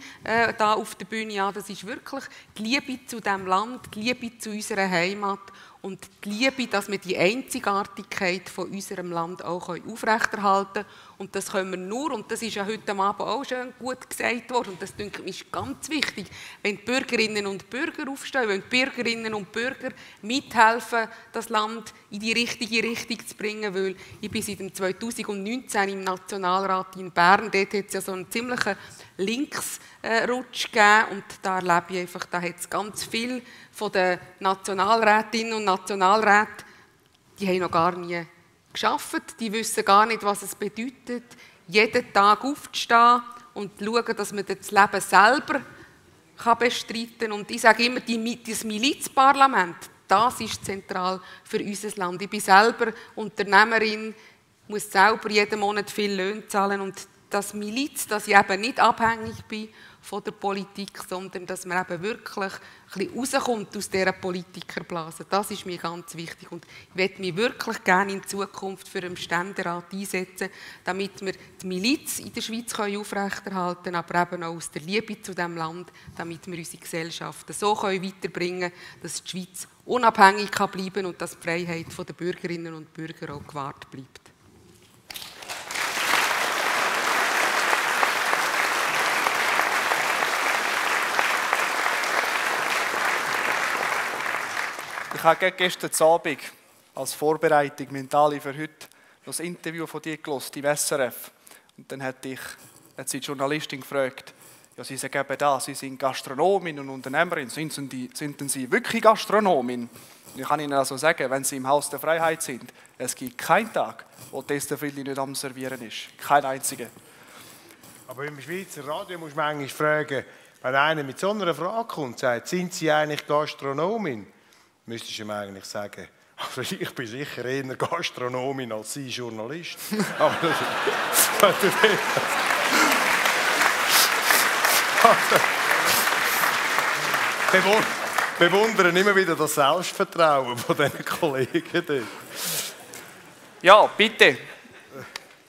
da auf der Bühne an. Das ist wirklich die Liebe zu diesem Land, die Liebe zu unserer Heimat und die Liebe, dass wir die Einzigartigkeit von unserem Land auch aufrechterhalten können. Und das können wir nur, und das ist ja heute Abend auch schön gut gesagt worden, und das denke ich, ist ganz wichtig, wenn die Bürgerinnen und Bürger aufstehen, wenn die Bürgerinnen und Bürger mithelfen, das Land in die richtige Richtung zu bringen, weil ich bin seit 2019 im Nationalrat in Bern, dort hat es ja so einen ziemlichen Linksrutsch gegeben, und da erlebe ich einfach, da hat es ganz viel von den Nationalrätinnen und Nationalräten, die haben noch gar nie gearbeitet, die wissen gar nicht, was es bedeutet, jeden Tag aufzustehen und zu schauen, dass man das Leben selber bestreiten kann. Und ich sage immer, das Milizparlament, das ist zentral für unser Land. Ich bin selber Unternehmerin, muss selber jeden Monat viel Löhne zahlen und das Miliz, dass ich eben nicht abhängig bin von der Politik, sondern dass man eben wirklich ein bisschen rauskommt aus dieser Politikerblase. Das ist mir ganz wichtig und ich möchte mich wirklich gerne in Zukunft für den Ständerat einsetzen, damit wir die Miliz in der Schweiz aufrechterhalten können, aber eben auch aus der Liebe zu diesem Land, damit wir unsere Gesellschaften so weiterbringen können, dass die Schweiz unabhängig bleiben kann und dass die Freiheit der Bürgerinnen und Bürger auch gewahrt bleibt. Ich habe gestern Abend als Vorbereitung mentale für heute das Interview von dir gehört, im SRF. Und dann hat sie die Journalistin gefragt, ja, sie sagen eben das, sie sind Gastronomin und Unternehmerin, sind denn sie wirklich Gastronomin? Ich kann Ihnen also sagen, wenn Sie im Haus der Freiheit sind, es gibt keinen Tag, wo die Esther Friedli nicht am Servieren ist. Kein einziger. Aber im Schweizer Radio muss man manchmal fragen, wenn einer mit so einer Frage kommt, sagt, sind Sie eigentlich Gastronomin? Müsstest du ihm eigentlich sagen, also ich bin sicher eher Gastronomin als Sie Journalist. Aber bewundern immer wieder das Selbstvertrauen von diesen Kollegen dort. Ja, bitte.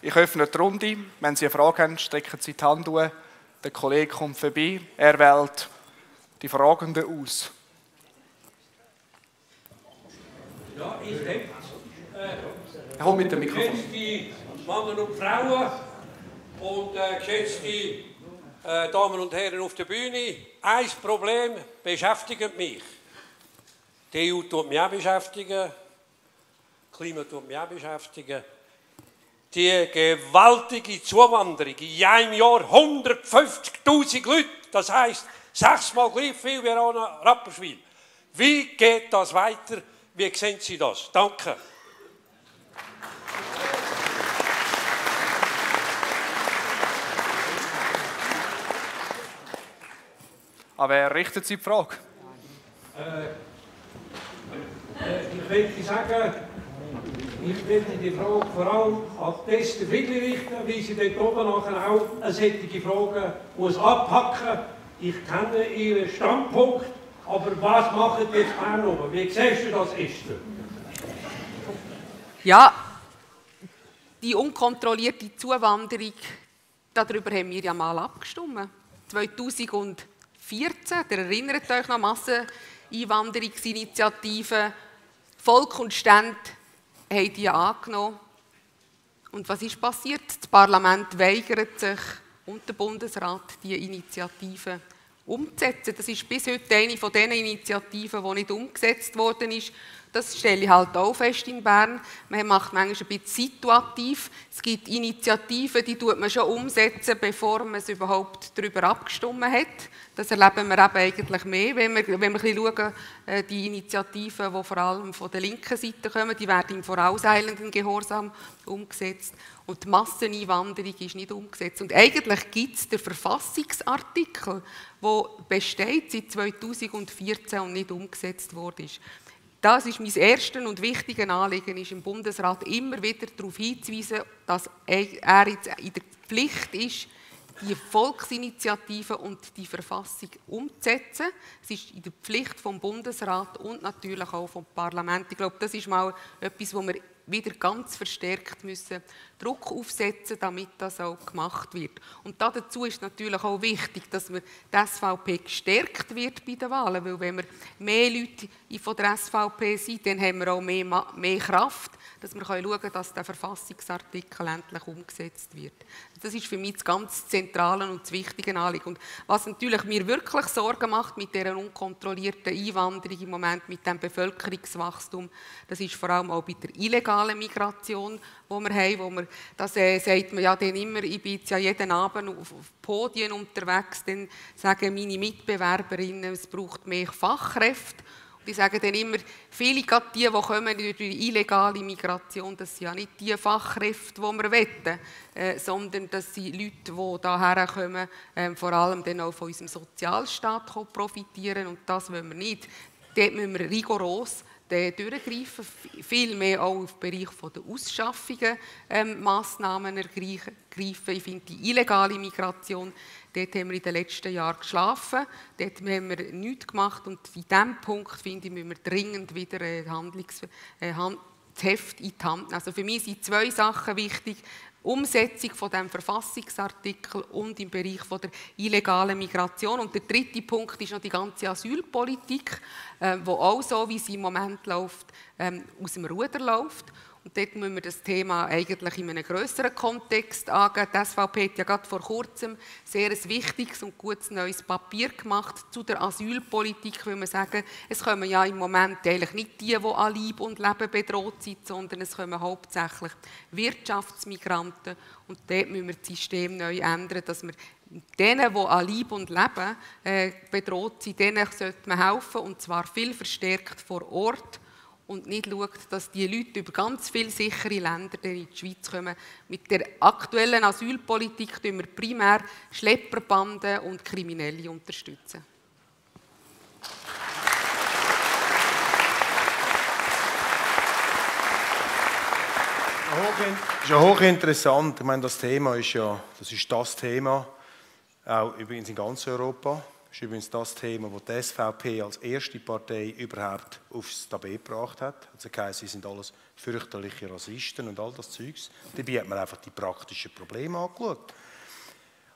Ich öffne die Runde. Wenn Sie eine Frage haben, strecken Sie die Hand hoch. Der Kollege kommt vorbei. Er wählt die Fragenden aus. Ja, ich denke, mit dem Mikrofon. Geschätzte Männer und Frauen und geschätzte Damen und Herren auf der Bühne, ein Problem beschäftigt mich. Die EU tut mich auch beschäftigen, das Klima tut mich auch beschäftigen. Die gewaltige Zuwanderung in einem Jahr 150'000 Leute, das heisst 6-mal gleich viel wie an Rapperswil. Wie geht das weiter? Wie sehen Sie das? Danke. An wer richtet Sie die Frage? Ich möchte sagen, ich möchte die Frage vor allem an die Esther Friedli richten, wie sie dort oben nachher auch solche Fragen muss abpacken. Ich kenne Ihren Standpunkt. Aber was machen die Experten oben? Wie siehst du das, Esther? Ja, die unkontrollierte Zuwanderung, darüber haben wir ja mal abgestimmt. 2014, ihr erinnert euch noch, Masseneinwanderungsinitiative, Volk und Stände haben die angenommen. Und was ist passiert? Das Parlament weigert sich und der Bundesrat, diese Initiative umzusetzen. Das ist bis heute eine von den Initiativen, die nicht umgesetzt worden ist. Das stelle ich halt auch fest in Bern. Man macht manchmal ein bisschen situativ. Es gibt Initiativen, die tut man schon umsetzen, bevor man es überhaupt darüber abgestimmt hat. Das erleben wir eben eigentlich mehr, wenn wir ein bisschen schauen, die Initiativen, die vor allem von der linken Seite kommen, die werden im vorauseilenden Gehorsam umgesetzt. Und die Masseneinwanderung ist nicht umgesetzt. Und eigentlich gibt es den Verfassungsartikel, der besteht seit 2014 und nicht umgesetzt worden ist. Das ist mein erstes und wichtiges Anliegen, ist im Bundesrat immer wieder darauf hinzuweisen, dass er jetzt in der Pflicht ist, die Volksinitiative und die Verfassung umzusetzen. Es ist in der Pflicht vom Bundesrat und natürlich auch vom Parlament. Ich glaube, das ist mal etwas, wo wir wieder ganz verstärkt müssen Druck aufsetzen, damit das auch gemacht wird. Und dazu ist natürlich auch wichtig, dass man die SVP gestärkt wird bei den Wahlen, weil wenn wir mehr Leute von der SVP sind, dann haben wir auch mehr Kraft, dass wir schauen können, dass der Verfassungsartikel endlich umgesetzt wird. Das ist für mich das ganz zentrale und das wichtige Anliegen. Und was natürlich mir wirklich Sorgen macht mit dieser unkontrollierten Einwanderung im Moment, mit dem Bevölkerungswachstum, das ist vor allem auch bei der illegalen Migration, die wir haben, das sagt man ja dann immer, ich bin jetzt ja jeden Abend auf Podien unterwegs, dann sagen meine Mitbewerberinnen, es braucht mehr Fachkräfte. Und ich sage dann immer, viele gerade die, die kommen durch die illegale Migration, das sind ja nicht die Fachkräfte, die wir wollen, sondern das sind Leute, die hierher kommen, vor allem dann auch von unserem Sozialstaat profitieren und das wollen wir nicht. Dort müssen wir rigoros durchgreifen, viel mehr auch im Bereich der Ausschaffungen Massnahmen ergreifen. Ich finde, die illegale Migration, dort haben wir in den letzten Jahren geschlafen, dort haben wir nichts gemacht und in diesem Punkt, finde ich, müssen wir dringend wieder das Heft in die Hand nehmen. Also für mich sind zwei Sachen wichtig, Umsetzung von dem Verfassungsartikel und im Bereich von der illegalen Migration. Und der dritte Punkt ist noch die ganze Asylpolitik, die auch so, wie sie im Moment läuft, aus dem Ruder läuft. Und dort müssen wir das Thema eigentlich in einem grösseren Kontext angehen. Die SVP hat ja gerade vor kurzem sehr ein wichtiges und gutes neues Papier gemacht zu der Asylpolitik, weil wir sagen, es kommen ja im Moment eigentlich nicht die, die an Leib und Leben bedroht sind, sondern es kommen hauptsächlich Wirtschaftsmigranten. Und dort müssen wir das System neu ändern, dass wir denen, die an Leib und Leben bedroht sind, denen sollte man helfen, und zwar viel verstärkt vor Ort. Und nicht schaut, dass die Leute über ganz viele sichere Länder in die Schweiz kommen. Mit der aktuellen Asylpolitik unterstützen wir primär Schlepperbanden und Kriminelle. Das ist ja hochinteressant. Ich meine, das Thema ist ja, das ist das Thema, auch übrigens in ganz Europa. Das ist übrigens das Thema, das die SVP als erste Partei überhaupt aufs Tapet gebracht hat. Also sie sind alles fürchterliche Rassisten und all das Zeugs. Dabei hat man einfach die praktischen Probleme angeschaut.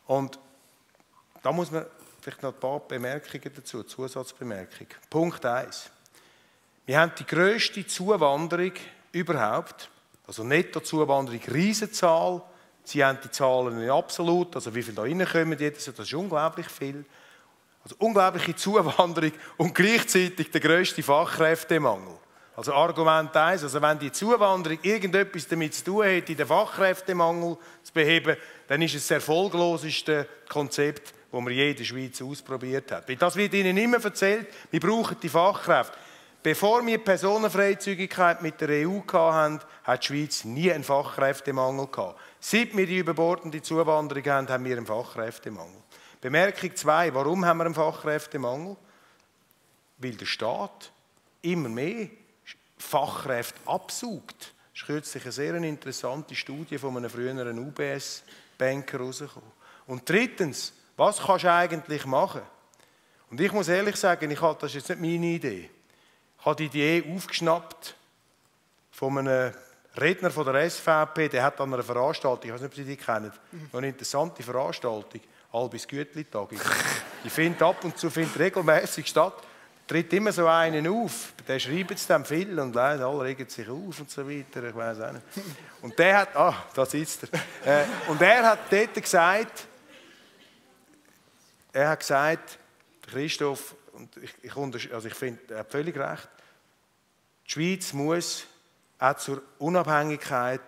Und da muss man vielleicht noch ein paar Bemerkungen dazu, Zusatzbemerkungen. Punkt 1. Wir haben die grösste Zuwanderung überhaupt, also Nettozuwanderung, Riesenzahl. Sie haben die Zahlen in absolut, also wie viel da reinkommen, das ist unglaublich viel. Also unglaubliche Zuwanderung und gleichzeitig der grösste Fachkräftemangel. Also Argument 1, also wenn die Zuwanderung irgendetwas damit zu tun hätte, den Fachkräftemangel zu beheben, dann ist es das erfolgloseste Konzept, das man je in der Schweiz ausprobiert hat. Das wird Ihnen immer erzählt, wir brauchen die Fachkräfte. Bevor wir Personenfreizügigkeit mit der EU hatten, hat die Schweiz nie einen Fachkräftemangel gehabt. Seit wir die überbordende Zuwanderung haben, haben wir einen Fachkräftemangel. Bemerkung 2. Warum haben wir einen Fachkräftemangel? Weil der Staat immer mehr Fachkräfte absaugt. Es ist kürzlich eine sehr interessante Studie von einem früheren UBS-Banker herausgekommen. Und drittens, was kannst du eigentlich machen? Und ich muss ehrlich sagen, das ist jetzt nicht meine Idee. Ich habe die Idee aufgeschnappt von einem Redner von der SVP, der hat an einer Veranstaltung, ich weiß nicht, ob Sie die kennen, eine interessante Veranstaltung, Albis Gütli-Tag. Die findet ab und zu regelmäßig statt. Tritt immer so einen auf. Der schreibt es dann viel und alle regen sich auf und so weiter. Ich weiß auch nicht. Und der hat, da sitzt er. Und er hat dort gesagt, Christoph, und ich finde, er hat völlig recht, die Schweiz muss auch zur Unabhängigkeit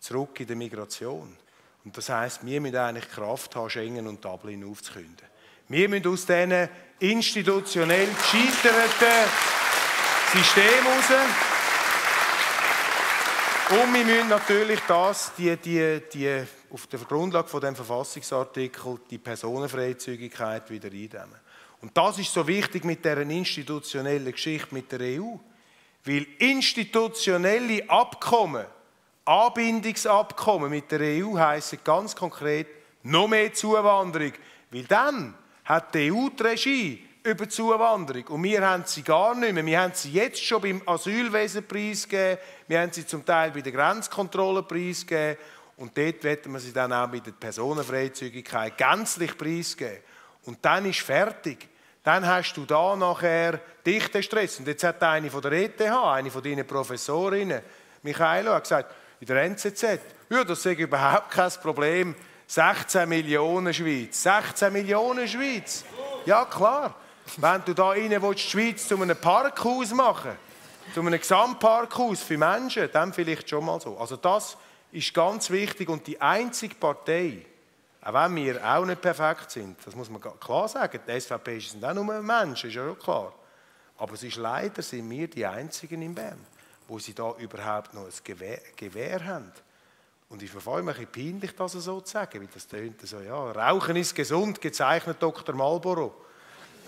zurück in der Migration. Und das heisst, wir müssen eigentlich Kraft haben, Schengen und Dublin aufzukünden. Wir müssen aus diesen institutionell gescheiterten Systemen raus. Und wir müssen natürlich das, auf der Grundlage von diesem Verfassungsartikel die Personenfreizügigkeit wieder eindämmen. Und das ist so wichtig mit dieser institutionellen Geschichte mit der EU. Weil institutionelle Abkommen, Anbindungsabkommen mit der EU heissen ganz konkret noch mehr Zuwanderung. Weil dann hat die EU die Regie über Zuwanderung. Und wir haben sie gar nicht mehr. Wir haben sie jetzt schon beim Asylwesen preisgegeben, wir haben sie zum Teil bei der Grenzkontrolle preisgegeben. Und dort werden wir sie dann auch mit der Personenfreizügigkeit gänzlich preisgeben. Und dann ist fertig. Dann hast du da nachher dichten Stress. Und jetzt hat eine von der ETH, eine von deinen Professorinnen, Michail, hat gesagt, in der NZZ, ja, das sei überhaupt kein Problem. 16 Millionen Schweiz. 16 Millionen Schweiz. Ja, klar. Wenn du da rein willst, die Schweiz zu einem Parkhaus machen, zu einem Gesamtparkhaus für Menschen, dann vielleicht schon mal so. Also das ist ganz wichtig. Und die einzige Partei, auch wenn wir auch nicht perfekt sind, das muss man klar sagen, die SVP sind auch nur Menschen, ist ja schon klar. Aber es ist leider, sind wir die Einzigen in Bern, wo sie da überhaupt noch ein Gewehr haben. Und ich verfolge mich ein bisschen peinlich, das so zu sagen, weil das tönt so, ja, Rauchen ist gesund, gezeichnet Dr. Marlboro.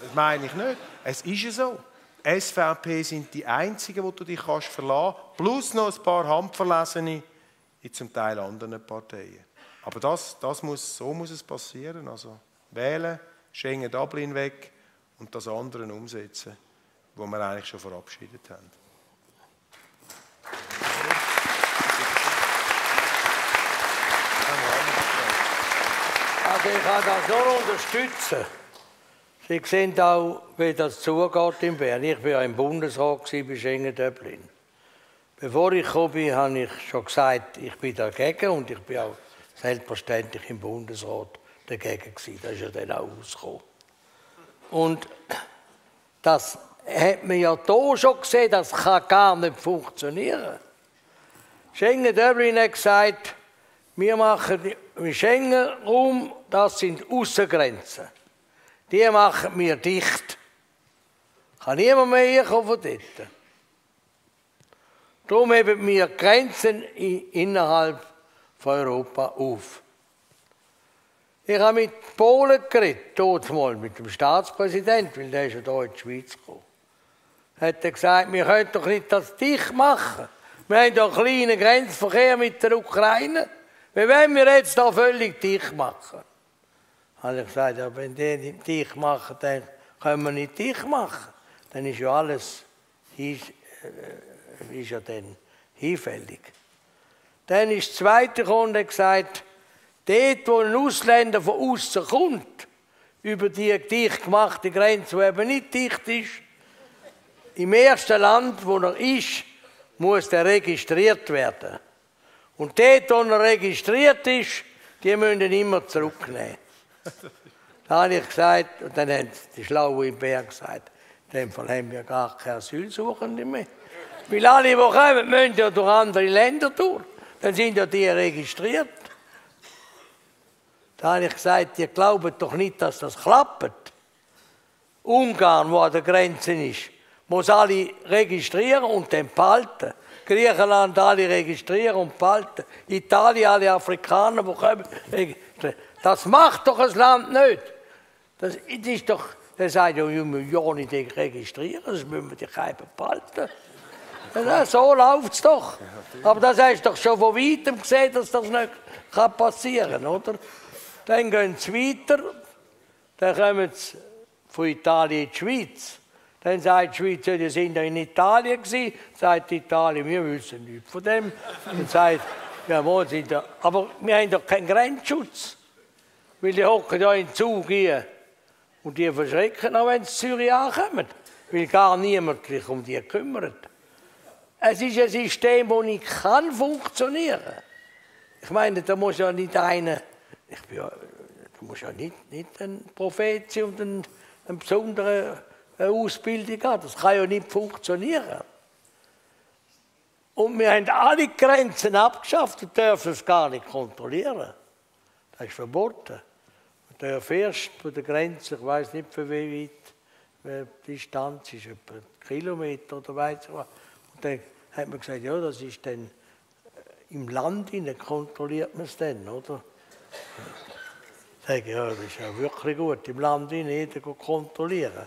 Das meine ich nicht. Es ist ja so. SVP sind die Einzigen, wo du dich kannst verlassen kannst, plus noch ein paar Handverlesene in zum Teil anderen Parteien. Aber so muss es passieren. Also wählen, Schengen-Dublin weg und das andere umsetzen, was wir eigentlich schon verabschiedet haben. Also ich kann das nur unterstützen. Sie sehen auch, wie das zugeht in Bern. Ich war ja im Bundesrat bei Schengen-Dublin. Bevor ich gekommen bin, habe ich schon gesagt, ich bin dagegen und ich bin auch selbstverständlich im Bundesrat dagegen gewesen. Das ist ja dann auch rausgekommen. Und das hat man ja hier schon gesehen, das kann gar nicht funktionieren. Schengen-Dublin hat gesagt, wir machen im Schengen-Raum, das sind Aussengrenzen. Die machen wir dicht. Kann niemand mehr herkommen von dort. Darum heben wir Grenzen innerhalb von Europa auf. Ich habe mit Polen geredet, dort mal mit dem Staatspräsidenten, weil der ist ja hier in die Schweiz gekommen. Er hat gesagt, wir können doch nicht das dicht machen. Wir haben doch einen kleinen Grenzverkehr mit der Ukraine. Wie wollen wir jetzt da völlig dicht machen? Da habe ich gesagt, ja, wenn die nicht dicht machen, dann können wir nicht dicht machen. Dann ist ja alles ist ja dann hinfällig. Dann ist der zweite Kunde gesagt, dort, wo ein Ausländer von außen kommt, über die dicht gemachte Grenze, die eben nicht dicht ist, im ersten Land, wo er ist, muss er registriert werden. Und dort, wo er registriert ist, die müssen ihn immer zurücknehmen. Da habe ich gesagt, und dann haben die Schlauen im Berg gesagt, in dem Fall haben wir gar keine Asylsuchende mehr. Weil alle, die kommen, müssen ja durch andere Länder durch. Dann sind ja die registriert. Da habe ich gesagt, ihr glaubt doch nicht, dass das klappt. Ungarn, wo an der Grenze ist, muss alle registrieren und dann behalten. Griechenland alle registrieren und behalten. Italien, alle Afrikaner, die kommen, registrieren. Das macht doch ein Land nicht. Das ist doch, der sagt ja, wir müssen ja nicht registrieren, das müssen wir die Keiben behalten. Ja, so läuft es doch. Aber das hast du doch schon von Weitem gesehen, dass das nicht passieren kann, oder? Dann gehen sie weiter, dann kommen sie von Italien in die Schweiz. Dann sagt die Schweiz, die sind ja in Italien gewesen. Sagt Italien, wir wissen nichts von dem. Und sagt, ja, wo sind da? Aber wir haben doch keinen Grenzschutz. Weil die hocken ja in den Zug hier. Und die verschrecken auch, wenn sie in Zürich ankommen. Weil gar niemand sich um die kümmert. Es ist ein System, das nicht funktionieren kann. Ich meine, da muss ja nicht einer. Du musst ja nicht ein Prophet sein und ein eine besondere Ausbildung haben. Das kann ja nicht funktionieren. Und wir haben alle Grenzen abgeschafft und dürfen es gar nicht kontrollieren. Das ist verboten. Man darf erst von der Grenze, ich weiß nicht für wie weit, die Distanz ist etwa ein Kilometer oder weiss ich was. Und dann hat man gesagt, ja, das ist dann im Land, dann kontrolliert man es dann, oder? Ich sage, ja, das ist ja wirklich gut, im Land jeder kontrollieren.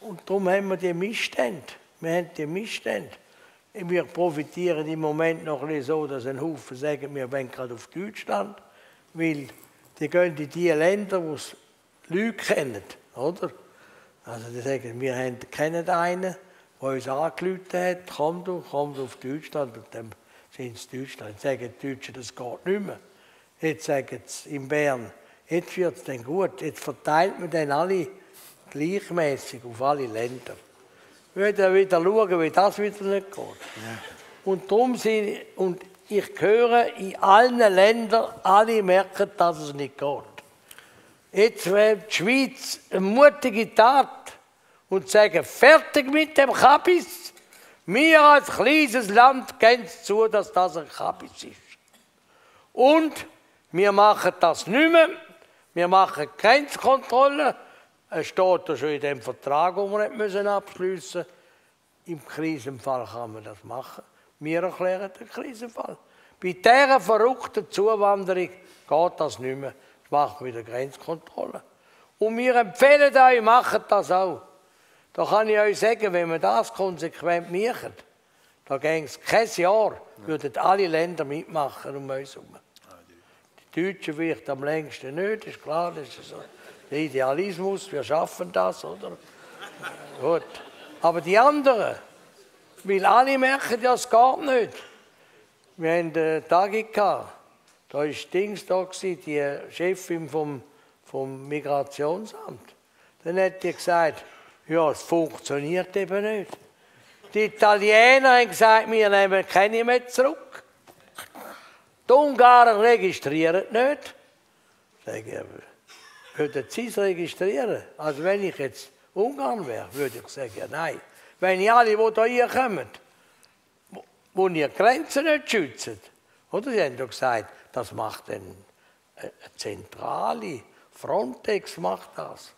Und darum haben wir die Missstände. Wir haben die Missstände. Wir profitieren im Moment noch ein bisschen so, dass ein Haufen sagen, wir wollen gerade auf Deutschland, weil die gehen in die Länder, wo es Leute kennen, oder? Also die sagen, wir kennen einen, der uns angerufen hat, komm auf Deutschland, und dann sind sie in Deutschland. Jetzt sagen die Deutschen, das geht nicht mehr. Jetzt sagen sie in Bern, jetzt wird es dann gut, jetzt verteilt man dann alle gleichmäßig auf alle Länder. Wir werden wieder schauen, wie das wieder nicht geht. Ja. Und darum sind, und ich höre in allen Ländern, alle merken, dass es nicht geht. Jetzt wäre die Schweiz eine mutige Tat und sagen, fertig mit dem Kabis. Wir als kleines Land geben zu, dass das ein Kabis ist. Und wir machen das nicht mehr. Wir machen Grenzkontrollen. Es steht ja schon in dem Vertrag, den wir nicht abschliessen müssen. Im Krisenfall kann man das machen. Wir erklären den Krisenfall. Bei dieser verrückten Zuwanderung geht das nicht mehr. Das macht wieder Grenzkontrolle. Und wir empfehlen euch, macht das auch. Da kann ich euch sagen, wenn wir das konsequent machen, da ging es kein Jahr, würden alle Länder mitmachen um uns herum. Die Deutschen vielleicht am längsten nicht, ist klar, das ist so. Der Idealismus, wir schaffen das, oder? Gut. Aber die anderen, weil alle merken, ja, es geht nicht. Wir haben einen Tag gehabt, da war Dings da, die Chefin vom Migrationsamt. Dann hat die gesagt, ja, es funktioniert eben nicht. Die Italiener haben gesagt, wir nehmen keine mehr zurück. Die Ungarn registrieren nicht. Sag ich aber. Würden Sie es registrieren? Also wenn ich jetzt Ungarn wäre, würde ich sagen, ja, nein. Wenn ich alle, die hier kommen, die ihre Grenzen nicht schützen, oder? Sie haben doch gesagt, das macht eine zentrale, Frontex macht das.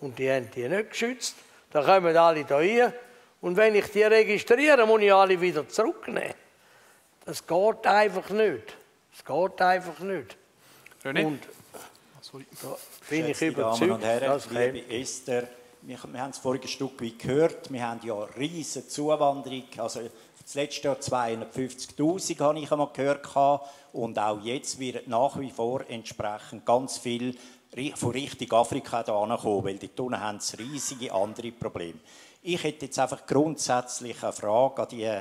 Und die haben die nicht geschützt, dann kommen alle hier. Und wenn ich die registriere, muss ich alle wieder zurücknehmen. Das geht einfach nicht. Das geht einfach nicht. Und da bin ich überzeugt, dass Esther, wir haben es vorhin ein Stück weit gehört, wir haben ja eine riesige Zuwanderung, also das letzte Jahr 250'000 habe ich einmal gehört und auch jetzt wird nach wie vor entsprechend ganz viel von Richtung Afrika hierher kommen, weil dort unten haben es riesige andere Probleme. Ich hätte jetzt einfach grundsätzlich eine Frage an die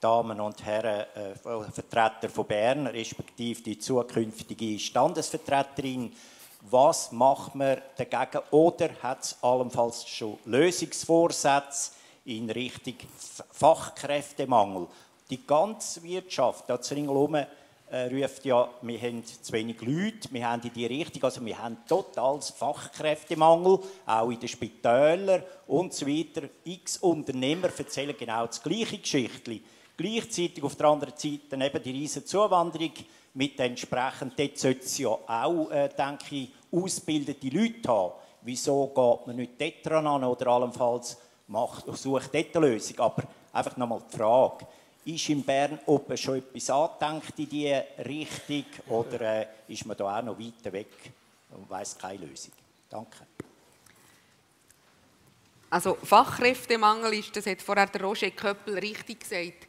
Damen und Herren, Vertreter von Bern, respektive die zukünftige Standesvertreterin. Was macht man dagegen? Oder hat es allenfalls schon Lösungsvorsätze in Richtung Fachkräftemangel? Die ganze Wirtschaft, da ringsherum, ruft ja, wir haben zu wenig Leute, wir haben in die Richtung, also wir haben totales Fachkräftemangel, auch in den Spitälern und so weiter. X Unternehmer erzählen genau das gleiche Geschichtli. Gleichzeitig auf der anderen Seite eben die riesige Zuwanderung mit entsprechend, dort sollte es ja auch, denke ich, ausgebildete Leute haben. Wieso geht man nicht dort dran an oder allenfalls sucht dort eine Lösung? Aber einfach nochmal die Frage, ist in Bern oben schon etwas angedenkt in diese Richtung oder ist man da auch noch weiter weg und weiss keine Lösung? Danke. Also Fachkräftemangel ist, das hat vorher der Roger Köppel richtig gesagt,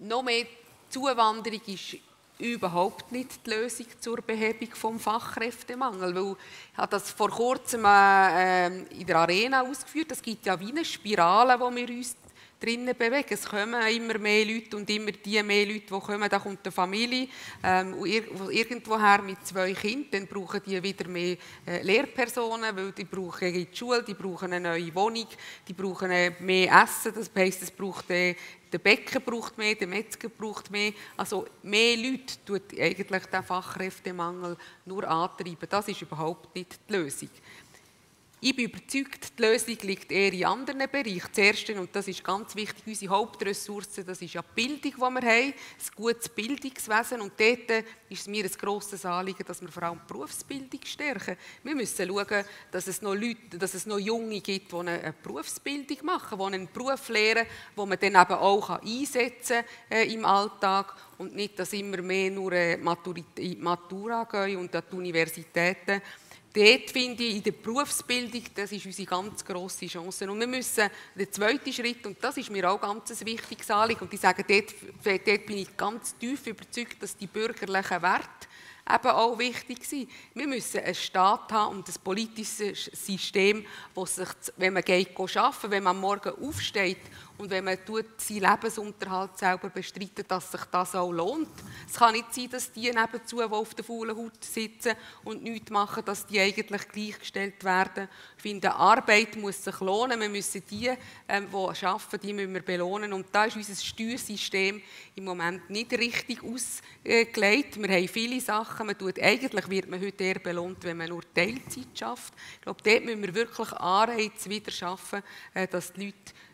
noch mehr Zuwanderung ist überhaupt nicht die Lösung zur Behebung des Fachkräftemangels. Weil ich habe das vor kurzem in der Arena ausgeführt. Es gibt ja wie eine Spirale, in der wir uns drinnen bewegen. Es kommen immer mehr Leute und immer die mehr Leute, die kommen. Da kommt eine Familie irgendwoher mit 2 Kindern. Dann brauchen die wieder mehr Lehrpersonen, weil die brauchen die Schule, die brauchen eine neue Wohnung, die brauchen mehr Essen. Das heisst, es braucht der Bäcker braucht mehr, der Metzger braucht mehr. Also mehr Leute tut eigentlich den Fachkräftemangel nur antreiben. Das ist überhaupt nicht die Lösung. Ich bin überzeugt, die Lösung liegt eher in anderen Bereichen. Zuerst, und das ist ganz wichtig, unsere Hauptressource, das ist ja die Bildung, die wir haben, das gutes Bildungswesen. Und dort ist es mir ein grosses Anliegen, dass wir vor allem die Berufsbildung stärken. Wir müssen schauen, dass es noch Junge gibt, die eine Berufsbildung machen, die einen Beruf lernen, den man dann eben auch einsetzen kann im Alltag. Und nicht, dass immer mehr nur in die Matura gehen und an die Universitäten. Dort finde ich, in der Berufsbildung, das ist unsere ganz grosse Chance. Und wir müssen den zweiten Schritt, und das ist mir auch ganz ein wichtiges Anliegen, und ich sage, dort bin ich ganz tief überzeugt, dass die bürgerlichen Werte eben auch wichtig sind. Wir müssen einen Staat haben und ein politisches System, das sich, wenn man geht, arbeiten, wenn man am Morgen aufsteht und wenn man seinen Lebensunterhalt selber bestreitet, dass sich das auch lohnt. Es kann nicht sein, dass die nebenzu, die auf der faulen Haut sitzen und nichts machen, dass die eigentlich gleichgestellt werden. Ich finde, Arbeit muss sich lohnen. Wir müssen die, die arbeiten, die müssen wir belohnen. Und da ist unser Steuersystem im Moment nicht richtig ausgelegt. Wir haben viele Sachen. Eigentlich wird man heute eher belohnt, wenn man nur Teilzeit schafft. Ich glaube, dort müssen wir wirklich Anreize wieder schaffen, dass die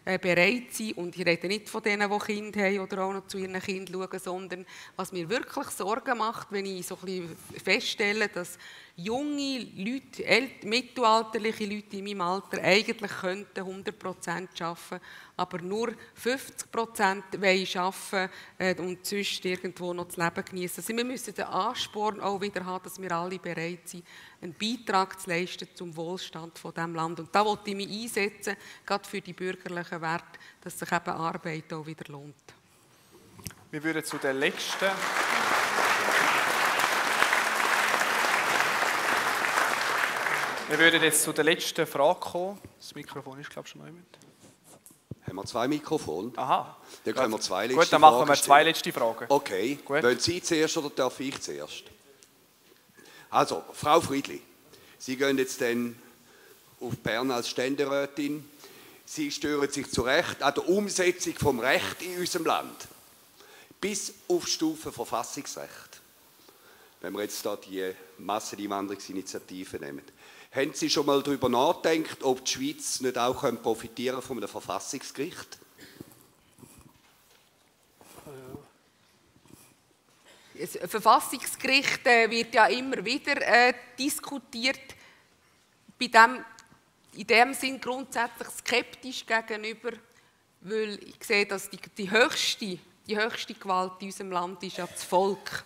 Leute bereit sind. Und ich rede nicht von denen, die Kinder haben oder auch noch zu ihren Kindern schauen, sondern was mir wirklich Sorgen macht, wenn ich so ein bisschen feststelle, dass junge Leute, mittelalterliche Leute in meinem Alter eigentlich könnten 100% arbeiten, aber nur 50% arbeiten wollen und sonst irgendwo noch das Leben genießen. Also wir müssen den Ansporn auch wieder haben, dass wir alle bereit sind, einen Beitrag zu leisten zum Wohlstand von diesem Land. Und da wollte ich mich einsetzen, gerade für die bürgerlichen Werte, dass sich eben Arbeit auch wieder lohnt. Wir würden zu der letzten... Wir würden jetzt zu der letzten Frage kommen. Das Mikrofon ist, glaube ich, schon noch jemand. Haben wir zwei Mikrofone? Aha. Dann können wir zwei letzte Fragen. Gut, dann machen wir zwei letzte Fragen. Okay. Gut. Wollen Sie zuerst oder darf ich zuerst? Also, Frau Friedli, Sie gehen jetzt dann auf Bern als Ständerätin. Sie stören sich zu Recht an der Umsetzung vom Recht in unserem Land. Bis auf Stufe Verfassungsrecht. Wenn wir jetzt hier die Masseneinwanderungsinitiative nehmen. Haben Sie schon mal darüber nachgedacht, ob die Schweiz nicht auch profitieren von einem Verfassungsgericht? Das Verfassungsgericht wird ja immer wieder diskutiert. In dem Sinn grundsätzlich skeptisch gegenüber, weil ich sehe, dass die höchste Gewalt in unserem Land ist ja das Volk.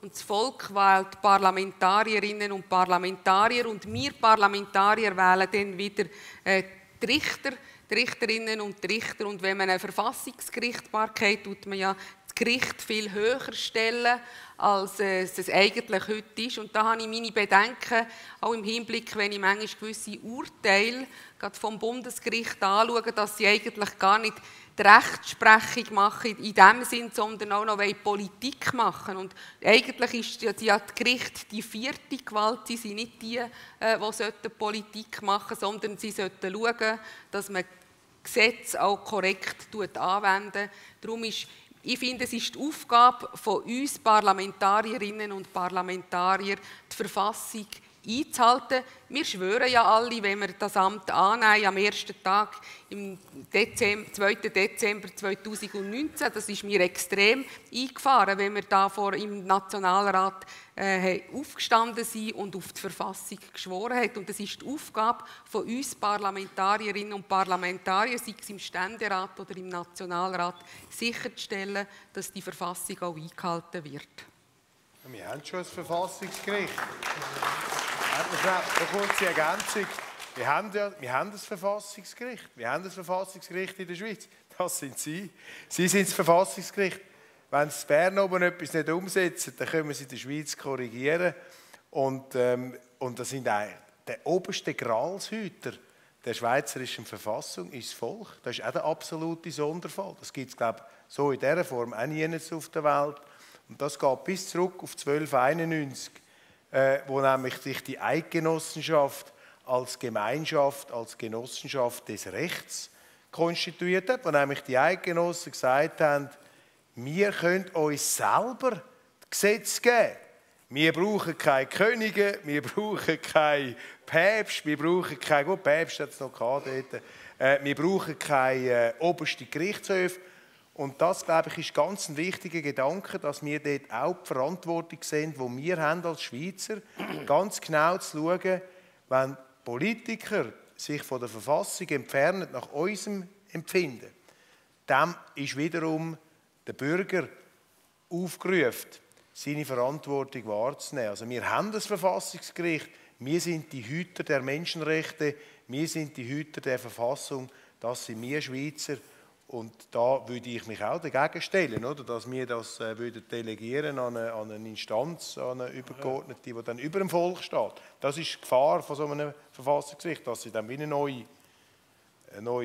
Und das Volk wählt Parlamentarierinnen und Parlamentarier und wir Parlamentarier wählen dann wieder die Richter, die Richterinnen und die Richter. Und wenn man eine Verfassungsgerichtsbarkeit tut man ja das Gericht viel höher stellen, als es eigentlich heute ist. Und da habe ich meine Bedenken, auch im Hinblick, wenn ich manchmal gewisse Urteile gerade vom Bundesgericht anschaue, dass sie eigentlich gar nicht die Rechtsprechung machen in dem Sinn, sondern auch noch Politik machen. Und eigentlich ist ja das Gericht die vierte Gewalt. Sie sind nicht die, die Politik machen sollten, sondern sie sollten schauen, dass man Gesetze auch korrekt anwendet. Darum ist, ich finde, es ist die Aufgabe von uns Parlamentarierinnen und Parlamentariern, die Verfassung einzuhalten. Wir schwören ja alle, wenn wir das Amt annehmen, am ersten Tag, im 2. Dezember 2019, das ist mir extrem eingefahren, wenn wir da im Nationalrat aufgestanden sind und auf die Verfassung geschworen haben. Und das ist die Aufgabe von uns Parlamentarierinnen und Parlamentariern, sei es im Ständerat oder im Nationalrat, sicherzustellen, dass die Verfassung auch eingehalten wird. Wir haben schon ein Verfassungsgericht. Eine kurze Ergänzung. Wir haben das Verfassungsgericht. Wir haben das Verfassungsgericht in der Schweiz. Das sind Sie. Sie sind das Verfassungsgericht. Wenn Sie in Bern oben etwas nicht umsetzen, dann können wir sie in der Schweiz korrigieren. Und das sind der oberste Gralshüter der schweizerischen Verfassung ist das Volk. Das ist auch der absolute Sonderfall. Das gibt es, glaube ich, so in dieser Form auch nirgends auf der Welt. Und das geht bis zurück auf 1291, wo nämlich sich die Eidgenossenschaft als Gemeinschaft, als Genossenschaft des Rechts konstituiert hat, wo nämlich die Eidgenossen gesagt haben, wir können uns selber Gesetze geben. Wir brauchen keine Könige, wir brauchen keine Päpste, wir brauchen keine, gut, Päpste hat es noch gehabt dort, wir brauchen keine oberste Gerichtshöfe. Und das, glaube ich, ist ganz ein wichtiger Gedanke, dass wir dort auch die Verantwortung sehen, die wir haben als Schweizer haben, ganz genau zu schauen, wenn Politiker sich von der Verfassung entfernen, nach unserem Empfinden, dem ist wiederum der Bürger aufgerufen, seine Verantwortung wahrzunehmen. Also wir haben das Verfassungsgericht, wir sind die Hüter der Menschenrechte, wir sind die Hüter der Verfassung, das sind wir Schweizer. Und da würde ich mich auch dagegen stellen, oder? Dass wir das delegieren an eine Instanz, an eine Übergeordnete, die dann über dem Volk steht. Das ist die Gefahr von so einem Verfassungsgericht, dass sie dann wie eine neue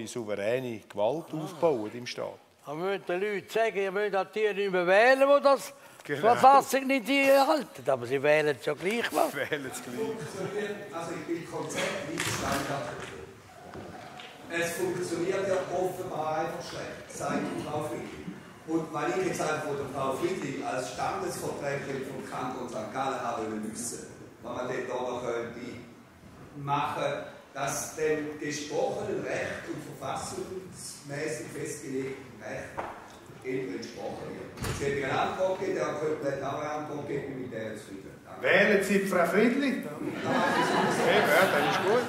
souveräne Gewalt aufbauen im Staat. Aber müssen den Leuten sagen, ihr müsst auch die nicht mehr wählen, die das genau. Die Verfassung nicht halten. Aber sie wählen es ja gleich mal. Sie wählen es gleich. Also ich bin Konzept nicht verstanden. Es funktioniert ja offenbar einfach schlecht, sagt Frau Friedli. Und wenn ich jetzt einfach von der Frau Friedli als Standesvertreterin vom Kanton St. Gallen habe müssen, wenn man dort auch machen, dass dem gesprochenen Recht und verfassungsmäßig festgelegten Recht eben entsprochen wird. Sie hätten eine Antwort gegeben, der könnte nicht auch eine Antwort geben, mit der es wieder. Wählen Sie Frau Friedli? Ja, das ist gut.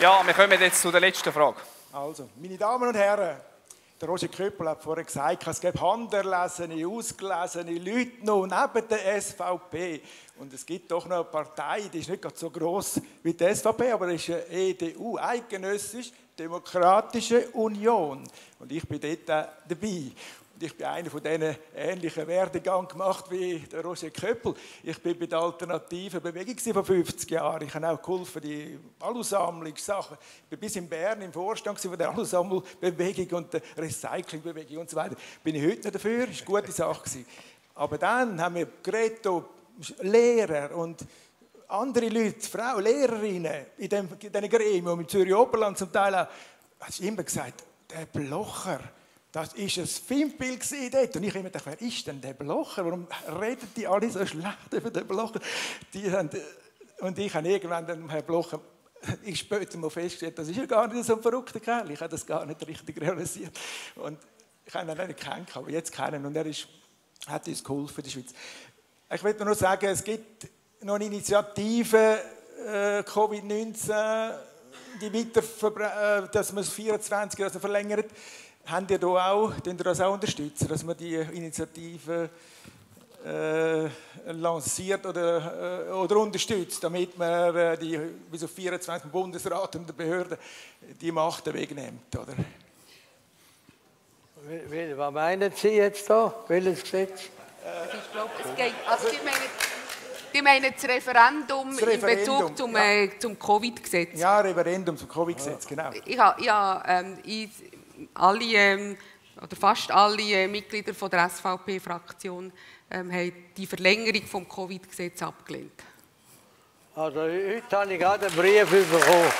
Ja, wir kommen jetzt zu der letzten Frage. Also, meine Damen und Herren, der Roger Köppel hat vorher gesagt, es gibt handerlesene, ausgelesene Leute noch neben der SVP. Und es gibt doch noch eine Partei, die ist nicht ganz so gross wie die SVP, aber es ist eine EDU, Eidgenössisch-Demokratische Union. Und ich bin dort dabei. Und ich bin einer von denen, ähnlichen Werdegang gemacht wie der Roger Köppel. Ich bin bei der alternativen Bewegung vor 50 Jahren. Ich habe auch geholfen, die Alusammlungssachen. Ich war bis in Bern im Vorstand von der Alusammelbewegung und der Recyclingbewegung und so weiter. Bin ich heute noch dafür, das war eine gute Sache. Aber dann haben wir Greto, Lehrer und andere Leute, Frauen, Lehrerinnen in diesen Gremium, in Zürich-Oberland zum Teil auch, hast du immer gesagt, der Blocher. Das war ein Filmbild dort. Und ich habe immer gedacht, wer ist denn der Blocher? Warum reden die alle so schlecht über den Blocher? Und ich habe irgendwann dem Herrn Blocher später mal festgestellt, das ist ja gar nicht so ein verrückter Kerl. Ich habe das gar nicht richtig realisiert. Und ich habe ihn nicht gekannt, aber jetzt kennen. Und er hat uns geholfen in der Schweiz. Ich will nur sagen, es gibt noch eine Initiative, Covid-19, die dass man es 24 also verlängert. Habt ihr da auch, könnt ihr das auch unterstützen, dass man die Initiative lanciert oder unterstützt, damit man die bis auf 24 Bundesrat und der Behörde die Macht wegnimmt, oder? Was meinen Sie jetzt da? Welches Gesetz? Ich glaube, es geht. Also Sie meinen das Referendum in Bezug zum, ja. Zum Covid-Gesetz? Ja, Referendum zum Covid-Gesetz, genau. Fast alle Mitglieder von der SVP-Fraktion haben die Verlängerung des Covid-Gesetzes abgelehnt. Also, heute habe ich gerade einen Brief bekommen.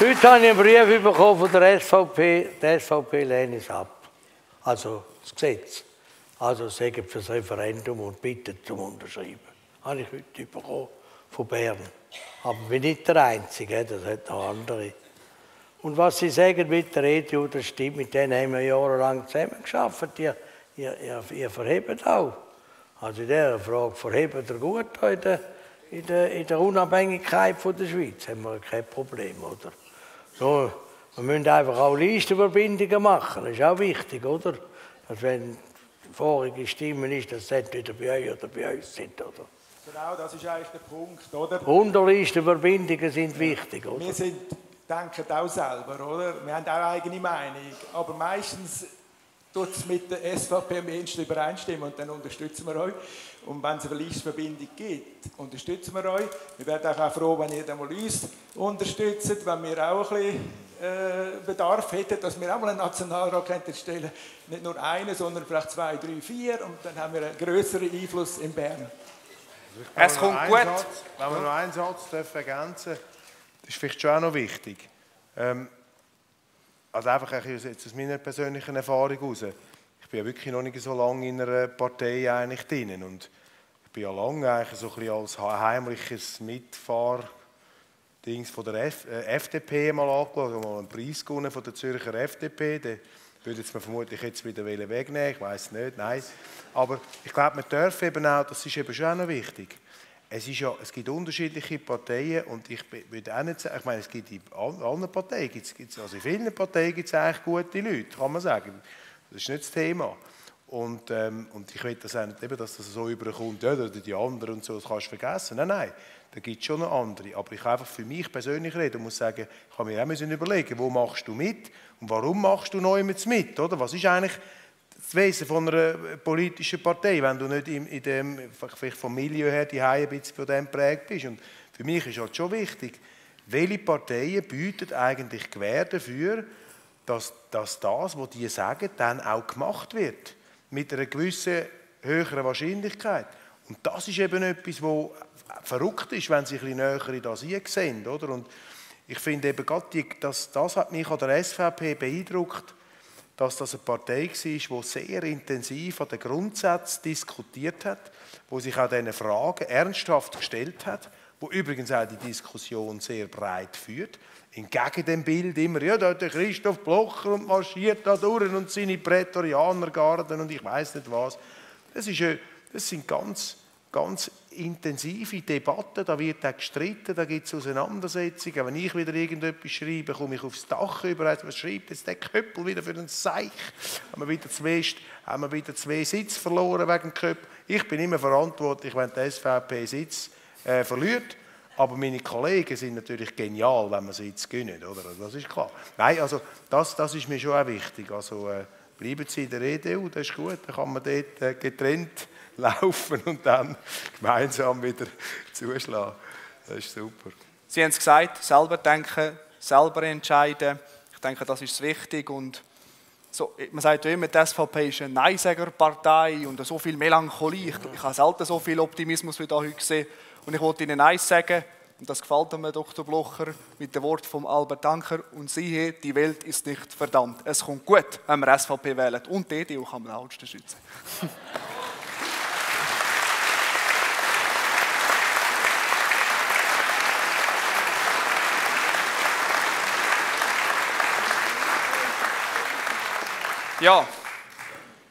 Heute habe ich einen Brief bekommen von der SVP. Die SVP lehnt es ab. Also das Gesetz. Also sagt für das Referendum und bittet zum Unterschreiben. Das habe ich heute bekommen von Bern. Aber ich bin nicht der Einzige, das hat noch andere. Und was Sie sagen mit der EDU, das stimmt, mit denen haben wir jahrelang zusammengearbeitet. Ihr verhebt auch. Also in dieser Frage verhebt ihr gut in der Unabhängigkeit von der Schweiz. Haben wir kein Problem, oder? So, wir müssen einfach auch Listenverbindungen machen, das ist auch wichtig, oder? Dass wenn vorige Stimmen ist, dass sie entweder bei euch oder bei uns sind, oder? Genau, das ist eigentlich der Punkt, oder? Unterlistenverbindungen sind wichtig, oder? Wir denken auch selber, oder? Wir haben auch eigene Meinung. Aber meistens tut es mit der SVP am ehesten übereinstimmen und dann unterstützen wir euch. Und wenn es eine Listenverbindung gibt, unterstützen wir euch. Wir werden auch froh, wenn ihr dann mal uns unterstützt, wenn wir auch ein bisschen Bedarf hätten, dass wir auch mal einen Nationalrat stellen, nicht nur einen, sondern vielleicht 2, 3, 4 und dann haben wir einen größeren Einfluss in Bern. Es kommt gut. Wenn wir noch einen Satz ergänzen dürfen, Das ist vielleicht schon auch noch wichtig. Also einfach ein bisschen jetzt aus meiner persönlichen Erfahrung heraus. Ich bin ja wirklich noch nicht so lange in einer Partei eigentlich drin. Und ich bin ja lange eigentlich so ein bisschen als heimliches Mitfahr-Dings von der FDP mal angeschaut. Ich habe mal einen Preis gewonnen von der Zürcher FDP. Den würde jetzt man vermutlich jetzt wieder wegnehmen. Ich weiß nicht, nein. Aber ich glaube, man darf eben auch, das ist eben schon auch noch wichtig. Es ist ja, es gibt unterschiedliche Parteien und ich würde auch nicht sagen, ich meine, es gibt in allen Parteien, also in vielen Parteien gibt es eigentlich gute Leute, kann man sagen. Das ist nicht das Thema. Und ich will das auch nicht, eben, dass das so überkommt, ja, oder die anderen und so, das kannst du vergessen. Nein, nein, da gibt es schon noch andere. Aber ich kann einfach für mich persönlich reden und muss sagen, ich kann mir auch überlegen, wo machst du mit und warum machst du neu mit, oder? Was ist eigentlich das Wesen von einer politischen Partei, wenn du nicht in dem, vielleicht vom Milieu her, die ein bisschen von dem geprägt bist. Und für mich ist halt schon wichtig, welche Parteien bieten eigentlich Gewähr dafür, dass das, was die sagen, dann auch gemacht wird. Mit einer gewissen höheren Wahrscheinlichkeit. Und das ist eben etwas, wo verrückt ist, wenn sie ein bisschen näher in das sehen, oder? Und ich finde eben gerade, das hat mich an der SVP beeindruckt, dass das eine Partei war, die sehr intensiv an den Grundsätzen diskutiert hat, die sich auch diesen Fragen ernsthaft gestellt hat, die übrigens auch die Diskussion sehr breit führt. Entgegen dem Bild immer, ja, da hat der Christoph Blocher und marschiert da durch und seine Prätorianergarden und ich weiß nicht was. Das sind ganz, ganz intensive Debatten, da wird auch gestritten, da gibt es Auseinandersetzungen. Wenn ich wieder irgendetwas schreibe, komme ich aufs Dach über, was schreibt jetzt der Köppel wieder für den Seich? Haben wir wieder zwei Sitze verloren wegen Köppel? Ich bin immer verantwortlich, wenn der SVP Sitz verliert, aber meine Kollegen sind natürlich genial, wenn man Sitz gewinnen, oder? Also das ist klar. Nein, also das ist mir schon auch wichtig. Also bleiben Sie in der EDU, das ist gut, dann kann man dort getrennt laufen und dann gemeinsam wieder zuschlagen. Das ist super. Sie haben es gesagt, selber denken, selber entscheiden. Ich denke, das ist wichtig. Und so, man sagt ja immer, die SVP ist eine Neinsager-Partei und so viel Melancholie. Ich habe selten so viel Optimismus wie da heute gesehen. Und ich wollte Ihnen Nein sagen, und das gefällt mir, Dr. Blocher, mit dem Wort von Albert Anker. Und siehe, die Welt ist nicht verdammt. Es kommt gut, wenn wir SVP wählen. Und die EDU kann man am lautesten schützen. Ja,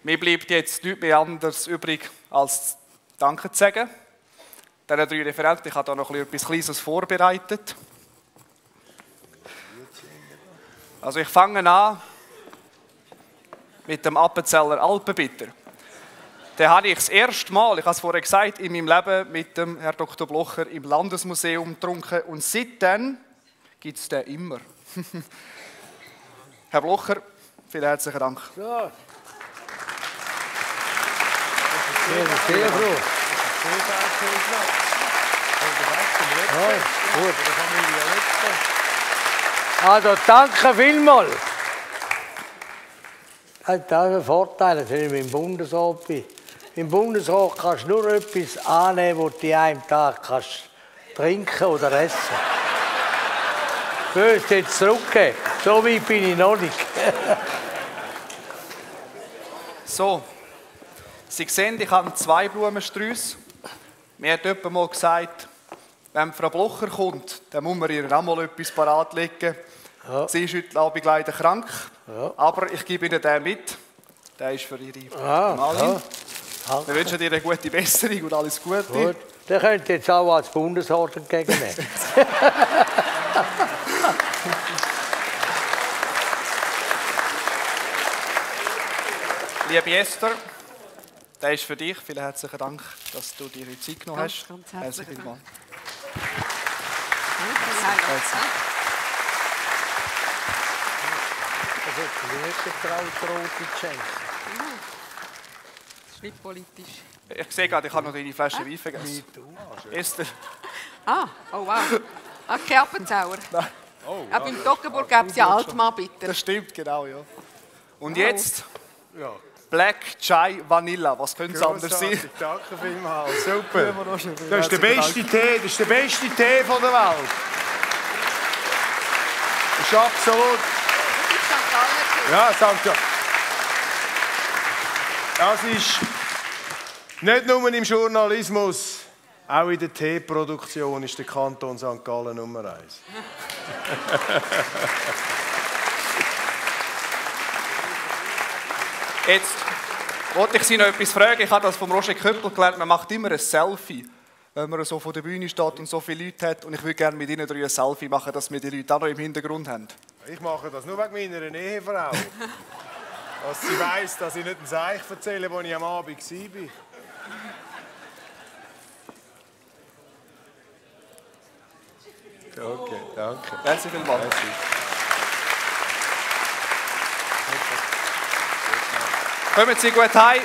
mir bleibt jetzt nichts mehr anderes übrig, als Danke zu sagen. Diesen drei Referenten, ich habe da noch etwas Kleines vorbereitet. Also ich fange an mit dem Appenzeller Alpenbitter. Den habe ich das erste Mal, ich habe es vorher gesagt, in meinem Leben mit dem Herrn Dr. Blocher im Landesmuseum getrunken. Und seitdem gibt es den immer. Herr Blocher, vielen herzlichen Dank. Ja. Sehr froh. Also, danke vielmals. Das ist ein Vorteil, dass ich im Bundesrat bin. Im Bundesrat kannst du nur etwas annehmen, was du in einem Tag trinken oder essen kannst. Du wirst jetzt zurückgehen. So weit bin ich noch nicht. So, Sie sehen, ich habe zwei Blumensträuße. Mir hat jemand mal gesagt, wenn Frau Blocher kommt, dann muss man ihr auch mal etwas parat legen. Ja. Sie ist heute Abend leider krank, ja, aber ich gebe Ihnen den mit. Der ist für Ihre Malin. Ja. Wir wünschen Ihnen eine gute Besserung und alles Gute. Gut. Der könnte jetzt auch als Bundesrat entgegennehmen. Liebe Esther, das ist für dich. Vielen herzlichen Dank, dass du dir die Zeit genommen hast. Ganz herzlichen Dank. Das ist nicht politisch. Ich sehe gerade, ich habe noch deine Flasche Wein vergessen. Esther. Ah, oh wow. Ah, kein Appenzauer. Aber in Toggenburg gab es ja Altmann, bitte. Das stimmt, genau, ja. Und jetzt? Ja. Black Chai Vanilla, was könnte es anders sein? Danke vielmals, super. Das ist der beste Tee von der Welt. Das ist absolut. Ja, das ist nicht nur im Journalismus, auch in der Teeproduktion ist der Kanton St. Gallen Nummer 1. Jetzt wollte ich Sie noch etwas fragen. Ich habe das von Roger Köppel gelernt. Man macht immer ein Selfie, wenn man so vor der Bühne steht und so viele Leute hat. Und ich würde gerne mit Ihnen drei ein Selfie machen, dass wir die Leute auch noch im Hintergrund haben. Ich mache das nur wegen meiner Ehefrau. Dass sie weiss, dass ich nicht ein Seich erzähle, wo ich am Abend war. Okay, danke. Herzlich willkommen. Kommen Sie gut heim.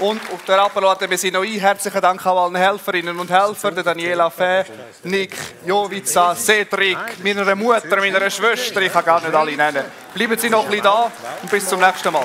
Und auf der Appellate, wir sind noch ein. Herzlichen Dank an allen Helferinnen und Helfer, der Daniela Fäh, Nick, Jovica, Cedric, meiner Mutter, meiner Schwester, ich kann gar nicht alle nennen. Bleiben Sie noch ein bisschen da und bis zum nächsten Mal.